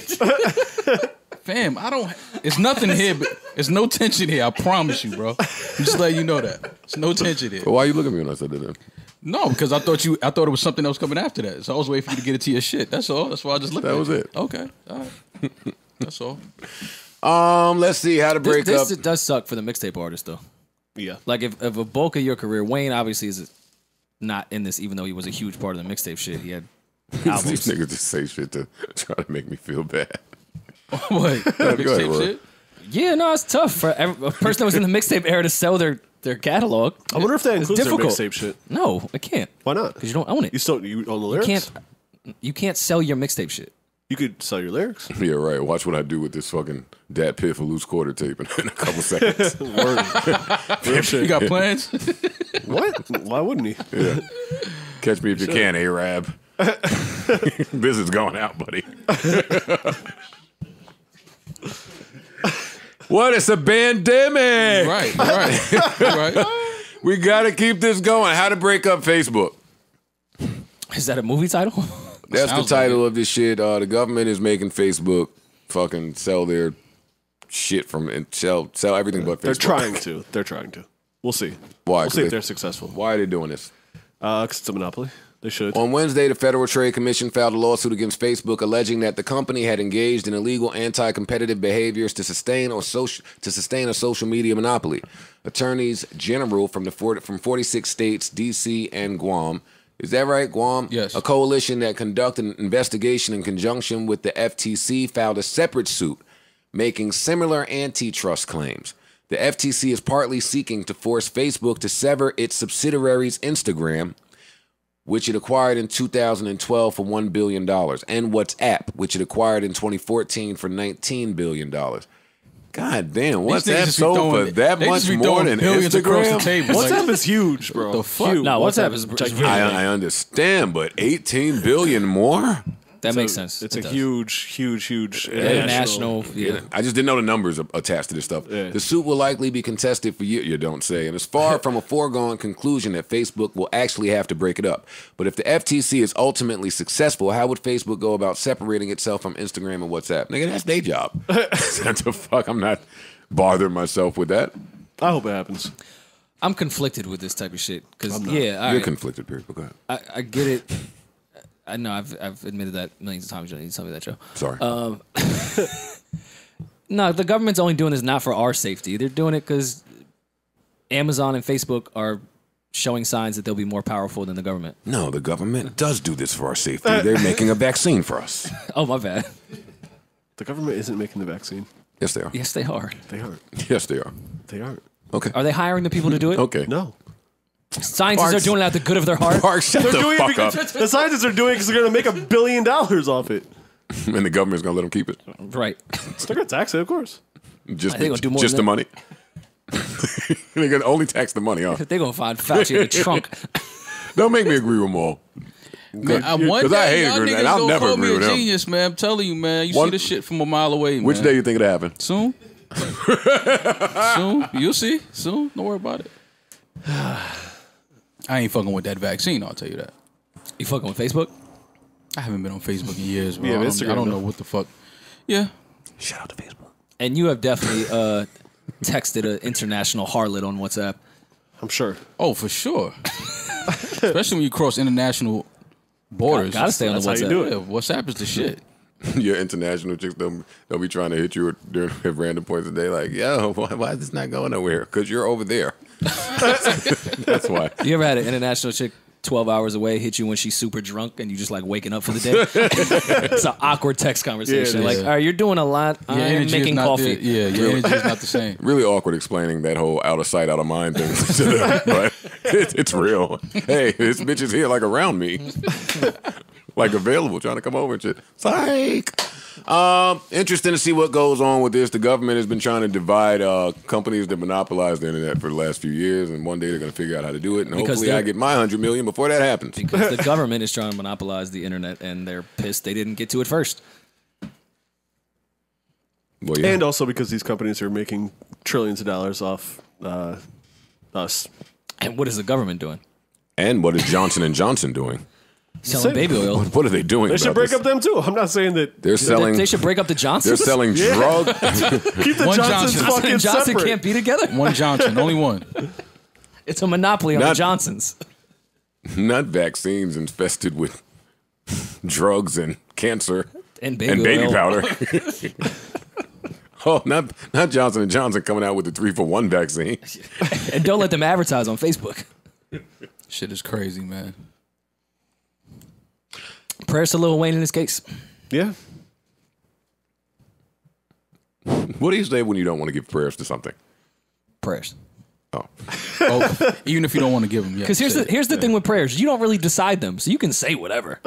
Fam, I don't... It's nothing here, but... It's no tension here, I promise you, bro. I'm just letting you know that. It's no tension here. But why you look at me when I said that then? No, because I thought you... I thought it was something else coming after that. So I was waiting for you to get it to your shit. That's all. That's why I just looked that at it. That was it. Okay. All right. That's all. Um, let's see how to break this, this up. This does suck for the mixtape artist, though. Yeah. Like, if, if a bulk of your career... Wayne, obviously, is not in this, even though he was a huge part of the mixtape shit. He had albums. These niggas just say shit to try to make me feel bad. What? Mixtape shit? Yeah, no, it's tough for every, a person that was in the mixtape era to sell their, their catalog. I wonder if that includes their mixtape shit. No, I can't. Why not? Because you don't own it. You still you own the lyrics? You can't, you can't sell your mixtape shit. You could sell your lyrics. Yeah, right. Watch what I do with this fucking Dat Piff a loose quarter tape in a couple seconds. Word. You got plans? What? Why wouldn't he? Yeah. Catch me if you sure. can, A-Rab. This is going out, buddy. What? It's a pandemic. Right, right, right. We got to keep this going. How to break up Facebook. Is that a movie title? That's Sounds the title like of this shit. Uh, the government is making Facebook fucking sell their shit from and sell, sell everything but Facebook. They're trying to. They're trying to. We'll see. Why? We'll see they, if they're successful. Why are they doing this? Because uh, it's a monopoly. They should. On Wednesday, the Federal Trade Commission filed a lawsuit against Facebook alleging that the company had engaged in illegal anti-competitive behaviors to sustain or social to sustain a social media monopoly. Attorneys general from the forty, from forty-six states, D C and Guam. Is that right, Guam? Yes. A coalition that conducted an investigation in conjunction with the F T C filed a separate suit making similar antitrust claims. The F T C is partly seeking to force Facebook to sever its subsidiaries Instagram, which it acquired in two thousand twelve for one billion dollars, and WhatsApp, which it acquired in twenty fourteen for nineteen billion dollars. God damn, WhatsApp sold for that much more than Instagram? WhatsApp is huge, bro. The fuck? No, WhatsApp is... I, I understand, but eighteen billion dollars more? That makes sense. It's a huge, huge, huge international... I just didn't know the numbers attached to this stuff. The suit will likely be contested for years, you don't say, and it's far from a foregone conclusion that Facebook will actually have to break it up. But if the F T C is ultimately successful, how would Facebook go about separating itself from Instagram and WhatsApp? Nigga, that's their job. What the fuck? I'm not bothering myself with that. I hope it happens. I'm conflicted with this type of shit. Cause, yeah, you're conflicted, period. Go ahead. I, I get it. I know I've I've admitted that millions of times. You don't need to tell me that, Joe. Sorry. Um, no, the government's only doing this not for our safety. They're doing it because Amazon and Facebook are showing signs that they'll be more powerful than the government. No, the government does do this for our safety. They're making a vaccine for us. Oh, my bad. The government isn't making the vaccine. Yes, they are. Yes, they are. They aren't. Yes, they are. They aren't. Okay. Are they hiring the people to do it? Okay. No. Scientists Parks. are doing it out the good of their heart. Parks, shut the doing fuck because, up. The scientists are doing it because they're going to make a billion dollars off it. And the government's going to let them keep it. Right. They're going to tax it, of course. Just, the, do more just the money. They're going to only tax the money, huh? They're going to find Fauci in the trunk. Don't make me agree with Maul. Because I, I hate agreeing with that. I'll never agree with him. Genius, man. I'm telling you, man. You One, see this shit from a mile away, man. Which day you think it'll happen? Soon. Soon. You'll see. Soon. Don't worry about it. I ain't fucking with that vaccine, I'll tell you that. You fucking with Facebook? I haven't been on Facebook in years, bro. Yeah, I, don't, I don't know what the fuck. Yeah. Shout out to Facebook. And you have definitely uh, texted an international harlot on WhatsApp. I'm sure. Oh, for sure. Especially when you cross international borders. Gotta stay on the WhatsApp. That's how you do it. Yeah, WhatsApp is the shit. Your international chicks, they'll, they'll be trying to hit you at, during, at random points of the day like, yo, why, why is this not going nowhere? Because you're over there. That's why. You ever had an international chick twelve hours away hit you when she's super drunk and you just like waking up for the day? It's an awkward text conversation. Yeah, like, yeah. All right, you're doing a lot. Your I'm making coffee. The, yeah, your energy is not the same. Really awkward explaining that whole out of sight, out of mind thing to them, but it, it's real. Hey, this bitch is here like around me. Like available, trying to come over and shit. Psych. Um, interesting to see what goes on with this. The government has been trying to divide uh, companies that monopolize the internet for the last few years, and one day they're going to figure out how to do it. And because hopefully I get my hundred million before that happens. Because the government is trying to monopolize the internet, and they're pissed they didn't get to it first. Well, yeah. And also because these companies are making trillions of dollars off uh, us. And what is the government doing? And what is Johnson and Johnson doing? Selling baby oil. What are they doing? They should break up them too. I'm not saying that they're selling. They should break up the Johnsons. They're selling drugs. Keep the Johnsons fucking separate. Johnson can't be together. One Johnson, only one. It's a monopoly on the Johnsons. Not vaccines infested with drugs and cancer and baby powder. Oh, not not Johnson and Johnson coming out with the three for one vaccine. And don't let them advertise on Facebook. Shit is crazy, man. Prayers to Lil Wayne in this case. Yeah. What do you say when you don't want to give prayers to something? Prayers. Oh. Oh, even if you don't want to give them. Because yeah, here's the here's the yeah. thing with prayers. You don't really decide them, so you can say whatever.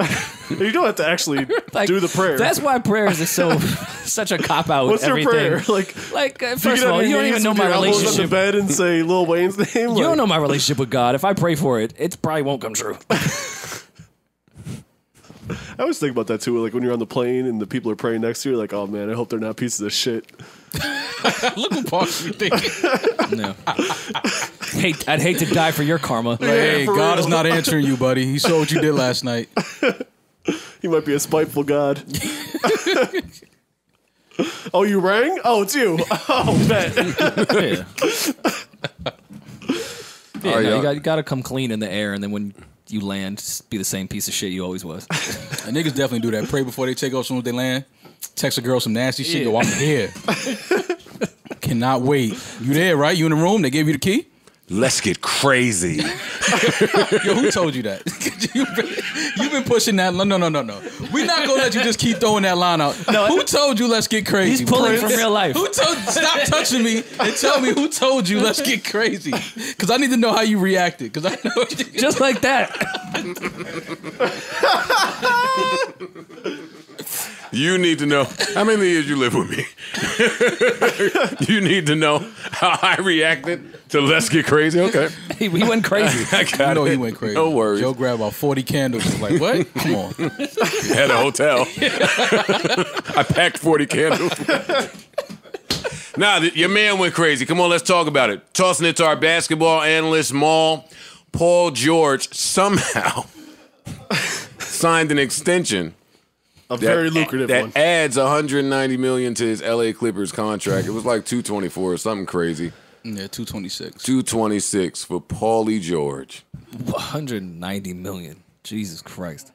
You don't have to actually like, do the prayer. That's why prayers is so such a cop out. What's with your everything. Prayer? Like, like uh, first of all, you don't even know my relationship. On the bed and say Lil Wayne's name. Like, you don't know my relationship with God. If I pray for it, it probably won't come true. I always think about that too. Like when you're on the plane and the people are praying next to you, you're like, oh man, I hope they're not pieces of shit. Look what Pops you thinking. No. Hate, I'd hate to die for your karma. Like, yeah, hey, God real. is not answering you, buddy. He saw what you did last night. He might be a spiteful God. Oh, you rang? Oh, it's you. Oh, bet. Yeah. Yeah, right, no, you got, you got to come clean in the air, and then when you land, just be the same piece of shit you always was. And niggas definitely do that. Pray before they take off. Soon as they land, text a girl some nasty shit. Yeah. Go, I'm here. Cannot wait. You there, right? You in the room? They gave you the key? Let's get crazy. Yo, who told you that? You've been, you been pushing that. No, no, no, no. We're not going to let you just keep throwing that line out. No, who told you let's get crazy? He's pulling Prince? From real life. Who told? Stop touching me and tell me who told you let's get crazy. Because I need to know how you reacted. Because I know just like that. You need to know how many years you live with me. You need to know how I reacted to let's get crazy. Okay. He, he went crazy. I, I you know it. He went crazy. No worries. Joe grabbed about forty candles. Was like, what? Come on. At a hotel. I packed forty candles. Nah, the, your man went crazy. Come on, let's talk about it. Tossing it to our basketball analyst, Maul. Paul George somehow signed an extension. A that, very lucrative that one. That adds one hundred ninety million dollars to his L A Clippers contract. It was like two twenty-four or something crazy. Yeah, two twenty-six. two twenty-six for Paulie George. one hundred ninety million dollars. Jesus Christ.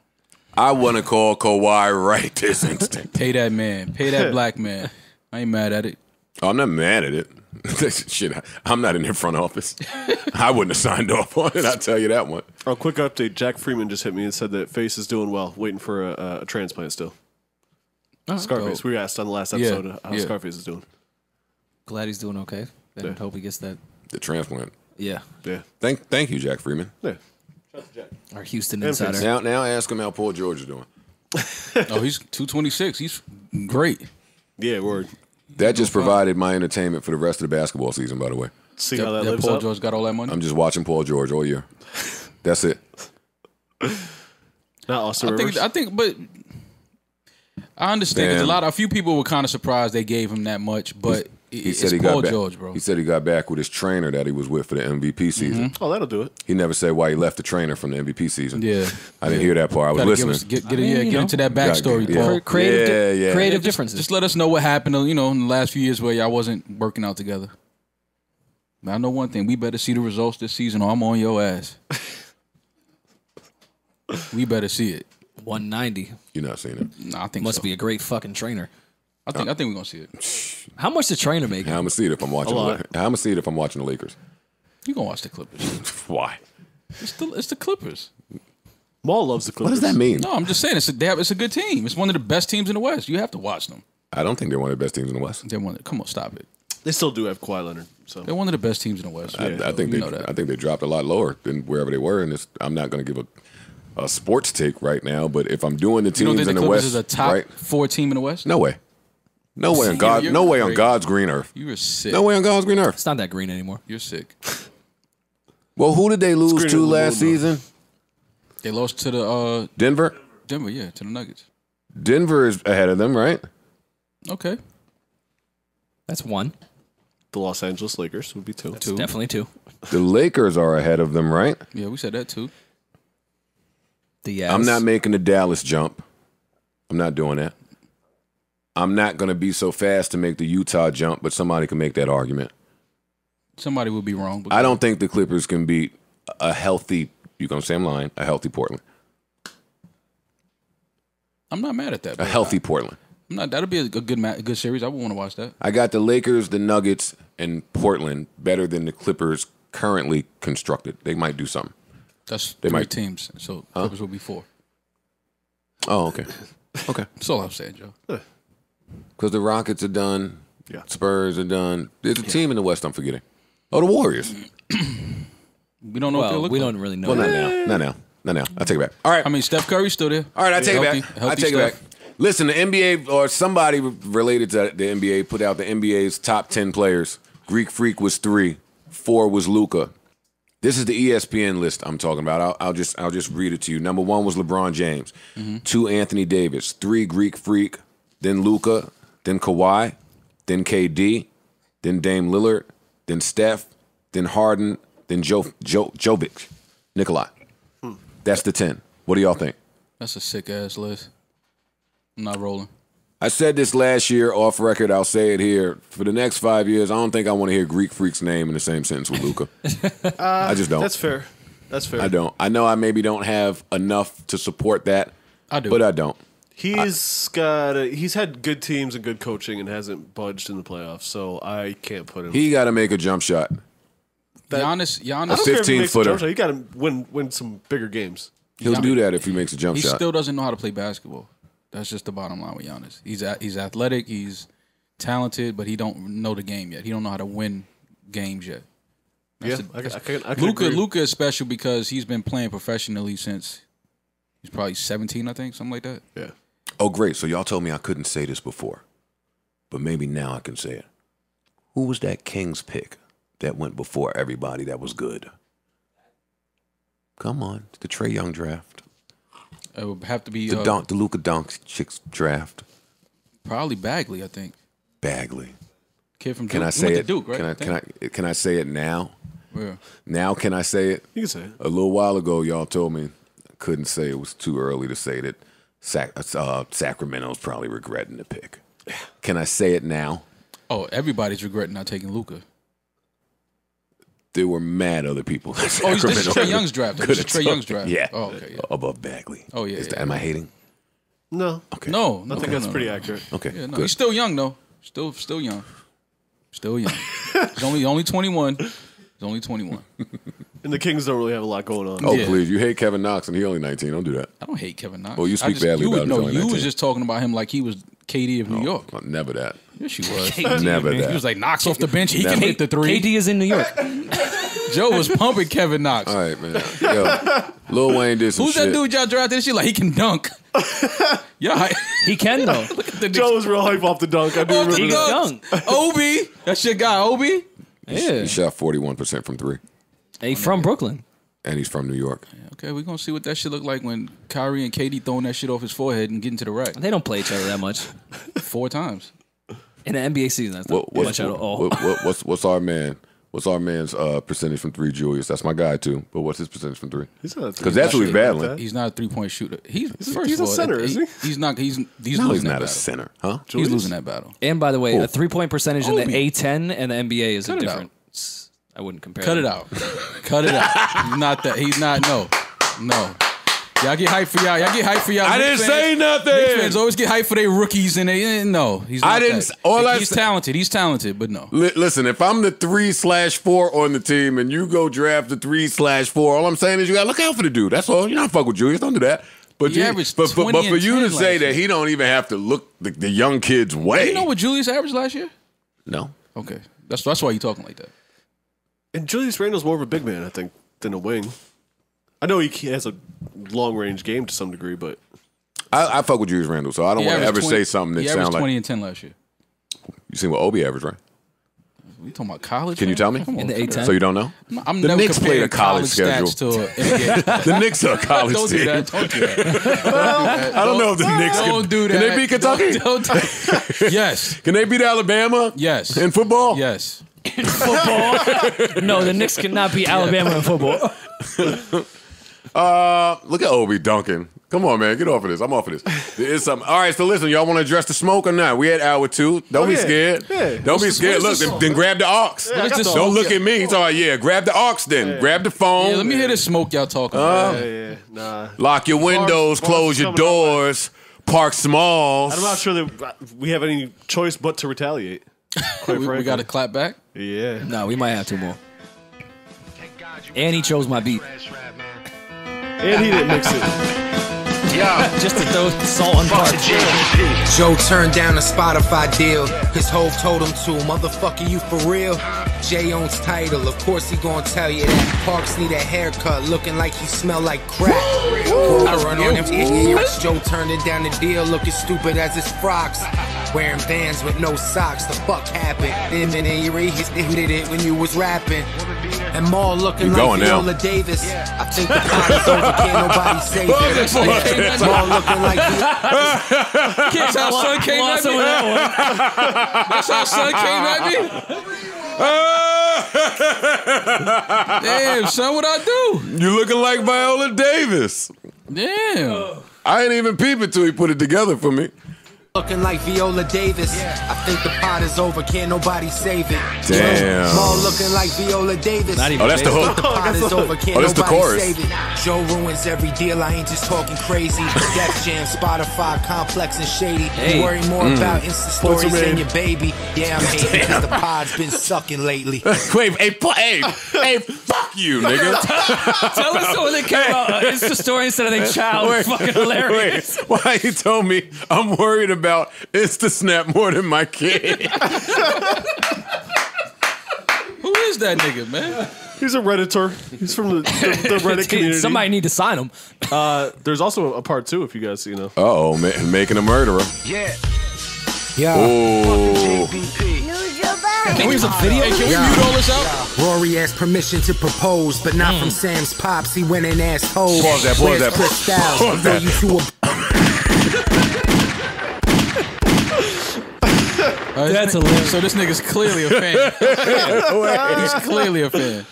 I want to call Kawhi right this instant. Pay that man. Pay that black man. I ain't mad at it. Oh, I'm not mad at it. Shit, I'm not in their front office. I wouldn't have signed off on it, I'll tell you that one. A quick update. Jack Freeman just hit me and said that Face is doing well, waiting for a, a transplant still. Oh, Scarface, dope. We asked on the last episode yeah, how yeah. Scarface is doing. Glad he's doing okay. And yeah. hope he gets that. The transplant. Yeah. Yeah. Thank thank you, Jack Freeman. Yeah. Trust Jack. Our Houston insider. Now, now ask him how Paul George is doing. Oh, he's two twenty-six. He's great. Yeah, word. That just provided my entertainment for the rest of the basketball season, by the way. See that, how that, that lives Paul up? George got all that money? I'm just watching Paul George all year. That's it. Not Austin I Rivers. Think, I think, but I understand. Cause a lot, a few people were kind of surprised they gave him that much, but he, he it's said he Paul got back, George, bro. He said he got back with his trainer that he was with for the M V P season. Mm-hmm. Oh, that'll do it. He never said why he left the trainer from the M V P season. Yeah. I didn't yeah. hear that part. I was listening. Give us, get, get, I mean, yeah, get into that backstory, Paul. Yeah. Yeah. Creative, yeah, yeah. creative yeah, differences. Just, just let us know what happened, you know, in the last few years where y'all wasn't working out together. But I know one thing. We better see the results this season or I'm on your ass. We better see it. one ninety. You're not seeing it. No, I think Must so. be a great fucking trainer. I think um, I think we're gonna see it. How much the trainer make? I'm gonna see it if I'm watching. I'm gonna see it if I'm watching the Lakers. You gonna watch the Clippers? Why? It's the it's the Clippers. Maul loves the Clippers. What does that mean? No, I'm just saying it's a damn, it's a good team. It's one of the best teams in the West. You have to watch them. I don't think they're one of the best teams in the West. They're one. Of, come on, stop it. They still do have Kawhi Leonard. So they're one of the best teams in the West. I, yeah, I, I think they. I think they dropped a lot lower than wherever they were, and it's, I'm not gonna give a. a sports take right now, but if I'm doing the teams you the in the Clippers West, is a top right? four team in the West? No way. No way on God. You're no way crazy. on God's green earth. You were sick. No way on God's green earth. It's not that green anymore. You're sick. Well, who did they lose to last season? They lost to the uh, Denver. Denver, yeah, to the Nuggets. Denver is ahead of them, right? Okay, that's one. The Los Angeles Lakers would be two. That's two. Definitely two. The Lakers are ahead of them, right? Yeah, we said that too. The yes. I'm not making the Dallas jump. I'm not doing that. I'm not going to be so fast to make the Utah jump, but somebody can make that argument. Somebody would be wrong. I don't think the Clippers can beat a healthy, you're going to say I'm lying, a healthy Portland. I'm not mad at that. A healthy I, Portland. I'm not, that'll be a good a good series. I would want to watch that. I got the Lakers, the Nuggets, and Portland better than the Clippers currently constructed. They might do something. That's they three might. teams, so huh? Clippers will be four. Oh, okay. Okay. That's all I'm saying, Joe. Because the Rockets are done. Yeah. Spurs are done. There's a yeah. team in the West I'm forgetting. Oh, the Warriors. We don't know well, what we like. don't really know. Well, not now. Not now. Not now. I take it back. All right. I mean, Steph Curry's still there. All right, I take healthy, it back. I take Steph. it back. Listen, the N B A or somebody related to the N B A put out the N B A's top ten players. Greek Freak was three, four was Luka. This is the E S P N list I'm talking about. I'll, I'll just I'll just read it to you. Number one was LeBron James, mm-hmm. two Anthony Davis, three Greek Freak, then Luka, then Kawhi, then K D, then Dame Lillard, then Steph, then Harden, then jo jo Jovic, Nikolai. That's the ten. What do y'all think? That's a sick ass list. I'm not rolling. I said this last year off record. I'll say it here. For the next five years, I don't think I want to hear Greek Freak's name in the same sentence with Luka. uh, I just don't. That's fair. That's fair. I don't. I know I maybe don't have enough to support that. I do. But I don't. He's I, got. A, he's had good teams and good coaching and hasn't budged in the playoffs, so I can't put him. He got to make a jump shot. That, Giannis, Giannis, fifteen footer. He got to win win some bigger games. He'll Giannis, do that if he makes a jump he shot. He still doesn't know how to play basketball. That's just the bottom line with Giannis. He's a, he's athletic, he's talented, but he don't know the game yet. He don't know how to win games yet. That's yeah, the, I can, I can Luka agree. Luka is special because he's been playing professionally since he's probably seventeen, I think, something like that. Yeah. Oh, great. So y'all told me I couldn't say this before, but maybe now I can say it. Who was that Kings pick that went before everybody that was good? Come on, the Trae Young draft. It would have to be the, uh, Don, the Luka Doncic's draft. Probably Bagley, I think. Bagley, kid from Duke. Can I say it? Duke, right? Can I, I can I can I say it now? Yeah. Now can I say it? You can say it. A little while ago, y'all told me I couldn't say it was too early to say that. Sac uh, Sacramento's probably regretting the pick. Can I say it now? Oh, everybody's regretting not taking Luka. They were mad other people. Oh, Sacramento this is Trae Young's draft. This is Trae Young's draft. Yeah. Oh, okay. Yeah. Above Bagley. Oh, yeah. Is yeah, that, yeah. Am I hating? No. Okay. No. I think okay. that's no, pretty no. accurate. Okay. Yeah, no. He's still young, though. Still still young. Still young. He's only, only twenty-one. He's only twenty-one. And the Kings don't really have a lot going on. Oh, yeah. Please. You hate Kevin Knox, and he's only nineteen. Don't do that. I don't hate Kevin Knox. Well, you speak just, badly you about him. No, you nineteen. Was just talking about him like he was K D of New oh, York. Never that. Yes, she was. K D, never man. that. He was like, Knox off the bench. He never. can hit the three. K D is in New York. Joe was pumping Kevin Knox. All right, man. Yo, Lil Wayne did some Who's shit. Who's that dude y'all drafted? This shit like, he can dunk. Yeah, he can, though. Look at the Joe was real hype off the dunk. I do remember he that. He can dunk. Obi. That's your guy, Obi. Yeah. He shot forty-one percent from three. And he's from Brooklyn. And he's from New York. Okay, we're going to see what that shit look like when Kyrie and K D throwing that shit off his forehead and getting to the rack. They don't play each other that much. Four times. In the N B A season, that's what, not much at all. What, what, what's, what's our man? What's our man's uh, percentage from three, Julius? That's my guy, too. But what's his percentage from three? Because that's what he's battling. He's not a three-point shooter. He's, he's, first he's of a all, center, isn't he? He's not He's, he's no, losing he's not that a battle. center, huh? Julius? He's losing that battle. And, by the way, Ooh. a three-point percentage Obi. in the A ten and the N B A is a different... I wouldn't compare. Cut them. it out. Cut it out. Not that. He's not. No. No. Y'all get hyped for y'all. Y'all get hyped for y'all. I Knicks didn't fans, say nothing. Knicks fans always get hyped for their rookies and they. No. He's not I didn't. That. All he, I he's talented. He's talented, but no. Li listen, if I'm the three slash four on the team and you go draft the three slash four, all I'm saying is you got to look out for the dude. That's all. You're not fuck with Julius. Don't do that. But, you, but, but, but for you to say that he don't even have to look the, the young kid's way. Do you know what Julius averaged last year? No. Okay. That's, that's why you're talking like that. And Julius Randle's more of a big man, I think, than a wing. I know he has a long-range game to some degree, but... I, I fuck with Julius Randle, so I don't want to ever say something that sounds like... He averaged twenty and ten last year. You seen what Obi averaged, right? We talking about college? Can you tell me? In the A ten. So you don't know? I'm the Knicks played a college, college schedule. To a the Knicks are a college don't team. Do that, don't do that. Well, I don't know if the well, Knicks can... Don't do that. Can they beat Kentucky? Don't, don't do yes. Can they beat Alabama? Yes. In football? Yes. in football. No, the Knicks cannot beat Alabama in football. Uh, look at Obi Duncan. Come on, man. Get off of this. I'm off of this. There is something. All right, so listen. Y'all want to address the smoke or not? We at hour two. Don't oh, be yeah. scared. Yeah. Don't be scared. Look, the then, then grab the ox. Yeah, the Don't look at me. He's all right, yeah, grab the ox then. Yeah. Grab the phone. Yeah, let me hear the smoke y'all talking about. Uh, yeah, yeah. Nah. Lock your windows. Bars, close bars your doors. Park small. I'm not sure that we have any choice but to retaliate. Quite we we got to clap back? Yeah. No, nah, we might have two more. And he chose my beat. And he didn't mix it. Yeah. Just to throw salt on parts. Joe turned down a Spotify deal. His whole told him to. Motherfucker, you for real? Jay owns title. Of course he gon' tell you that. Parks need a haircut, looking like he smell like crack. I run on him. Joe turned it down the deal, looking stupid as his frocks. Wearing bands with no socks. The fuck happened? Him and Erie, he did it when you was rapping. And Maul looking like Viola Davis. I think the pot is over. Can't nobody save it. Maul looking like That's how son came at me. That's how son came at me. Damn, son, what I do? You looking like Viola Davis. Damn. I ain't even peep it till he put it together for me. Looking like Viola Davis. I think the pot is over. Can't nobody save it. Damn. Maul looking like Viola Davis. Oh, that's the hook. The pot is over. Can't oh, that's the chorus. Save it. Joe ruins every deal. I ain't just talking crazy. Def Jam, Spotify, Complex, and Shady. Hey. You worry more mm. about Insta stories than your baby. Yeah, I'm hating because the pod's been sucking lately. Wait, hey, hey, hey, fuck you, nigga. Tell us someone that came hey. out uh, Insta story instead of their child. Wait, fucking hilarious. Wait, why you told me I'm worried about About Insta Snap more than my kid. Who is that nigga, man? He's a Redditor. He's from the, the, the Reddit community. Somebody need to sign him. Uh, there's also a part two if you guys, you know. Uh oh, ma making a murderer. Yeah. Yeah. Oh. Can we use a video? Hey, can we yeah. mute all this out? Yeah. Rory asked permission to propose, but not mm. from Sam's pops. He went and asked hoes. Pause that, pause that, pause that. Pause that. Right, that's a lip. So this nigga's clearly a fan. He's clearly a fan.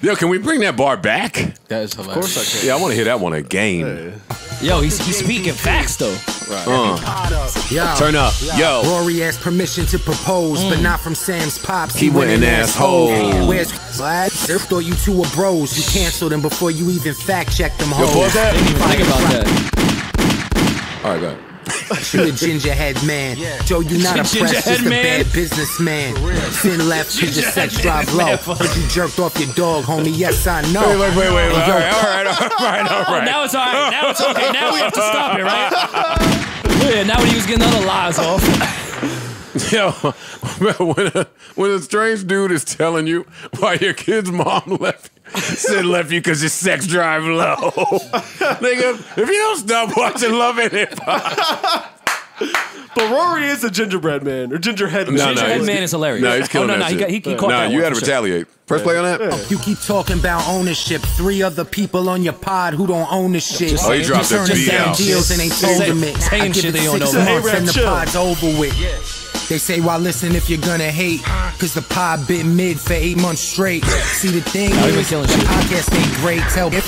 Yo, can we bring that bar back? That is hilarious. Of course I can. Yeah, I want to hear that one again. Hey. Yo, he's, he's speaking facts though. Right. Uh. Yo, turn up. Yo. Rory asked permission to propose, mm. but not from Sam's pops. He, he went an asshole. asshole. Where's thought you two were bros? You canceled them before you even fact checked them. Yo, boy, that? Didn't even think about that. All right, go ahead. You a ginger head man, yeah. Joe, you not a press, just a man. Bad businessman. Sin left to your sex drive low, but you jerked off your dog, homie. Yes, I know. Wait, wait, wait, wait, wait. All right, all right, all right, all right. Oh, now it's all right. Now it's okay. Now we have to stop it, right? Yeah. Now when he was getting other lies off. Yo, when a, when a strange dude is telling you why your kid's mom left Sid left you because your sex drive low. Nigga, if you don't stop watching Love and Hip Hop. But Rory is a gingerbread man or gingerhead man. No, no, gingerhead man is hilarious. No, he's killing oh, no, no, that he, got, he, he caught nah, that you gotta retaliate. Sure. Press yeah. play on that. Yeah. You keep talking about ownership. Three other people on your pod who don't own this shit. Oh, he dropped their beat out. Deals and ain't told them it. I give it six months and the pod's over with. Yeah. They say, why listen if you're gonna hate? Cause the pod been mid for eight months straight. See, the thing is, the podcast ain't great. Tell me,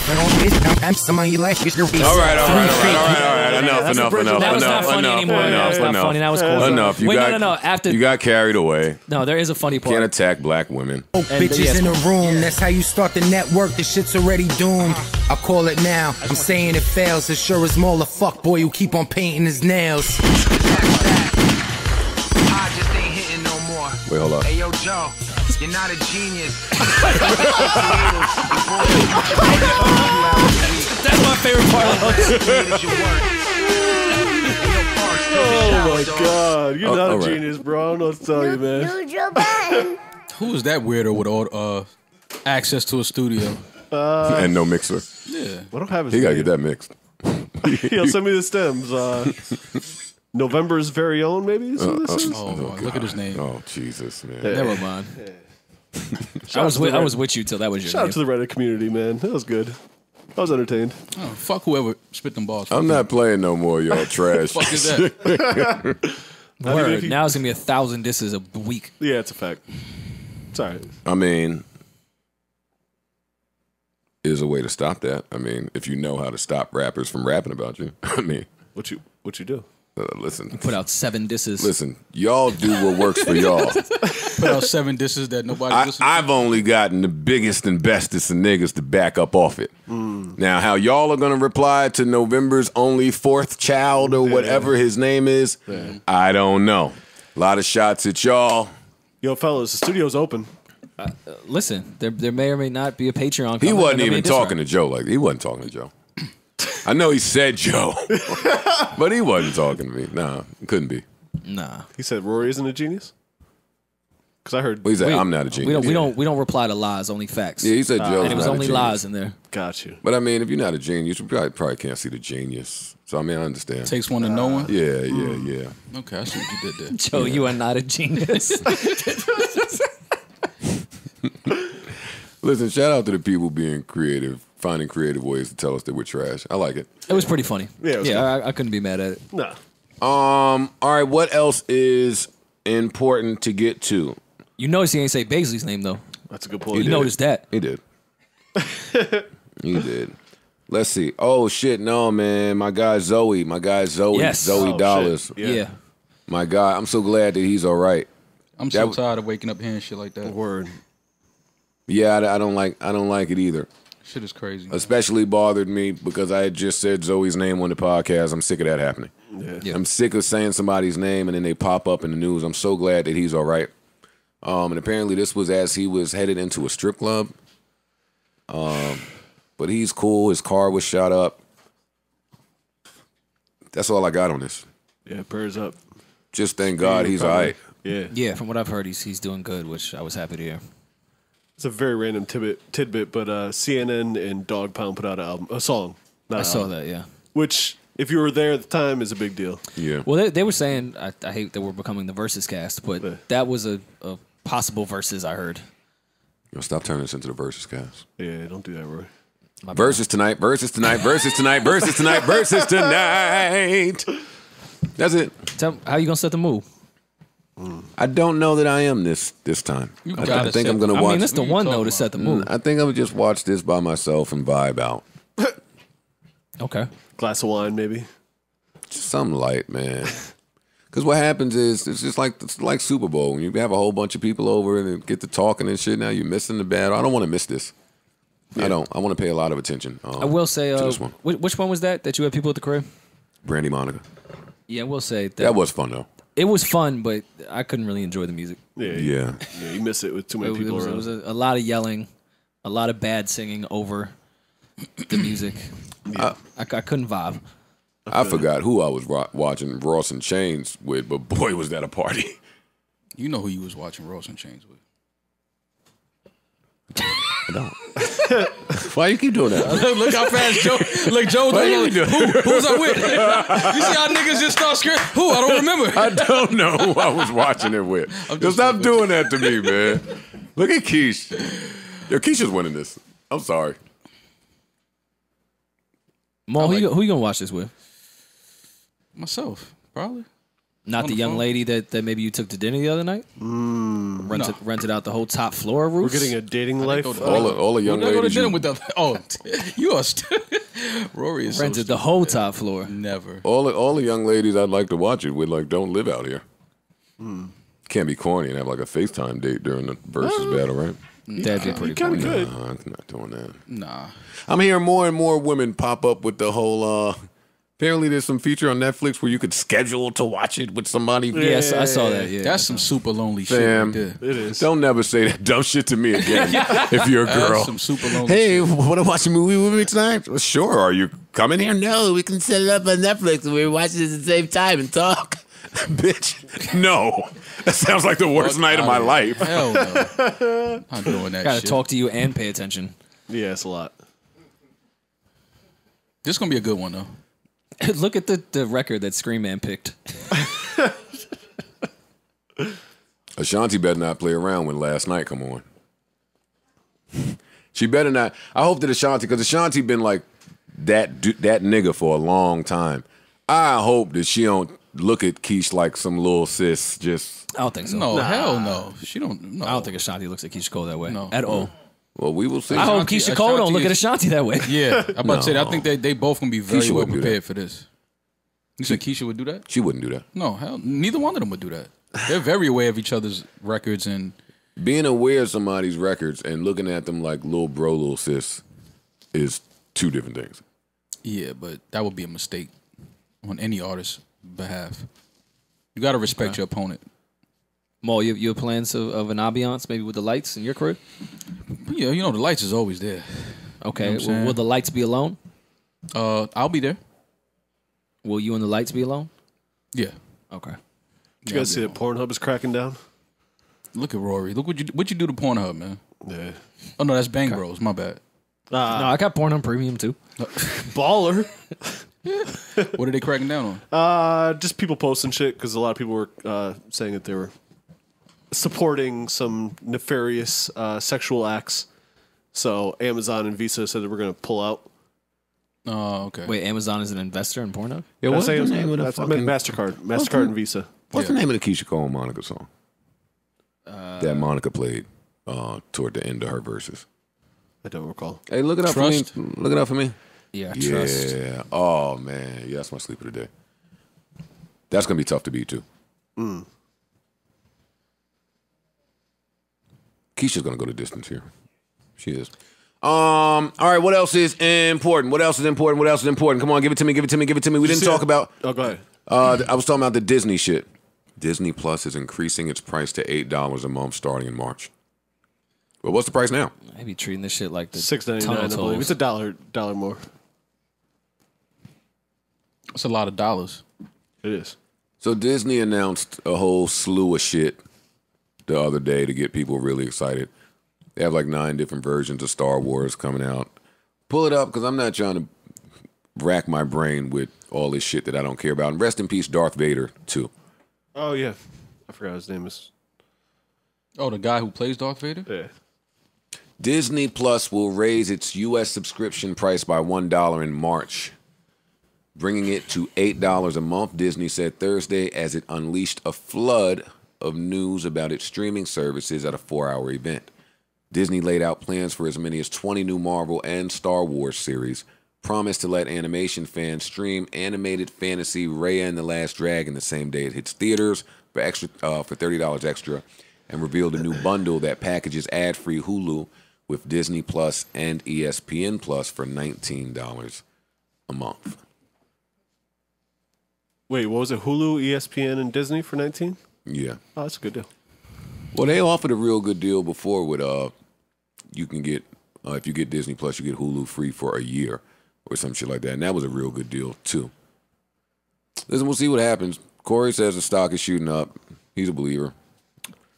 I'm somebody like you. All right, all right, all right, all right. Enough, enough, enough. That was not funny anymore. That was not funny. That was cool. Enough. Wait, no, no, no. After you got carried away. No, there is a funny part. Can't attack black women. Oh, bitches in a room. That's how you start the network. The shit's already doomed. I call it now. I'm saying it fails. As sure as Maul, a fuckboy who keep on painting his nails. Wait, hold on. Hey, yo, Joe, you're not a genius. That's my favorite part. Oh, my God. You're oh, not a right. genius, bro. I don't know what to tell you, man. Who is that weirdo with all uh, access to a studio? Uh, and no mixer. Yeah. I don't have his he got to get that mixed. Yo, send me the stems. Uh... November's very own, maybe? Uh, uh, oh, oh look God. at his name. Oh, Jesus, man. Hey. Never mind. Hey. I, was with, I was with you till that was your Shout name. Shout out to the Reddit community, man. That was good. I was entertained. Oh, fuck whoever spit them balls. I'm not playing no more, y'all trash. Fuck is that? Word. I mean, you... Now it's going to be a thousand disses a week. Yeah, it's a fact. Sorry. I mean, is a way to stop that. I mean, if you know how to stop rappers from rapping about you, I mean, what you what you do? Uh, listen, you put out seven disses. Listen, y'all do what works for y'all. Put out seven disses that nobody I, listens to. I've only gotten the biggest and bestest of niggas to back up off it. Mm. Now, how y'all are gonna reply to November's only fourth child or yeah. whatever his name is, yeah. I don't know. A lot of shots at y'all. Yo, fellas, the studio's open. Uh, uh, listen, there there may or may not be a Patreon. He wasn't even talking to Joe like he wasn't talking to Joe. I know he said Joe, but he wasn't talking to me. Nah, it couldn't be. Nah, he said Rory isn't a genius. Because I heard well, he said we, I'm not a genius. We don't, we don't we don't reply to lies, only facts. Yeah, he said uh, Joe, and it was only lies in there. Got you. But I mean, if you're not a genius, you probably probably can't see the genius. So I mean, I understand. It takes one to uh, know one. Yeah, yeah, yeah. Okay, I see what you did there. Joe, yeah. you are not a genius. Listen, shout out to the people being creative, finding creative ways to tell us that we're trash. I like it. It was pretty funny. Yeah, yeah, I, I couldn't be mad at it. Nah. Um. All right. What else is important to get to? You notice he ain't say Baisley's name though. That's a good point. You noticed that. He did. He did. Let's see. Oh shit! No, man. My guy Zoe. My guy Zoe. Yes. Zoe oh, Dollars. Yeah. yeah. My guy. I'm so glad that he's all right. I'm so that tired of waking up hearing shit like that. Word. Yeah, I, I don't like I don't like it either. Shit is crazy. Especially bothered me because I had just said Zoe's name on the podcast. I'm sick of that happening. Yeah. Yeah. I'm sick of saying somebody's name and then they pop up in the news. I'm so glad that he's all right. Um, and apparently this was as he was headed into a strip club. Um, but he's cool. His car was shot up. That's all I got on this. Yeah, prayers up. Just thank God he's all right. Yeah, yeah. From what I've heard, he's he's doing good, which I was happy to hear. It's a very random tidbit, tidbit but uh, C N N and Dog Pound put out an album, a song. Not I saw album, that, yeah. Which, if you were there at the time, is a big deal. Yeah. Well, they, they were saying, I, I hate that we're becoming the Versus cast, but yeah. that was a, a possible Versus I heard. Yo, stop turning this into the Versus cast. Yeah, don't do that, Roy. Versus tonight, Versus tonight, Versus tonight, Versus tonight, Versus tonight. That's it. Tell me, how you going to set the move? Mm. I don't know that I am this this time. You I, I think I'm gonna watch. I mean, that's the one though to set the mood. I think I'm gonna just watch this by myself and vibe out. Okay, glass of wine maybe. Just something light, man. Because what happens is it's just like it's like Super Bowl when you have a whole bunch of people over and get to talking and shit. Now you're missing the battle. I don't want to miss this. Yeah. I don't. I want to pay a lot of attention. Um, I will say, uh, to this one. Which one was that that you had people at the crib? Brandy Monica. Yeah, I will say that, that was fun though. It was fun, but I couldn't really enjoy the music. Yeah, yeah, yeah you miss it with too many it, people it was, around. It was a, a lot of yelling, a lot of bad singing over the music. Yeah. I, I, I couldn't vibe. I, I forgot who I was watching Ross and Chains with, but boy, was that a party. You know who you was watching Ross and Chains with. I don't. Why you keep doing that? Look how fast Joe. Like Joe, why you doing? Who, who was I with? You see how niggas just start scared? Who? I don't remember. I don't know who I was watching it with. Just stop doing that to me, man. Look at Keish. Yo, Keisha's winning this. I'm sorry. Mo, like who, who you gonna watch this with? Myself, probably. Not the young phone. lady that, that maybe you took to dinner the other night? Mm, rented, no. rented out the whole top floor roof? We're getting a dating life. To, all, uh, a, all a young lady. You... with the, oh, you are still... Rory is rented so the whole top floor. Never. All, all the young ladies I'd like to watch it with, like, don't live out here. Mm. Can't be corny and have, like, a FaceTime date during the Versus uh, battle, right? That'd nah, be pretty funny. Good. Nah, I'm not doing that. Nah. I'm hearing more and more women pop up with the whole... Uh, apparently, there's some feature on Netflix where you could schedule to watch it with somebody. Yes, yeah, I saw that. Yeah, that's some super lonely Sam, shit. Right there. It is. Don't never say that dumb shit to me again. If you're a girl, that's some super lonely. Hey, shit. Want to watch a movie with me tonight? Well, sure. Are you coming here? No, we can set it up on Netflix and we're watching it at the same time and talk. Bitch, no. That sounds like the worst night of my life. Hell no. I'm doing that. Gotta shit. talk to you and pay attention. Yeah, it's a lot. This is gonna be a good one though. Look at the, the record that Scream Man picked. Ashanti better not play around when Last Night come on. She better not. I hope that Ashanti, because Ashanti been like that that nigga for a long time. I hope that she don't look at Keish like some little sis. Just I don't think so. No, nah. hell no. She don't. No. I don't think Ashanti looks at Keish Cole that way no. at all. Well, we will see. I hope Keisha Cole don't look at Ashanti that way. Yeah, I'm about no. to say that. I think they they both gonna be very Keisha well prepared for this. You said Keisha would do that? She wouldn't do that. No, hell, neither one of them would do that. They're very aware of each other's records and being aware of somebody's records and looking at them like little bro, little sis is two different things. Yeah, but that would be a mistake on any artist's behalf. You got to respect okay. your opponent. Mo, you you have plans of, of an ambiance maybe with the lights in your crib? Yeah, you know the lights is always there. Okay, you know well, will the lights be alone? Uh, I'll be there. Will you and the lights be alone? Yeah. Okay. Did you guys see that Pornhub is cracking down? Look at Rory. Look what you what you do to Pornhub, man. Yeah. Oh no, that's Bang okay. Bros. My bad. Uh, no, I got Pornhub Premium too. Baller. Yeah. What are they cracking down on? Uh, just people posting shit because a lot of people were uh, saying that they were supporting some nefarious uh, sexual acts. So Amazon and Visa said that we're going to pull out. Oh, okay. Wait, Amazon is an investor in Pornhub? Yeah, what's the name of the fucking... I meant MasterCard. MasterCard and Visa. What's yeah. the name of the Keisha Cole and Monica song? Uh, that Monica played uh, toward the end of her verses. I don't recall. Hey, look it up trust. for me. Look it up for me. Yeah, yeah. Trust. Yeah. Oh, man. Yeah, that's my sleeper today. That's going to be tough to beat, too. Mm. Keisha's going to go the distance here. She is. Um, all right, what else is important? What else is important? What else is important? Come on, give it to me, give it to me, give it to me. We didn't talk about... Oh, go ahead. Uh, I was talking about the Disney shit. Disney Plus is increasing its price to eight dollars a month starting in March. Well, what's the price now? I'd be treating this shit like the six ninety-nine, I believe. It's a dollar, dollar more. That's a lot of dollars. It is. So Disney announced a whole slew of shit the other day to get people really excited. They have like nine different versions of Star Wars coming out. Pull it up because I'm not trying to rack my brain with all this shit that I don't care about. And rest in peace, Darth Vader, too. Oh, yeah. I forgot his name is. Oh, the guy who plays Darth Vader? Yeah. Disney Plus will raise its U S subscription price by one dollar in March, bringing it to eight dollars a month, Disney said Thursday, as it unleashed a flood of news about its streaming services at a four-hour event. Disney laid out plans for as many as twenty new Marvel and Star Wars series, promised to let animation fans stream animated fantasy Raya and the Last Dragon the same day it hits theaters for extra uh, for thirty dollars extra, and revealed a new bundle that packages ad-free Hulu with Disney Plus and E S P N Plus for nineteen dollars a month. Wait, what was it? Hulu, E S P N, and Disney for nineteen dollars? Yeah. Oh, that's a good deal. Well, they offered a real good deal before with... uh. You can get, uh, if you get Disney Plus, you get Hulu free for a year or some shit like that. And that was a real good deal, too. Listen, we'll see what happens. Corey says the stock is shooting up. He's a believer.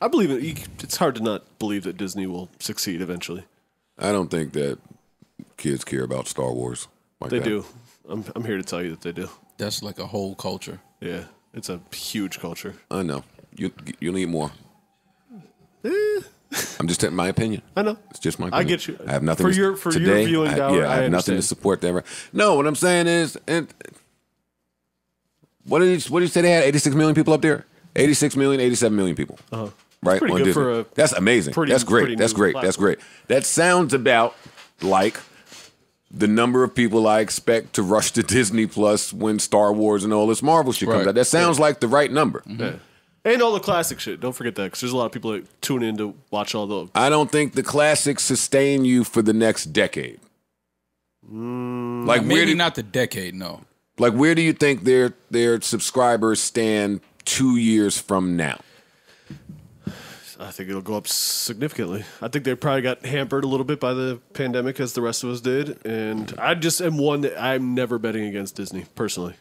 I believe it. It's hard to not believe that Disney will succeed eventually. I don't think that kids care about Star Wars like that. They do. I'm, I'm here to tell you that they do. That's like a whole culture. Yeah, it's a huge culture. I know. You, you'll need more. Eh. I'm just my opinion. I know. It's just my opinion. I get you. I have nothing for to, your for today, your viewing hour. Yeah, I, I have understand. nothing to support that. No, what I'm saying is, and what did you, what did you say they had? eighty-six million people up there. eighty-six million, eighty-seven million people. Uh-huh. Right on Disney. For a That's amazing. Pretty, That's great. That's great. Platform. That's great. That sounds about like the number of people I expect to rush to Disney Plus when Star Wars and all this Marvel shit right. comes out. That sounds yeah. like the right number. Mm-hmm. Yeah. And all the classic shit. Don't forget that, because there's a lot of people that tune in to watch all those. I don't think the classics sustain you for the next decade. Mm, like, maybe where do, not the decade, no. Like, where do you think their their subscribers stand two years from now? I think it'll go up significantly. I think they probably got hampered a little bit by the pandemic, as the rest of us did. And I just am one that I'm never betting against Disney, personally.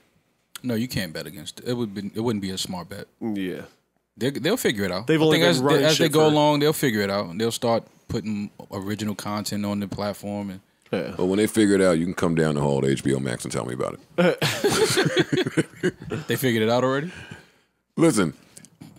No, you can't bet against it. It would be, it wouldn't be a smart bet. Yeah, they, they'll figure it out. They've only I think been as, they, as they go along, they'll figure it out. They'll start putting original content on the platform. And yeah. But when they figure it out, you can come down the hall to H B O Max and tell me about it. They figured it out already. Listen,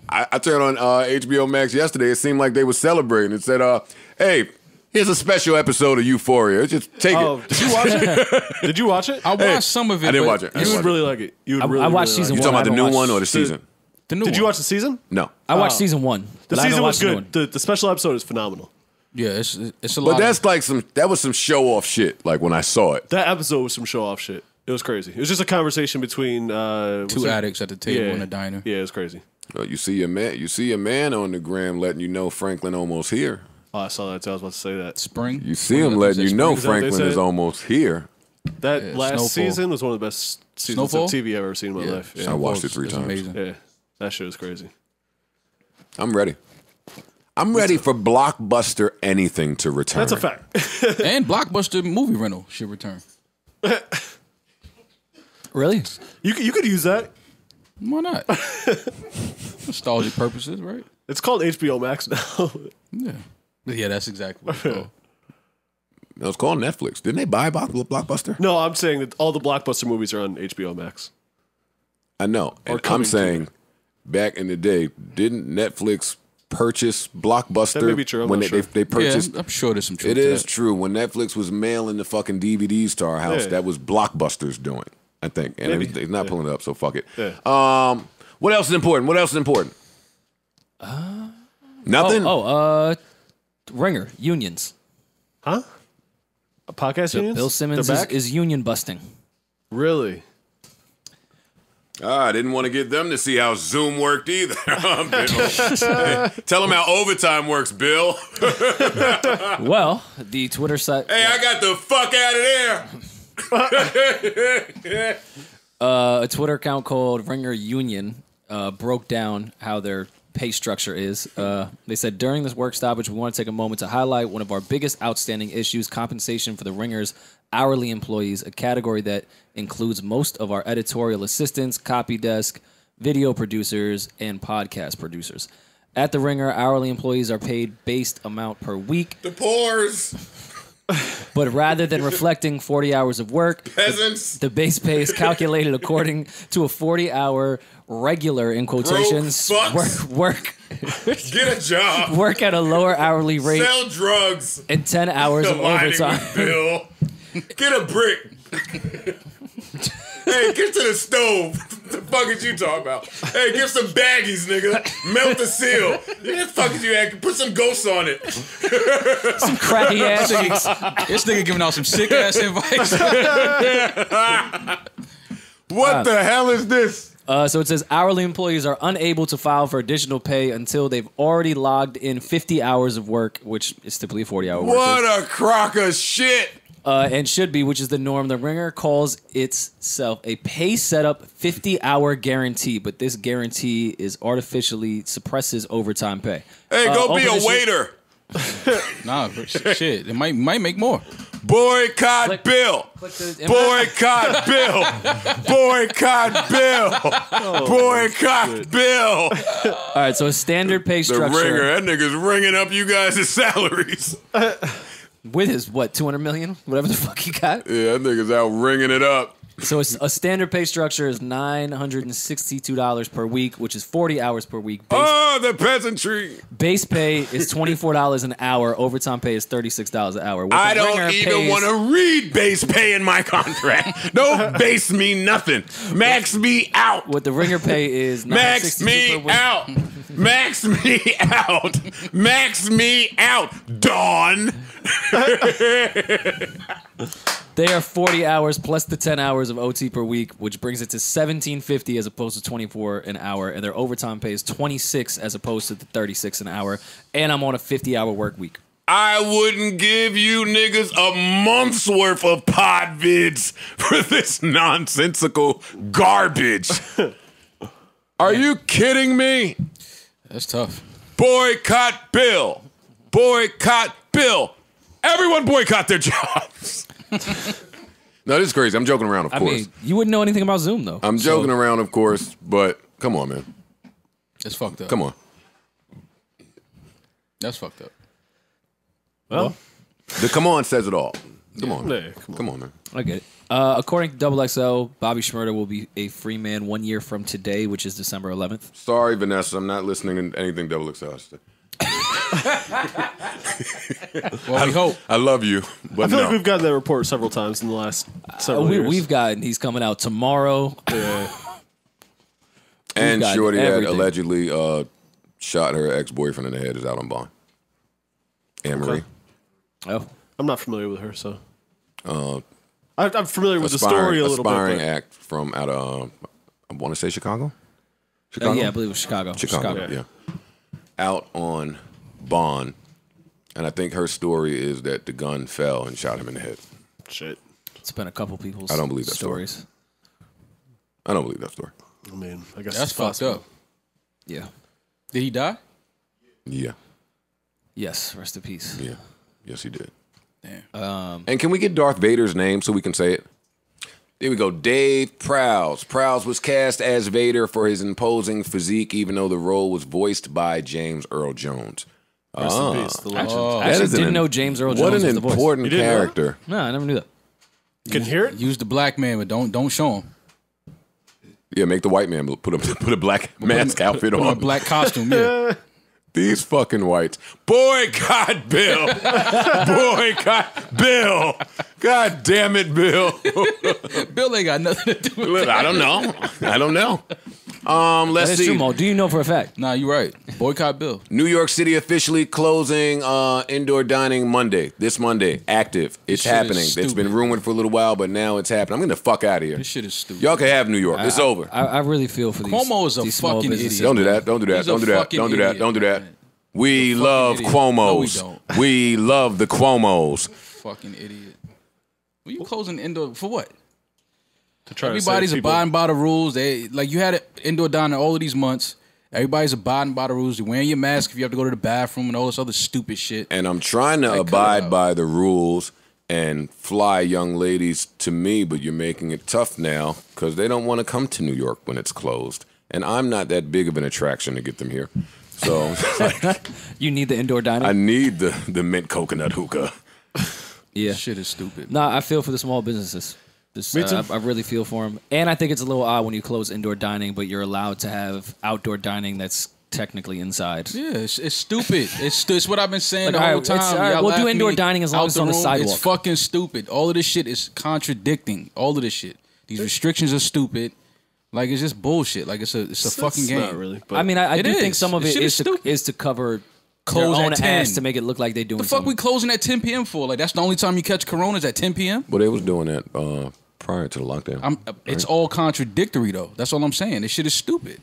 I, I turned on uh, H B O Max yesterday. It seemed like they were celebrating. It said, uh, "Hey, Here's a special episode of Euphoria. Just take oh, it. Did you watch it? Did you watch it? I watched hey, some of it. I didn't watch it. You would really like it. You would I, really, I watched really season like one. You talking about the new one or the season? The, the new Did one. you watch the season? No. I watched oh. season one. The season was good. The, the special episode is phenomenal. Yeah, it's it's a lot. But that's like some that was some show off shit. Like when I saw it, that episode was some show off shit. It was crazy. It was just a conversation between uh, two addicts at the table yeah. in a diner. Yeah, it was crazy. Well, you see a man, you see a man on the gram letting you know Franklin almost here. Oh, I saw that too. I was about to say that. Spring. You see him letting you know Franklin is almost here. That yeah, last Snowfall. season was one of the best seasons Snowfall? of T V I've ever seen in my yeah. life. Yeah. I watched it three times. Amazing. Yeah, that shit was crazy. I'm ready. I'm ready for Blockbuster anything to return. That's a fact. And Blockbuster movie rental should return. Really? You you could use that. Why not? Nostalgic purposes, right? It's called H B O Max now. Yeah. Yeah, that's exactly what it's called. No, it's called Netflix. Didn't they buy Blockbuster? No, I'm saying that all the Blockbuster movies are on H B O Max. I know. And I'm saying back in the day, didn't Netflix purchase Blockbuster? That may be true. I'm when they, sure. they, they purchased. Yeah, I'm sure there's some truth. It is that. true. When Netflix was mailing the fucking D V Ds to our house, yeah, yeah. that was Blockbuster's doing, I think. And Maybe. it's not yeah. pulling it up, so fuck it. Yeah. Um, what else is important? What else is important? Uh, Nothing? Oh, oh uh, Ringer, unions. Huh? A podcast so unions? Bill Simmons is, is union busting. Really? Ah, I didn't want to get them to see how Zoom worked either. Hey, tell them how overtime works, Bill. Well, the Twitter site. Hey, I got the fuck out of there. uh, a Twitter account called Ringer Union uh, broke down how their pay structure is. Uh, they said, during this work stoppage, we want to take a moment to highlight one of our biggest outstanding issues, compensation for the Ringers' hourly employees, a category that includes most of our editorial assistants, copy desk, video producers, and podcast producers. At the Ringer, hourly employees are paid based amount per week. The poors. But rather than reflecting forty hours of work, peasants, the, the base pay is calculated according to a forty-hour regular, in quotations, work, work. Get a job. Work at a lower hourly rate. Sell drugs. And ten hours of overtime. Bill. Get a brick. Hey, get to the stove. What the fuck is you talking about? Hey, get some baggies, nigga. Melt the seal. What the fuck is you acting? Put some ghosts on it. Some crappy ass. This nigga giving out some sick ass advice. What uh, the hell is this? Uh, so it says hourly employees are unable to file for additional pay until they've already logged in fifty hours of work, which is typically a forty-hour work. What a crock of shit. Uh, and should be, which is the norm. The Ringer calls itself a pay setup fifty-hour guarantee, but this guarantee is artificially suppresses overtime pay. Hey, uh, go be a waiter. Nah, shit. It might might make more. Boycott click, Bill. Click the Boycott Bill. Boycott Bill. Oh, Boycott Bill. All right, so a standard pay structure. The Ringer, that nigga's ringing up you guys' salaries. With his, what, two hundred million? Whatever the fuck he got. Yeah, that nigga's out ringing it up. So it's a standard pay structure is nine hundred sixty-two dollars per week, which is forty hours per week. Base, oh, the peasantry. Base pay is twenty-four dollars an hour. Overtime pay is thirty-six dollars an hour. I don't even want to read base pay in my contract. Don't base me nothing. Max me out. What the Ringer pay is Max me out. Max me out. Max me out. Dawn. They are forty hours plus the ten hours of O T per week, which brings it to seventeen fifty as opposed to twenty-four an hour, and their overtime pay is twenty-six as opposed to the thirty-six an hour, and I'm on a fifty-hour work week. I wouldn't give you niggas a month's worth of pod vids for this nonsensical garbage. Are Man. you kidding me? That's tough. Boycott Bill. Boycott Bill. Everyone boycott their jobs. No, this is crazy. I'm joking around, of course. I mean, you wouldn't know anything about Zoom, though. I'm joking so. around, of course, but come on, man. It's fucked up. Come on. That's fucked up. Well. well the come on says it all. Come yeah, on. Man. Come on. Come on, man. I get it. Uh, according to Double X L, Bobby Shmurda will be a free man one year from today, which is December eleventh. Sorry, Vanessa. I'm not listening to anything Double X L said. Well, I we hope. I love you. But I feel no. like we've gotten that report several times in the last several uh, we, years. We've gotten, he's coming out tomorrow. Yeah. And Shorty had allegedly uh, shot her ex-boyfriend in the head, is out on bond. Anne Marie. Okay. Oh. I'm not familiar with her, so. Uh, I, I'm familiar with aspiring, the story a little bit. Aspiring act from out of, uh, I want to say Chicago? Chicago? Uh, yeah, I believe it was Chicago. Chicago, Chicago. Yeah. yeah. Out on bond. And I think her story is that the gun fell and shot him in the head. Shit. It's been a couple people's I don't believe that stories. Story. I don't believe that story. I mean, I guess that's fucked up. Yeah. Did he die? Yeah. Yes. Rest in peace. Yeah. Yes, he did. Damn. Um, and can we get Darth Vader's name so we can say it? There we go. Dave Prowse. Prowse was cast as Vader for his imposing physique, even though the role was voiced by James Earl Jones. Rest ah. in peace. The legend. Oh. I actually didn't an, know James Earl Jones was the voice. What an important character. No, I never knew that. You can hear it? Use the black man, but don't don't show him. Yeah, make the white man put a, put a black mask put, outfit put, on. Put a black costume, yeah. These fucking whites. Boycott Bill. Boycott Bill. God damn it, Bill. Bill ain't got nothing to do with Look, that. I don't know. I don't know. Um, let's see. True, Mo. Do you know for a fact? Nah, you're right. Boycott Bill. New York City officially closing uh, indoor dining Monday. This Monday. Active. It's happening. It's been rumored for a little while, but now it's happening. I'm getting the fuck out of here. This shit is stupid. Y'all can have New York. I, it's I, over. I, I really feel for these. Cuomo is a fucking idiot. Don't do that. Don't do that. Don't do that. Don't do that. Don't do that. We love idiot. Cuomos. No, we don't. We love the Cuomos. Fucking idiot. Well, you closing indoor for what? To try Everybody's to abiding by the rules. They like you had an indoor dining all of these months. Everybody's abiding by the rules. You're wearing your mask if you have to go to the bathroom and all this other stupid shit. And I'm trying to abide by the rules and fly young ladies to me, but you're making it tough now because they don't want to come to New York when it's closed. And I'm not that big of an attraction to get them here. So like, you need the indoor dining? I need the, the mint coconut hookah. Yeah. Shit is stupid. Nah, I feel for the small businesses. This, Me too. Uh, I, I really feel for them. And I think it's a little odd when you close indoor dining, but you're allowed to have outdoor dining that's technically inside. Yeah, it's, it's stupid. it's, stu it's what I've been saying like, the whole right, time. Right, we'll do indoor dining as long as it's on the sidewalk. It's fucking stupid. All of this shit is contradicting. All of this shit. These restrictions are stupid. Like, it's just bullshit. Like, it's a, it's a it's, fucking it's game. Not really, but I mean, I, I do is. think some of it is to, is to cover... Close at ten. Ass to make it look like they doing. The fuck something. We closing at ten p m for? Like that's the only time you catch coronas at ten p m. Well, they was doing that uh, prior to the lockdown. I'm, uh, right? It's all contradictory though. That's all I'm saying. This shit is stupid.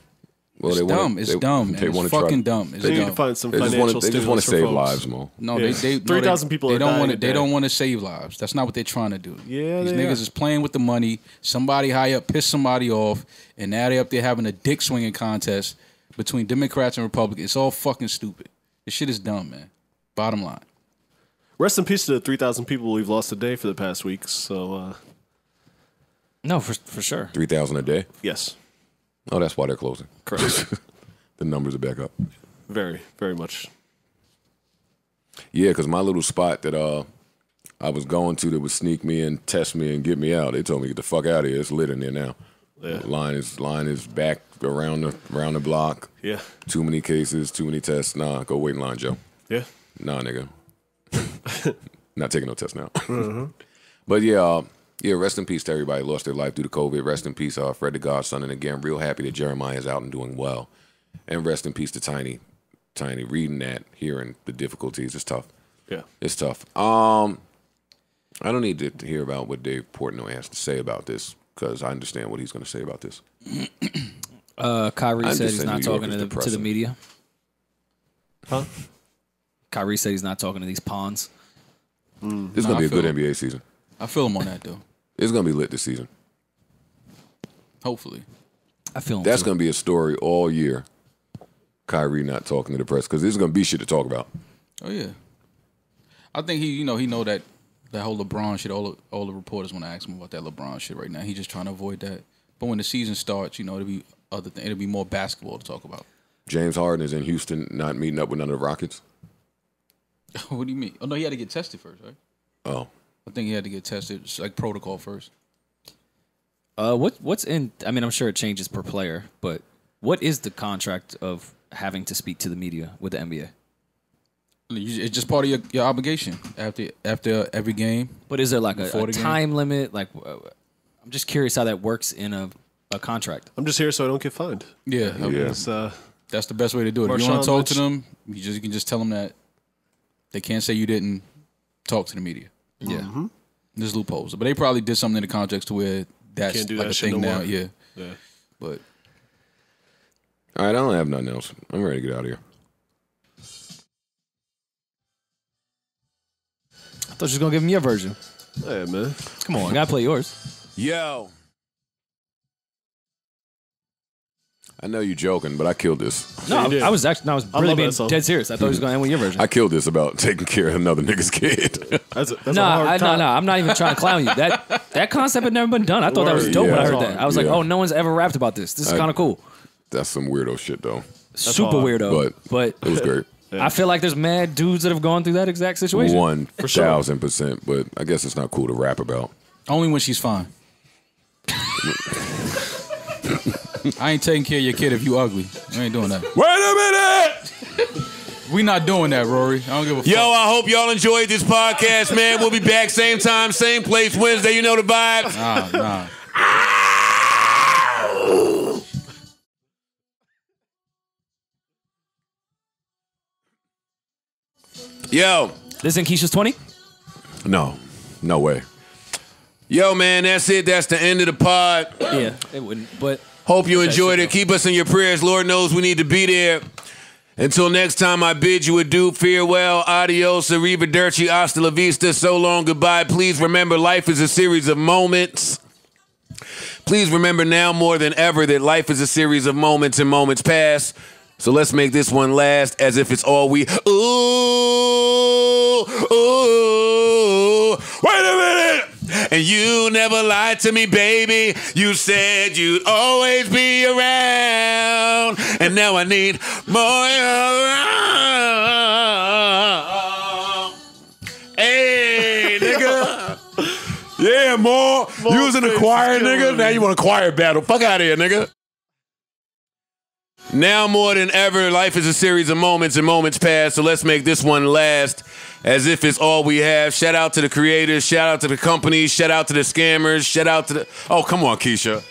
Well, it's they dumb. Wanna, it's they, dumb. They it's fucking to, dumb. It's they dumb. Need to find some they financial just wanna, they just want to save folks. lives, Mo. No, yeah. they, they no, three thousand people. They are don't want to. They don't want to save lives. That's not what they're trying to do. Yeah, these niggas are. is playing with the money. Somebody high up pissed somebody off, and now they up there having a dick swinging contest between Democrats and Republicans. It's all fucking stupid. This shit is dumb, man. Bottom line. Rest in peace to the three thousand people we've lost a day for the past week. So, uh... No, for, for sure. three thousand a day? Yes. Oh, that's why they're closing. Correct. The numbers are back up. Very, very much. Yeah, because my little spot that uh, I was going to that would sneak me in, test me, and get me out, they told me, get the fuck out of here. It's lit in there now. Yeah. Line is line is back around the around the block. Yeah. Too many cases, too many tests. Nah, go wait in line, Joe. Yeah. Nah, nigga. Not taking no tests now. Mm-hmm. But yeah, uh, yeah. Rest in peace to everybody lost their life due to COVID. Rest in peace, uh, Fred the Godson, and again, real happy that Jeremiah is out and doing well. And rest in peace to Tiny, Tiny. Reading that, hearing the difficulties, it's tough. Yeah, it's tough. Um, I don't need to hear about what Dave Portnoy has to say about this. Because I understand what he's going to say about this. uh, Kyrie said he's not talking to the, to the media. Huh? Kyrie said he's not talking to these pawns. Mm. This is nah, going to be I a good him. N B A season. I feel him on that, though. It's going to be lit this season. Hopefully. I feel him. That's going to be a story all year. Kyrie not talking to the press. Because there's going to be shit to talk about. Oh, yeah. I think he, you know, he know that. That whole LeBron shit, all the, all the reporters want to ask him about that LeBron shit right now. He's just trying to avoid that. But when the season starts, you know, it'll be other thing. It'll be more basketball to talk about. James Harden is in Houston, not meeting up with none of the Rockets. What do you mean? Oh no, he had to get tested first, right? Oh, I think he had to get tested, it's like protocol first. Uh, what what's in? I mean, I'm sure it changes per player, but what is the contract of having to speak to the media with the N B A? It's just part of your, your obligation after after every game. But is there like a, a time game? limit? Like, I'm just curious how that works in a, a contract. I'm just here so I don't get fined. Yeah, yeah. I mean, it's, uh, that's the best way to do it. Marshawn, if you want to talk to them, you just you can just tell them that they can't say you didn't talk to the media. Yeah, mm-hmm. There's loopholes, but they probably did something in the contracts to where that's like that a thing now. Work. Yeah, yeah. But all right, I don't have nothing else. I'm ready to get out of here. I thought you was going to give him your version. Hey, man. Come on. You got to play yours. Yo. I know you're joking, but I killed this. No, I, I was actually, no, I was really I being dead serious. I thought he was going to end with your version. I killed this about taking care of another nigga's kid. That's a, that's nah, a hard I, time. No, no, I'm not even trying to clown you. That that concept had never been done. I thought Word. that was dope yeah, when I heard hard. that. I was yeah. like, oh, no one's ever rapped about this. This is kind of cool. That's some weirdo shit, though. That's Super hard. weirdo. But, but it was great. Yeah. I feel like there's mad dudes that have gone through that exact situation. One for sure. thousand percent, but I guess it's not cool to rap about. Only when she's fine. I ain't taking care of your kid if you ugly. I ain't doing that. Wait a minute! We not doing that, Rory. I don't give a fuck. Yo, I hope y'all enjoyed this podcast, man. We'll be back same time, same place, Wednesday. You know the vibe. Nah, nah. Yo. This in Keisha's twenty? No. No way. Yo, man, that's it. That's the end of the pod. Yeah, it wouldn't, but... Hope you enjoyed it. Keep us in your prayers. Lord knows we need to be there. Until next time, I bid you adieu. Farewell. Adios. Arrivederci. Hasta la vista. So long. Goodbye. Please remember, life is a series of moments. Please remember now more than ever that life is a series of moments and moments past. So let's make this one last as if it's all we... Ooh, ooh, wait a minute! And you never lied to me, baby. You said you'd always be around. And now I need more around. Hey, nigga. Yeah, more. more. You was in a choir, nigga. Now you want a choir battle. Fuck out of here, nigga. Now more than ever, life is a series of moments and moments past, so let's make this one last as if it's all we have. Shout out to the creators, shout out to the companies, shout out to the scammers, shout out to the... Oh, come on, Keisha.